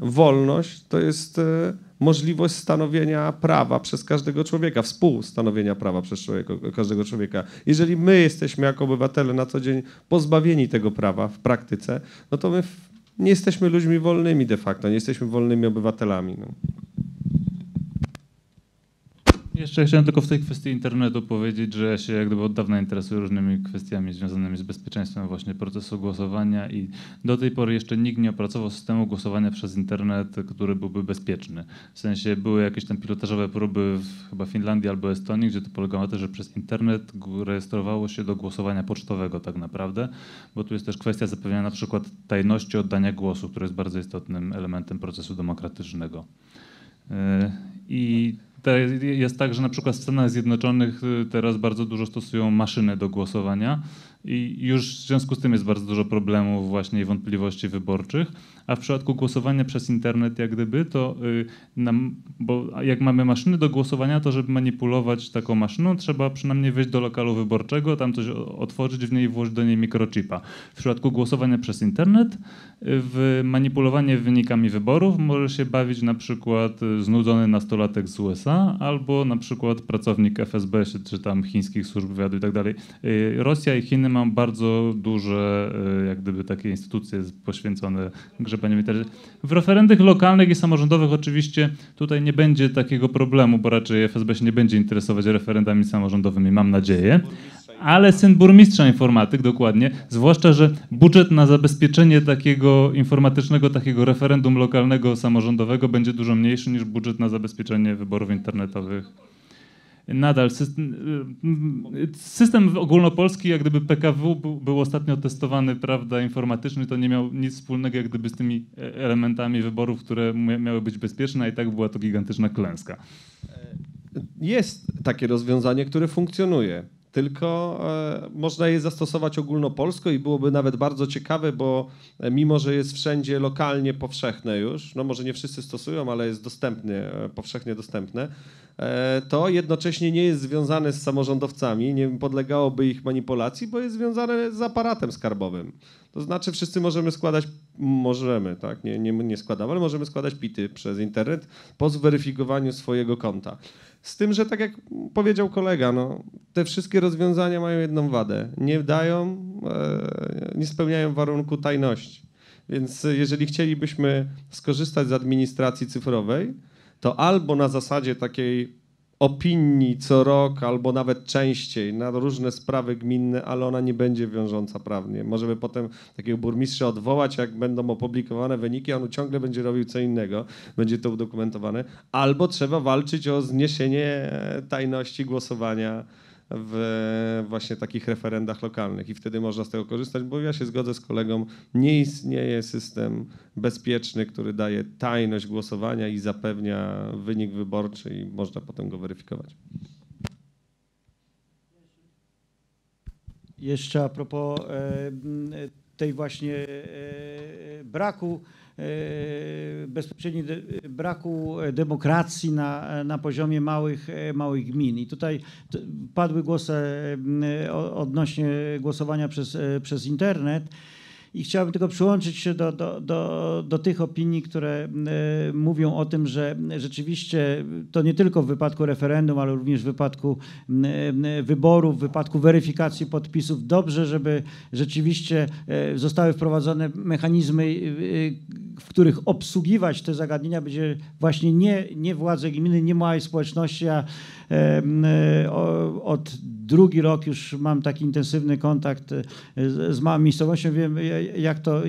wolność to jest możliwość stanowienia prawa przez każdego człowieka, współstanowienia prawa przez każdego człowieka. Jeżeli my jesteśmy jako obywatele na co dzień pozbawieni tego prawa w praktyce, no to my nie jesteśmy ludźmi wolnymi de facto, nie jesteśmy wolnymi obywatelami. No. Jeszcze chciałem tylko w tej kwestii internetu powiedzieć, że ja się jak gdyby od dawna interesuję różnymi kwestiami związanymi z bezpieczeństwem właśnie procesu głosowania i do tej pory jeszcze nikt nie opracował systemu głosowania przez internet, który byłby bezpieczny. W sensie były jakieś tam pilotażowe próby w chyba Finlandii albo Estonii, gdzie to polegało na tym, że przez internet rejestrowało się do głosowania pocztowego tak naprawdę, bo tu jest też kwestia zapewnienia na przykład tajności oddania głosu, który jest bardzo istotnym elementem procesu demokratycznego. I jest tak, że na przykład w Stanach Zjednoczonych teraz bardzo dużo stosują maszyny do głosowania i już w związku z tym jest bardzo dużo problemów właśnie i wątpliwości wyborczych, a w przypadku głosowania przez internet jak gdyby to, bo jak mamy maszyny do głosowania, to żeby manipulować taką maszyną trzeba przynajmniej wejść do lokalu wyborczego, tam coś otworzyć w niej i włożyć do niej mikrochipa. W przypadku głosowania przez internet w manipulowanie wynikami wyborów może się bawić na przykład znudzony nastolatek z USA albo na przykład pracownik FSB czy tam chińskich służb wywiadu i tak dalej. Rosja i Chiny mają bardzo duże jak gdyby takie instytucje poświęcone grzebaniu w internecie. W referendach lokalnych i samorządowych oczywiście tutaj nie będzie takiego problemu, bo raczej FSB się nie będzie interesować referendami samorządowymi, mam nadzieję. Ale syn burmistrza informatyk, dokładnie, zwłaszcza, że budżet na zabezpieczenie takiego informatycznego, takiego referendum lokalnego, samorządowego będzie dużo mniejszy niż budżet na zabezpieczenie wyborów internetowych. Nadal system ogólnopolski, jak gdyby PKW był ostatnio testowany, prawda, informatyczny, to nie miał nic wspólnego jak gdyby z tymi elementami wyborów, które miały być bezpieczne, a i tak była to gigantyczna klęska. Jest takie rozwiązanie, które funkcjonuje. Tylko można je zastosować ogólnopolsko i byłoby nawet bardzo ciekawe, bo mimo, że jest wszędzie lokalnie powszechne już, no może nie wszyscy stosują, ale jest dostępny, powszechnie dostępne, to jednocześnie nie jest związane z samorządowcami, nie podlegałoby ich manipulacji, bo jest związane z aparatem skarbowym. To znaczy wszyscy możemy składać, tak, nie składamy, ale możemy składać PIT-y przez internet po zweryfikowaniu swojego konta. Z tym, że tak jak powiedział kolega, no, te wszystkie rozwiązania mają jedną wadę. Nie dają, nie spełniają warunku tajności. Więc jeżeli chcielibyśmy skorzystać z administracji cyfrowej, to albo na zasadzie takiej opinii co rok albo nawet częściej na różne sprawy gminne, ale ona nie będzie wiążąca prawnie. Możemy potem takiego burmistrza odwołać, jak będą opublikowane wyniki, a on ciągle będzie robił co innego, będzie to udokumentowane. Albo trzeba walczyć o zniesienie tajności głosowania w właśnie takich referendach lokalnych i wtedy można z tego korzystać, bo ja się zgodzę z kolegą, nie istnieje system bezpieczny, który daje tajność głosowania i zapewnia wynik wyborczy i można potem go weryfikować. Jeszcze a propos tej właśnie braku demokracji na poziomie małych gmin. I tutaj padły głosy odnośnie głosowania przez internet. I chciałbym tylko przyłączyć się do tych opinii, które mówią o tym, że rzeczywiście to nie tylko w wypadku referendum, ale również w wypadku wyborów, w wypadku weryfikacji podpisów dobrze, żeby rzeczywiście zostały wprowadzone mechanizmy, w których obsługiwać te zagadnienia będzie właśnie nie władze gminy, nie małej społeczności, a od drugi rok już mam taki intensywny kontakt z małą miejscowością. Wiem,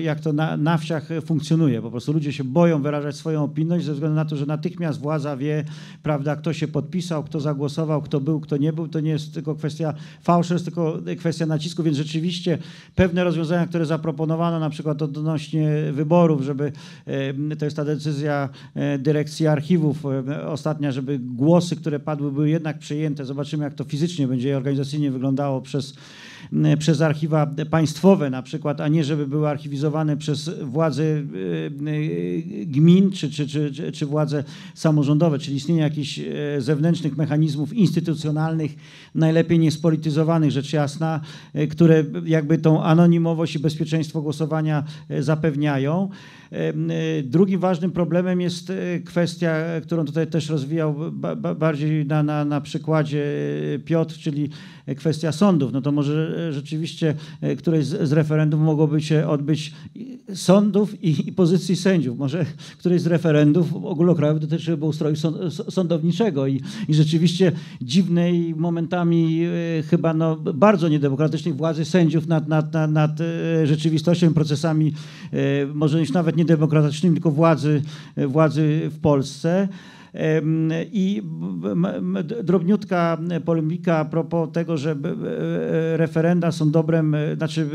jak to na wsiach funkcjonuje. Po prostu ludzie się boją wyrażać swoją opinię ze względu na to, że natychmiast władza wie, prawda, kto się podpisał, kto zagłosował, kto był, kto nie był. To nie jest tylko kwestia fałszu, jest tylko kwestia nacisku, więc rzeczywiście pewne rozwiązania, które zaproponowano, na przykład odnośnie wyborów, żeby, to jest ta decyzja dyrekcji archiwów ostatnia, żeby głosy, które padły, były jednak przyjęte. Zobaczymy, jak to fizycznie będzie organizacyjnie wyglądało przez archiwa państwowe na przykład, a nie żeby były archiwizowane przez władze gmin czy władze samorządowe, czyli istnienie jakichś zewnętrznych mechanizmów instytucjonalnych, najlepiej niespolityzowanych, rzecz jasna, które jakby tą anonimowość i bezpieczeństwo głosowania zapewniają. Drugim ważnym problemem jest kwestia, którą tutaj też rozwijał bardziej na przykładzie Piotr, czyli kwestia sądów. No to może rzeczywiście któreś z referendów mogłoby się odbyć sądów i pozycji sędziów. Może któreś z referendów ogólnokrajowych dotyczyłoby ustroju sądowniczego i rzeczywiście dziwnej momentami chyba no, bardzo niedemokratycznej władzy sędziów nad rzeczywistością, procesami, może już nawet niedemokratycznymi, tylko władzy w Polsce. I drobniutka polemika a propos tego, że referenda są dobrem, znaczy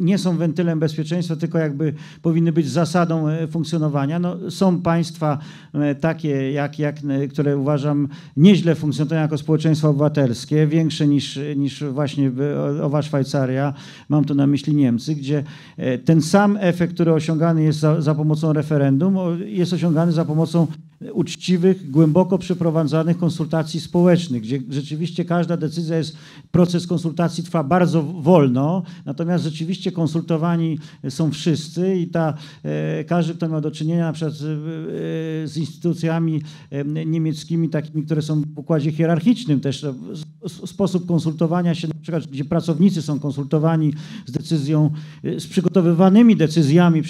nie są wentylem bezpieczeństwa, tylko jakby powinny być zasadą funkcjonowania. No, są państwa takie, jak które uważam nieźle funkcjonują jako społeczeństwo obywatelskie, większe niż właśnie owa Szwajcaria, mam tu na myśli Niemcy, gdzie ten sam efekt, który osiągany jest za pomocą referendum, jest osiągany za pomocą uczciwych, głęboko przeprowadzanych konsultacji społecznych, gdzie rzeczywiście każda decyzja jest, proces konsultacji trwa bardzo wolno, natomiast rzeczywiście konsultowani są wszyscy i każdy, kto miał do czynienia na przykład z instytucjami niemieckimi, takimi, które są w układzie hierarchicznym też, sposób konsultowania się, na przykład gdzie pracownicy są konsultowani z decyzją, z przygotowywanymi decyzjami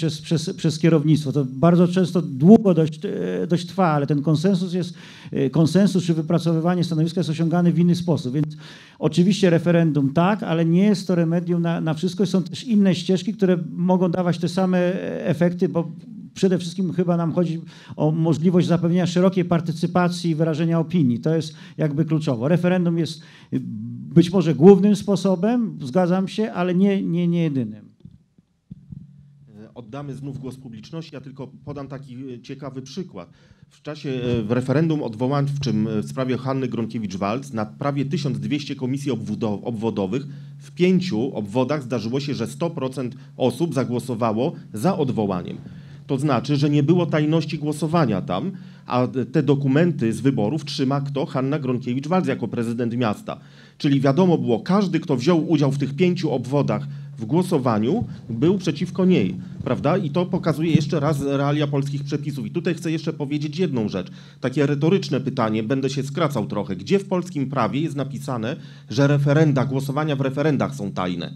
przez kierownictwo. To bardzo często długo dość trwa, ale ten konsensus czy wypracowywanie stanowiska jest osiągany w inny sposób. Więc oczywiście referendum tak, ale nie jest to remedium na wszystko. Są też inne ścieżki, które mogą dawać te same efekty, bo przede wszystkim chyba nam chodzi o możliwość zapewnienia szerokiej partycypacji i wyrażenia opinii. To jest jakby kluczowo. Referendum jest być może głównym sposobem, zgadzam się, ale nie jedynym. Oddamy znów głos publiczności, ja tylko podam taki ciekawy przykład. W czasie referendum odwoławczym w sprawie Hanny Gronkiewicz-Waltz na prawie 1200 komisji obwodowych w 5 obwodach zdarzyło się, że 100% osób zagłosowało za odwołaniem. To znaczy, że nie było tajności głosowania tam, a te dokumenty z wyborów trzyma kto? Hanna Gronkiewicz-Waltz jako prezydent miasta. Czyli wiadomo było, każdy, kto wziął udział w tych 5 obwodach w głosowaniu, był przeciwko niej, prawda? I to pokazuje jeszcze raz realia polskich przepisów. I tutaj chcę jeszcze powiedzieć jedną rzecz. Takie retoryczne pytanie, będę się skracał trochę. Gdzie w polskim prawie jest napisane, że referenda, głosowania w referendach są tajne?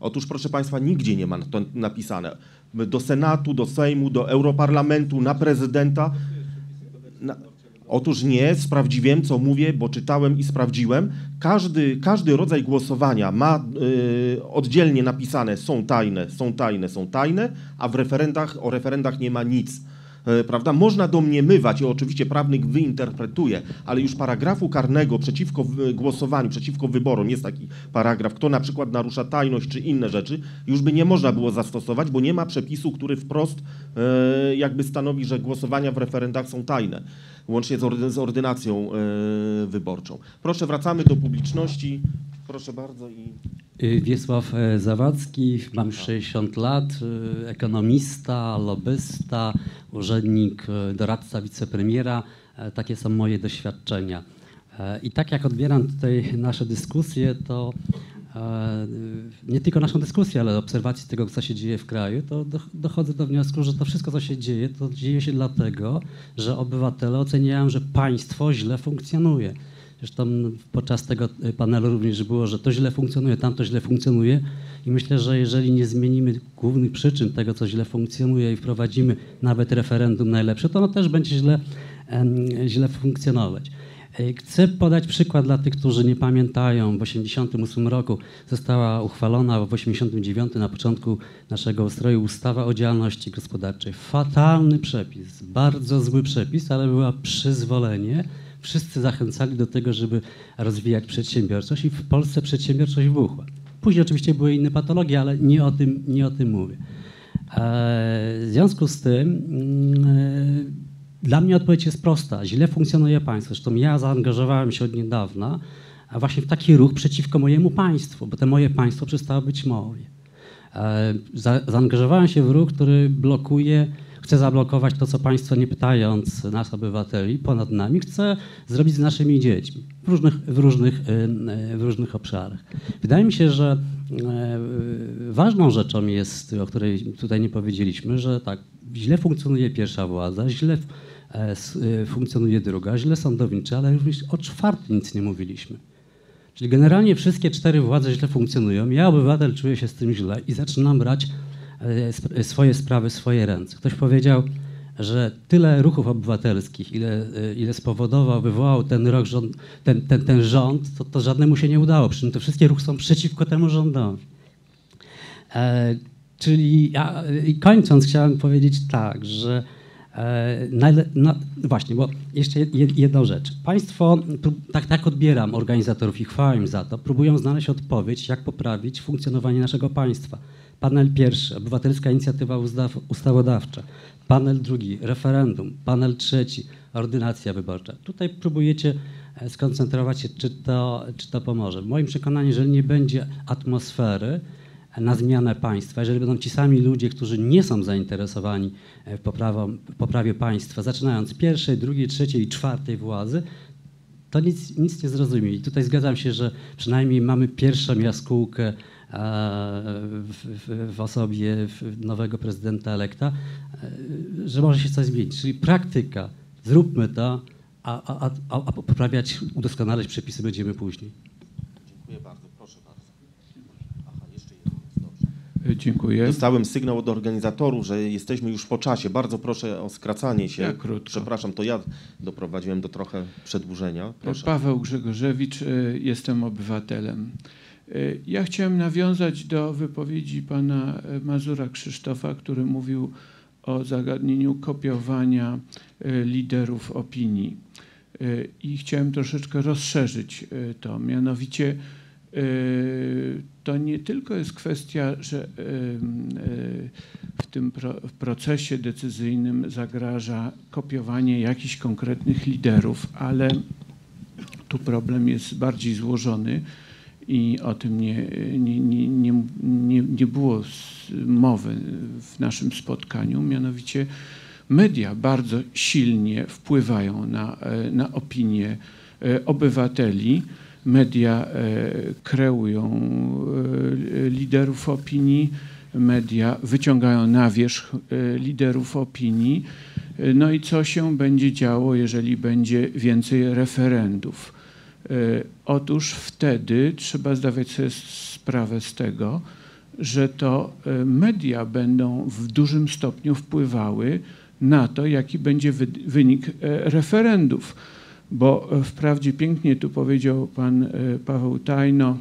Otóż, proszę Państwa, nigdzie nie ma to napisane. Do Senatu, do Sejmu, do Europarlamentu, na prezydenta. Otóż nie, sprawdziłem, co mówię, bo czytałem i sprawdziłem. Każdy rodzaj głosowania ma oddzielnie napisane są tajne, są tajne, są tajne, a w referendach, o referendach nie ma nic. Prawda? Można domniemywać i oczywiście prawnik wyinterpretuje, ale już paragrafu karnego przeciwko głosowaniu, przeciwko wyborom jest taki paragraf, kto na przykład narusza tajność czy inne rzeczy, już by nie można było zastosować, bo nie ma przepisu, który wprost jakby stanowi, że głosowania w referendach są tajne, łącznie z ordynacją wyborczą. Proszę, wracamy do publiczności. Proszę bardzo. Wiesław Zawadzki, mam 60 lat, ekonomista, lobbysta, urzędnik, doradca wicepremiera. Takie są moje doświadczenia. I tak jak odbieram tutaj nasze dyskusje, to nie tylko naszą dyskusję, ale obserwacji tego, co się dzieje w kraju, to dochodzę do wniosku, że to wszystko, co się dzieje, to dzieje się dlatego, że obywatele oceniają, że państwo źle funkcjonuje. Zresztą podczas tego panelu również było, że to źle funkcjonuje, tamto źle funkcjonuje i myślę, że jeżeli nie zmienimy głównych przyczyn tego, co źle funkcjonuje i wprowadzimy nawet referendum najlepsze, to ono też będzie źle funkcjonować. Chcę podać przykład dla tych, którzy nie pamiętają. W 1988 roku została uchwalona, w 1989 na początku naszego ustroju, ustawa o działalności gospodarczej. Fatalny przepis, bardzo zły przepis, ale była przyzwolenie. Wszyscy zachęcali do tego, żeby rozwijać przedsiębiorczość i w Polsce przedsiębiorczość wybuchła. Później oczywiście były inne patologie, ale nie o tym mówię. W związku z tym dla mnie odpowiedź jest prosta. Źle funkcjonuje państwo. Zresztą ja zaangażowałem się od niedawna właśnie w taki ruch przeciwko mojemu państwu, bo to moje państwo przestało być moje. Zaangażowałem się w ruch, który chce zablokować to, co państwo, nie pytając nas, obywateli, ponad nami, chce zrobić z naszymi dziećmi w różnych obszarach. Wydaje mi się, że ważną rzeczą jest, o której tutaj nie powiedzieliśmy, że tak, źle funkcjonuje pierwsza władza, źle funkcjonuje druga, źle sądownicza, ale również o czwartej nic nie mówiliśmy. Czyli generalnie wszystkie cztery władze źle funkcjonują. Ja, obywatel, czuję się z tym źle i zaczynam brać swoje sprawy w swoje ręce. Ktoś powiedział, że tyle ruchów obywatelskich, ile spowodował, wywołał ten rząd, to żadnemu się nie udało. Przy czym te wszystkie ruchy są przeciwko temu rządowi. Czyli ja, kończąc, chciałem powiedzieć tak, że właśnie, bo jeszcze jedną rzecz. Państwo, tak odbieram organizatorów i chwałę im za to, próbują znaleźć odpowiedź, jak poprawić funkcjonowanie naszego państwa. Panel pierwszy, obywatelska inicjatywa ustawodawcza. Panel drugi, referendum. Panel trzeci, ordynacja wyborcza. Tutaj próbujecie skoncentrować się, czy to pomoże. W moim przekonaniu, jeżeli nie będzie atmosfery na zmianę państwa, jeżeli będą ci sami ludzie, którzy nie są zainteresowani poprawie państwa, zaczynając pierwszej, drugiej, trzeciej i czwartej władzy, to nic nie zrozumieli. Tutaj zgadzam się, że przynajmniej mamy pierwszą jaskółkę w osobie nowego prezydenta elekta, że może się coś zmienić. Czyli praktyka, zróbmy to, a poprawiać, udoskonalać przepisy będziemy później. Dziękuję bardzo, proszę bardzo. Aha, jeszcze jedno jest, dobrze. Dziękuję. Dostałem sygnał od organizatorów, że jesteśmy już po czasie. Bardzo proszę o skracanie się. Ja krótko. Przepraszam, to ja doprowadziłem do trochę przedłużenia. Proszę. Paweł Grzegorzewicz, jestem obywatelem. Ja chciałem nawiązać do wypowiedzi pana Mazura Krzysztofa, który mówił o zagadnieniu kopiowania liderów opinii. I chciałem troszeczkę rozszerzyć to. Mianowicie to nie tylko jest kwestia, że w tym procesie decyzyjnym zagraża kopiowanie jakichś konkretnych liderów, ale tu problem jest bardziej złożony. I o tym nie było mowy w naszym spotkaniu. Mianowicie media bardzo silnie wpływają na opinię obywateli. Media kreują liderów opinii, media wyciągają na wierzch liderów opinii. No i co się będzie działo, jeżeli będzie więcej referendów? Otóż wtedy trzeba zdawać sobie sprawę z tego, że to media będą w dużym stopniu wpływały na to, jaki będzie wynik referendów. Bo wprawdzie pięknie tu powiedział pan Paweł Tanajno,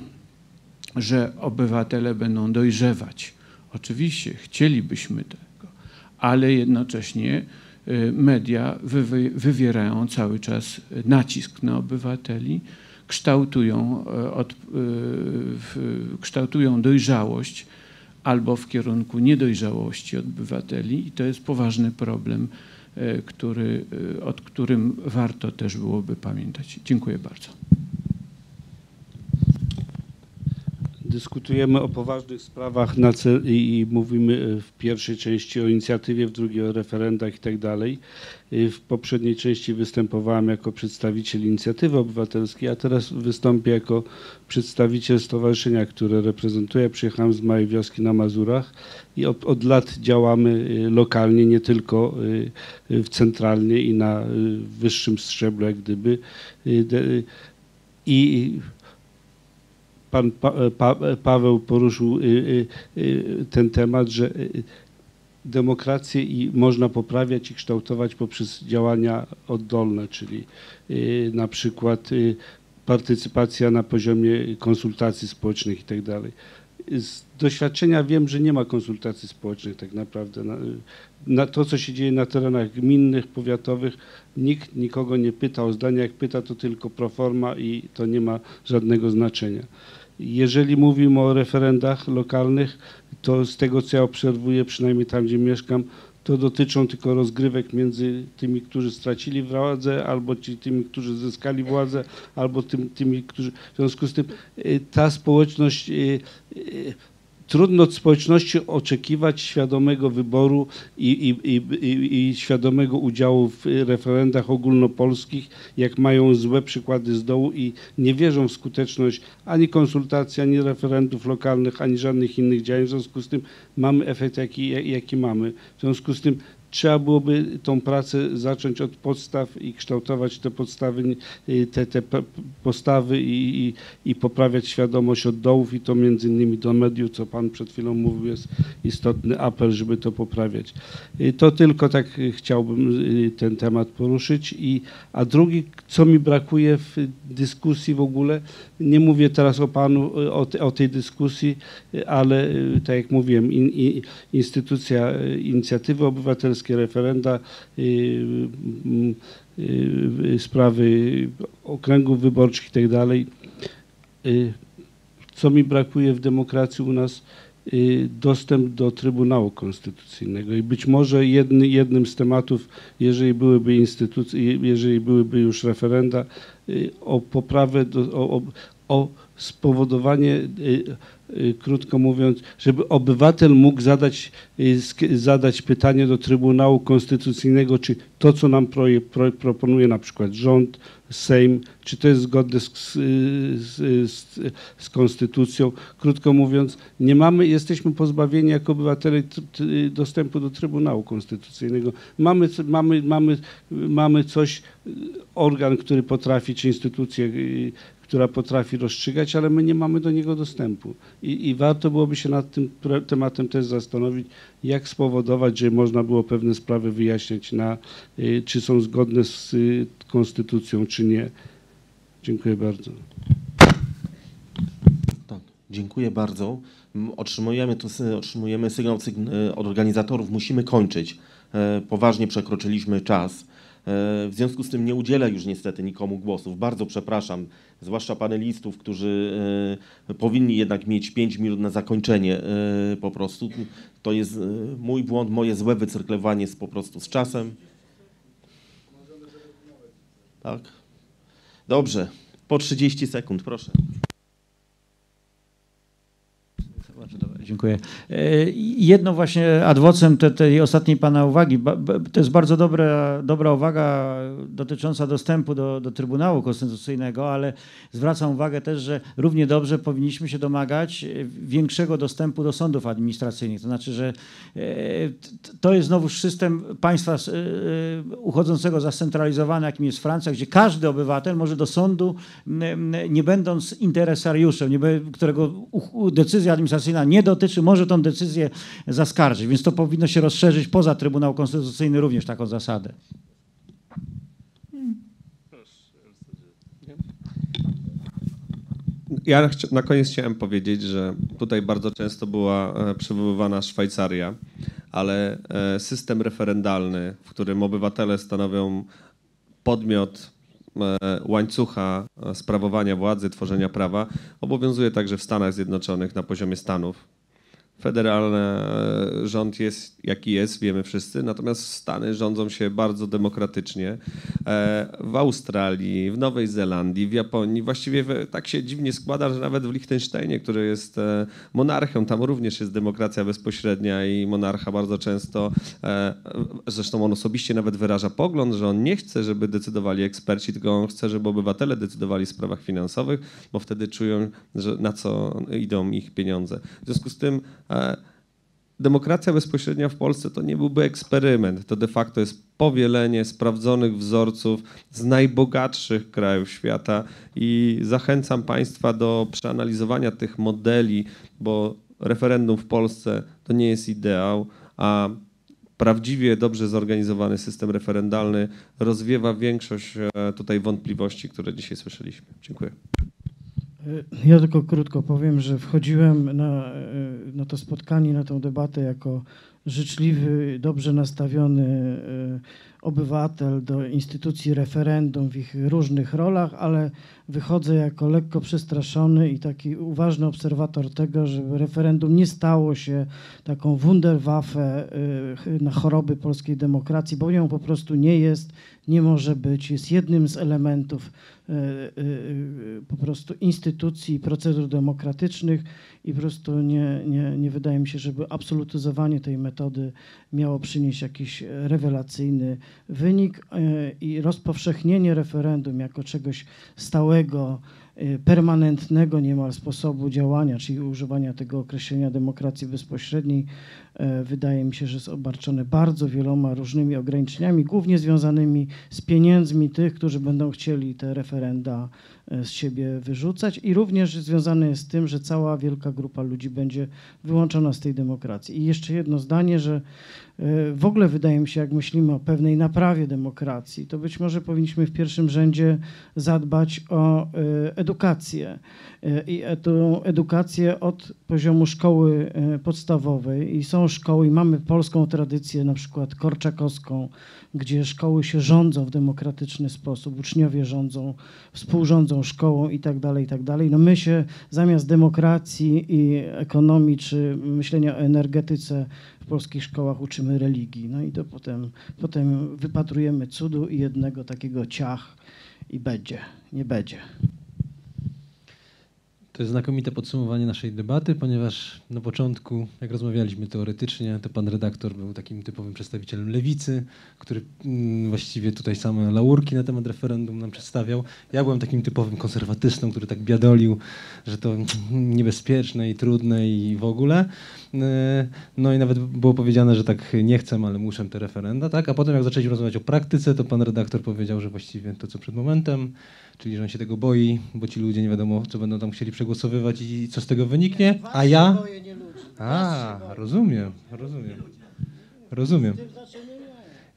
że obywatele będą dojrzewać. Oczywiście chcielibyśmy tego, ale jednocześnie media wywierają cały czas nacisk na obywateli, kształtują dojrzałość albo w kierunku niedojrzałości obywateli i to jest poważny problem, o którym warto też byłoby pamiętać. Dziękuję bardzo. Dyskutujemy o poważnych sprawach i mówimy w pierwszej części o inicjatywie, w drugiej o referendach i tak dalej. W poprzedniej części występowałem jako przedstawiciel inicjatywy obywatelskiej, a teraz wystąpię jako przedstawiciel stowarzyszenia, które reprezentuję. Przyjechałem z małej wioski na Mazurach i od lat działamy lokalnie, nie tylko centralnie i na wyższym szczeblu, jak gdyby. Pan Paweł poruszył ten temat, że demokrację i można poprawiać i kształtować poprzez działania oddolne, czyli na przykład partycypacja na poziomie konsultacji społecznych i tak dalej. Z doświadczenia wiem, że nie ma konsultacji społecznych tak naprawdę. Na to, co się dzieje na terenach gminnych, powiatowych, nikt nikogo nie pyta o zdanie. Jak pyta, to tylko proforma i to nie ma żadnego znaczenia. Jeżeli mówimy o referendach lokalnych, to z tego, co ja obserwuję, przynajmniej tam, gdzie mieszkam, to dotyczą tylko rozgrywek między tymi, którzy stracili władzę, albo tymi, którzy zyskali władzę, albo tymi, którzy... W związku z tym ta społeczność... Trudno od społeczności oczekiwać świadomego wyboru i świadomego udziału w referendach ogólnopolskich, jak mają złe przykłady z dołu i nie wierzą w skuteczność ani konsultacji, ani referendów lokalnych, ani żadnych innych działań. W związku z tym mamy efekt, jaki mamy. W związku z tym trzeba byłoby tą pracę zacząć od podstaw i kształtować te podstawy, te postawy i poprawiać świadomość od dołów i to między innymi do mediów, co Pan przed chwilą mówił, jest istotny apel, żeby to poprawiać. To tylko tak chciałbym ten temat poruszyć. A drugi, co mi brakuje w dyskusji w ogóle, nie mówię teraz o Panu, o tej dyskusji, ale tak jak mówiłem, instytucja inicjatywy obywatelskiej, referenda, sprawy okręgów wyborczych i tak dalej. Co mi brakuje w demokracji u nas? Dostęp do Trybunału Konstytucyjnego i być może jednym z tematów, jeżeli byłyby już referenda, o poprawę, o spowodowanie, krótko mówiąc, żeby obywatel mógł zadać pytanie do Trybunału Konstytucyjnego, czy to, co nam proponuje na przykład rząd, Sejm, czy to jest zgodne z konstytucją. Krótko mówiąc, nie mamy, jesteśmy pozbawieni jako obywatele dostępu do Trybunału Konstytucyjnego. Mamy coś, organ, który potrafi, czy instytucję, która potrafi rozstrzygać, ale my nie mamy do niego dostępu. I warto byłoby się nad tym tematem też zastanowić, jak spowodować, że można było pewne sprawy wyjaśniać, czy są zgodne z konstytucją, czy nie. Dziękuję bardzo. Tak, dziękuję bardzo. Otrzymujemy sygnał od organizatorów, musimy kończyć. Poważnie przekroczyliśmy czas. W związku z tym nie udzielę już niestety nikomu głosów. Bardzo przepraszam, zwłaszcza panelistów, którzy powinni jednak mieć 5 minut na zakończenie po prostu. To jest mój błąd, moje złe wycyrklowanie po prostu z czasem. Tak. Dobrze, po 30 sekund, proszę. Dziękuję. Jedno właśnie ad vocem tej ostatniej Pana uwagi. To jest bardzo dobra uwaga dotycząca dostępu do Trybunału Konstytucyjnego, ale zwracam uwagę też, że równie dobrze powinniśmy się domagać większego dostępu do sądów administracyjnych. To znaczy, że to jest znowu system państwa uchodzącego za scentralizowany, jakim jest Francja, gdzie każdy obywatel może do sądu, nie będąc interesariuszem, którego decyzja administracyjna nie dotyczy, może tą decyzję zaskarżyć, więc to powinno się rozszerzyć poza Trybunał Konstytucyjny również taką zasadę. Ja na koniec chciałem powiedzieć, że tutaj bardzo często była przywoływana Szwajcaria, ale system referendalny, w którym obywatele stanowią podmiot łańcucha sprawowania władzy, tworzenia prawa, obowiązuje także w Stanach Zjednoczonych na poziomie stanów. Federalny rząd jest jaki jest, wiemy wszyscy, natomiast Stany rządzą się bardzo demokratycznie. W Australii, w Nowej Zelandii, w Japonii, właściwie tak się dziwnie składa, że nawet w Liechtensteinie, który jest monarchią, tam również jest demokracja bezpośrednia i monarcha bardzo często, zresztą on osobiście nawet wyraża pogląd, że on nie chce, żeby decydowali eksperci, tylko on chce, żeby obywatele decydowali w sprawach finansowych, bo wtedy czują, że na co idą ich pieniądze. W związku z tym demokracja bezpośrednia w Polsce to nie byłby eksperyment, to de facto jest powielenie sprawdzonych wzorców z najbogatszych krajów świata i zachęcam Państwa do przeanalizowania tych modeli, bo referendum w Polsce to nie jest ideał, a prawdziwie dobrze zorganizowany system referendalny rozwiewa większość tutaj wątpliwości, które dzisiaj słyszeliśmy. Dziękuję. Ja tylko krótko powiem, że wchodziłem na to spotkanie, na tę debatę jako życzliwy, dobrze nastawiony obywatel do instytucji referendum w ich różnych rolach, ale wychodzę jako lekko przestraszony i taki uważny obserwator tego, żeby referendum nie stało się taką Wunderwaffe na choroby polskiej demokracji, bo ją po prostu nie jest, nie może być, jest jednym z elementów po prostu instytucji i procedur demokratycznych i po prostu nie wydaje mi się, żeby absolutyzowanie tej metody miało przynieść jakiś rewelacyjny wynik i rozpowszechnienie referendum jako czegoś stałego, permanentnego niemal sposobu działania, czyli używania tego określenia demokracji bezpośredniej, wydaje mi się, że jest obarczone bardzo wieloma różnymi ograniczeniami, głównie związanymi z pieniędzmi tych, którzy będą chcieli te referenda z siebie wyrzucać i również związane jest z tym, że cała wielka grupa ludzi będzie wyłączona z tej demokracji. I jeszcze jedno zdanie, że w ogóle wydaje mi się, jak myślimy o pewnej naprawie demokracji, to być może powinniśmy w pierwszym rzędzie zadbać o edukację i tę edukację od poziomu szkoły podstawowej i są szkoły i mamy polską tradycję, na przykład korczakowską, gdzie szkoły się rządzą w demokratyczny sposób, uczniowie rządzą, współrządzą szkołą i tak dalej, i tak dalej. No my się zamiast demokracji i ekonomii czy myślenia o energetyce w polskich szkołach uczymy religii. No i to potem wypatrujemy cudu i jednego takiego ciach i będzie, nie będzie. To jest znakomite podsumowanie naszej debaty, ponieważ na początku, jak rozmawialiśmy teoretycznie, to pan redaktor był takim typowym przedstawicielem lewicy, który właściwie tutaj same laurki na temat referendum nam przedstawiał. Ja byłem takim typowym konserwatystą, który tak biadolił, że to niebezpieczne i trudne i w ogóle. No i nawet było powiedziane, że tak nie chcę, ale muszę te referenda, tak? A potem jak zaczęliśmy rozmawiać o praktyce, to pan redaktor powiedział, że właściwie to, co przed momentem, czyli że on się tego boi, bo ci ludzie nie wiadomo, co będą tam chcieli przegłosowywać i co z tego wyniknie, a ja... A, rozumiem.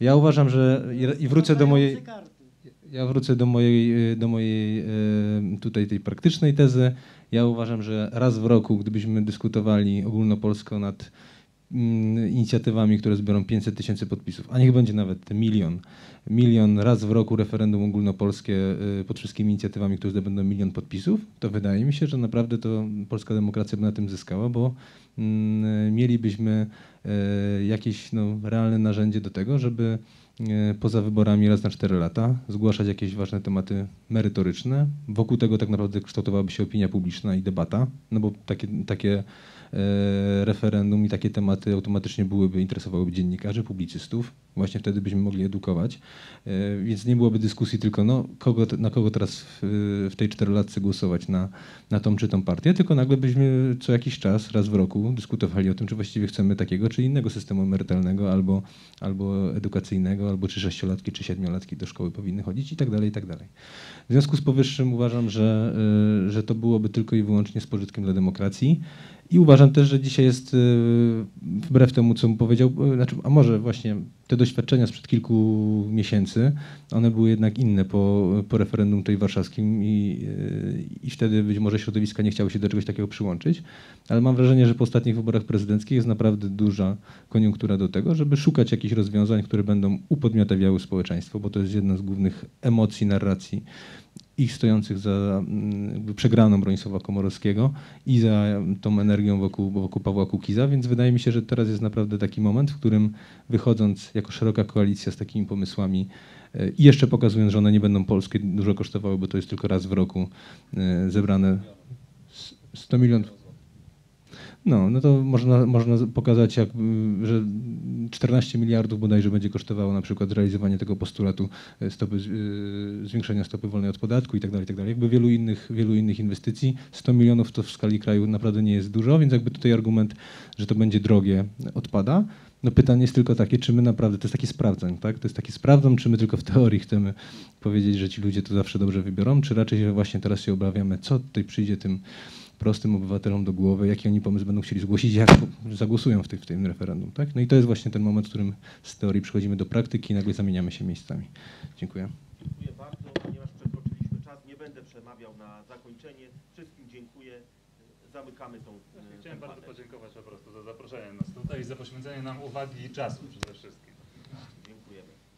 Ja uważam, że... I wrócę do mojej... Ja wrócę do mojej tutaj tej praktycznej tezy. Ja uważam, że raz w roku, gdybyśmy dyskutowali ogólnopolsko nad inicjatywami, które zbiorą 500 000 podpisów, a niech będzie nawet milion raz w roku referendum ogólnopolskie pod wszystkimi inicjatywami, które zdobędą 1 000 000 podpisów, to wydaje mi się, że naprawdę to polska demokracja by na tym zyskała, bo mielibyśmy jakieś realne narzędzie do tego, żeby poza wyborami raz na 4 lata zgłaszać jakieś ważne tematy merytoryczne. Wokół tego tak naprawdę kształtowałaby się opinia publiczna i debata, no bo takie referendum i takie tematy automatycznie interesowałyby dziennikarzy, publicystów. Właśnie wtedy byśmy mogli edukować. Więc nie byłoby dyskusji tylko na kogo teraz w tej 4-latce głosować, na tą czy tą partię, tylko nagle byśmy co jakiś czas, raz w roku dyskutowali o tym, czy właściwie chcemy takiego czy innego systemu emerytalnego albo edukacyjnego, albo czy 6-latki, czy 7-latki do szkoły powinny chodzić i tak dalej, i tak dalej. W związku z powyższym uważam, że to byłoby tylko i wyłącznie z pożytkiem dla demokracji. I uważam też, że dzisiaj jest, wbrew temu, co mu powiedział, a może właśnie te doświadczenia sprzed kilku miesięcy, one były jednak inne po referendum tutaj warszawskim i wtedy być może środowiska nie chciały się do czegoś takiego przyłączyć, ale mam wrażenie, że po ostatnich wyborach prezydenckich jest naprawdę duża koniunktura do tego, żeby szukać jakichś rozwiązań, które będą upodmiotawiały społeczeństwo, bo to jest jedna z głównych emocji, narracji ich stojących za przegraną Bronisława Komorowskiego i za tą energią wokół Pawła Kukiza, więc wydaje mi się, że teraz jest naprawdę taki moment, w którym wychodząc jako szeroka koalicja z takimi pomysłami i jeszcze pokazując, że one nie będą polskie, dużo kosztowały, bo to jest tylko raz w roku zebrane 100 milionów. No to można pokazać, że 14 miliardów bodajże będzie kosztowało na przykład realizowanie tego postulatu zwiększenia stopy wolnej od podatku i tak dalej, jakby wielu innych inwestycji. 100 milionów to w skali kraju naprawdę nie jest dużo, więc jakby tutaj argument, że to będzie drogie, odpada. No pytanie jest tylko takie, czy my naprawdę, to jest taki sprawdzam, tak? To jest taki sprawdzam, czy my tylko w teorii chcemy powiedzieć, że ci ludzie to zawsze dobrze wybiorą, czy raczej właśnie teraz się obawiamy, co tutaj przyjdzie tym prostym obywatelom do głowy, jaki oni pomysł będą chcieli zgłosić, jak zagłosują w tym referendum. Tak? No i to jest właśnie ten moment, w którym z teorii przechodzimy do praktyki i nagle zamieniamy się miejscami. Dziękuję. Dziękuję bardzo, ponieważ przekroczyliśmy czas, nie będę przemawiał na zakończenie. Wszystkim dziękuję. Zamykamy tą... Chciałem bardzo podziękować po prostu za zaproszenie nas tutaj i za poświęcenie nam uwagi i czasu przede wszystkim. Dziękujemy.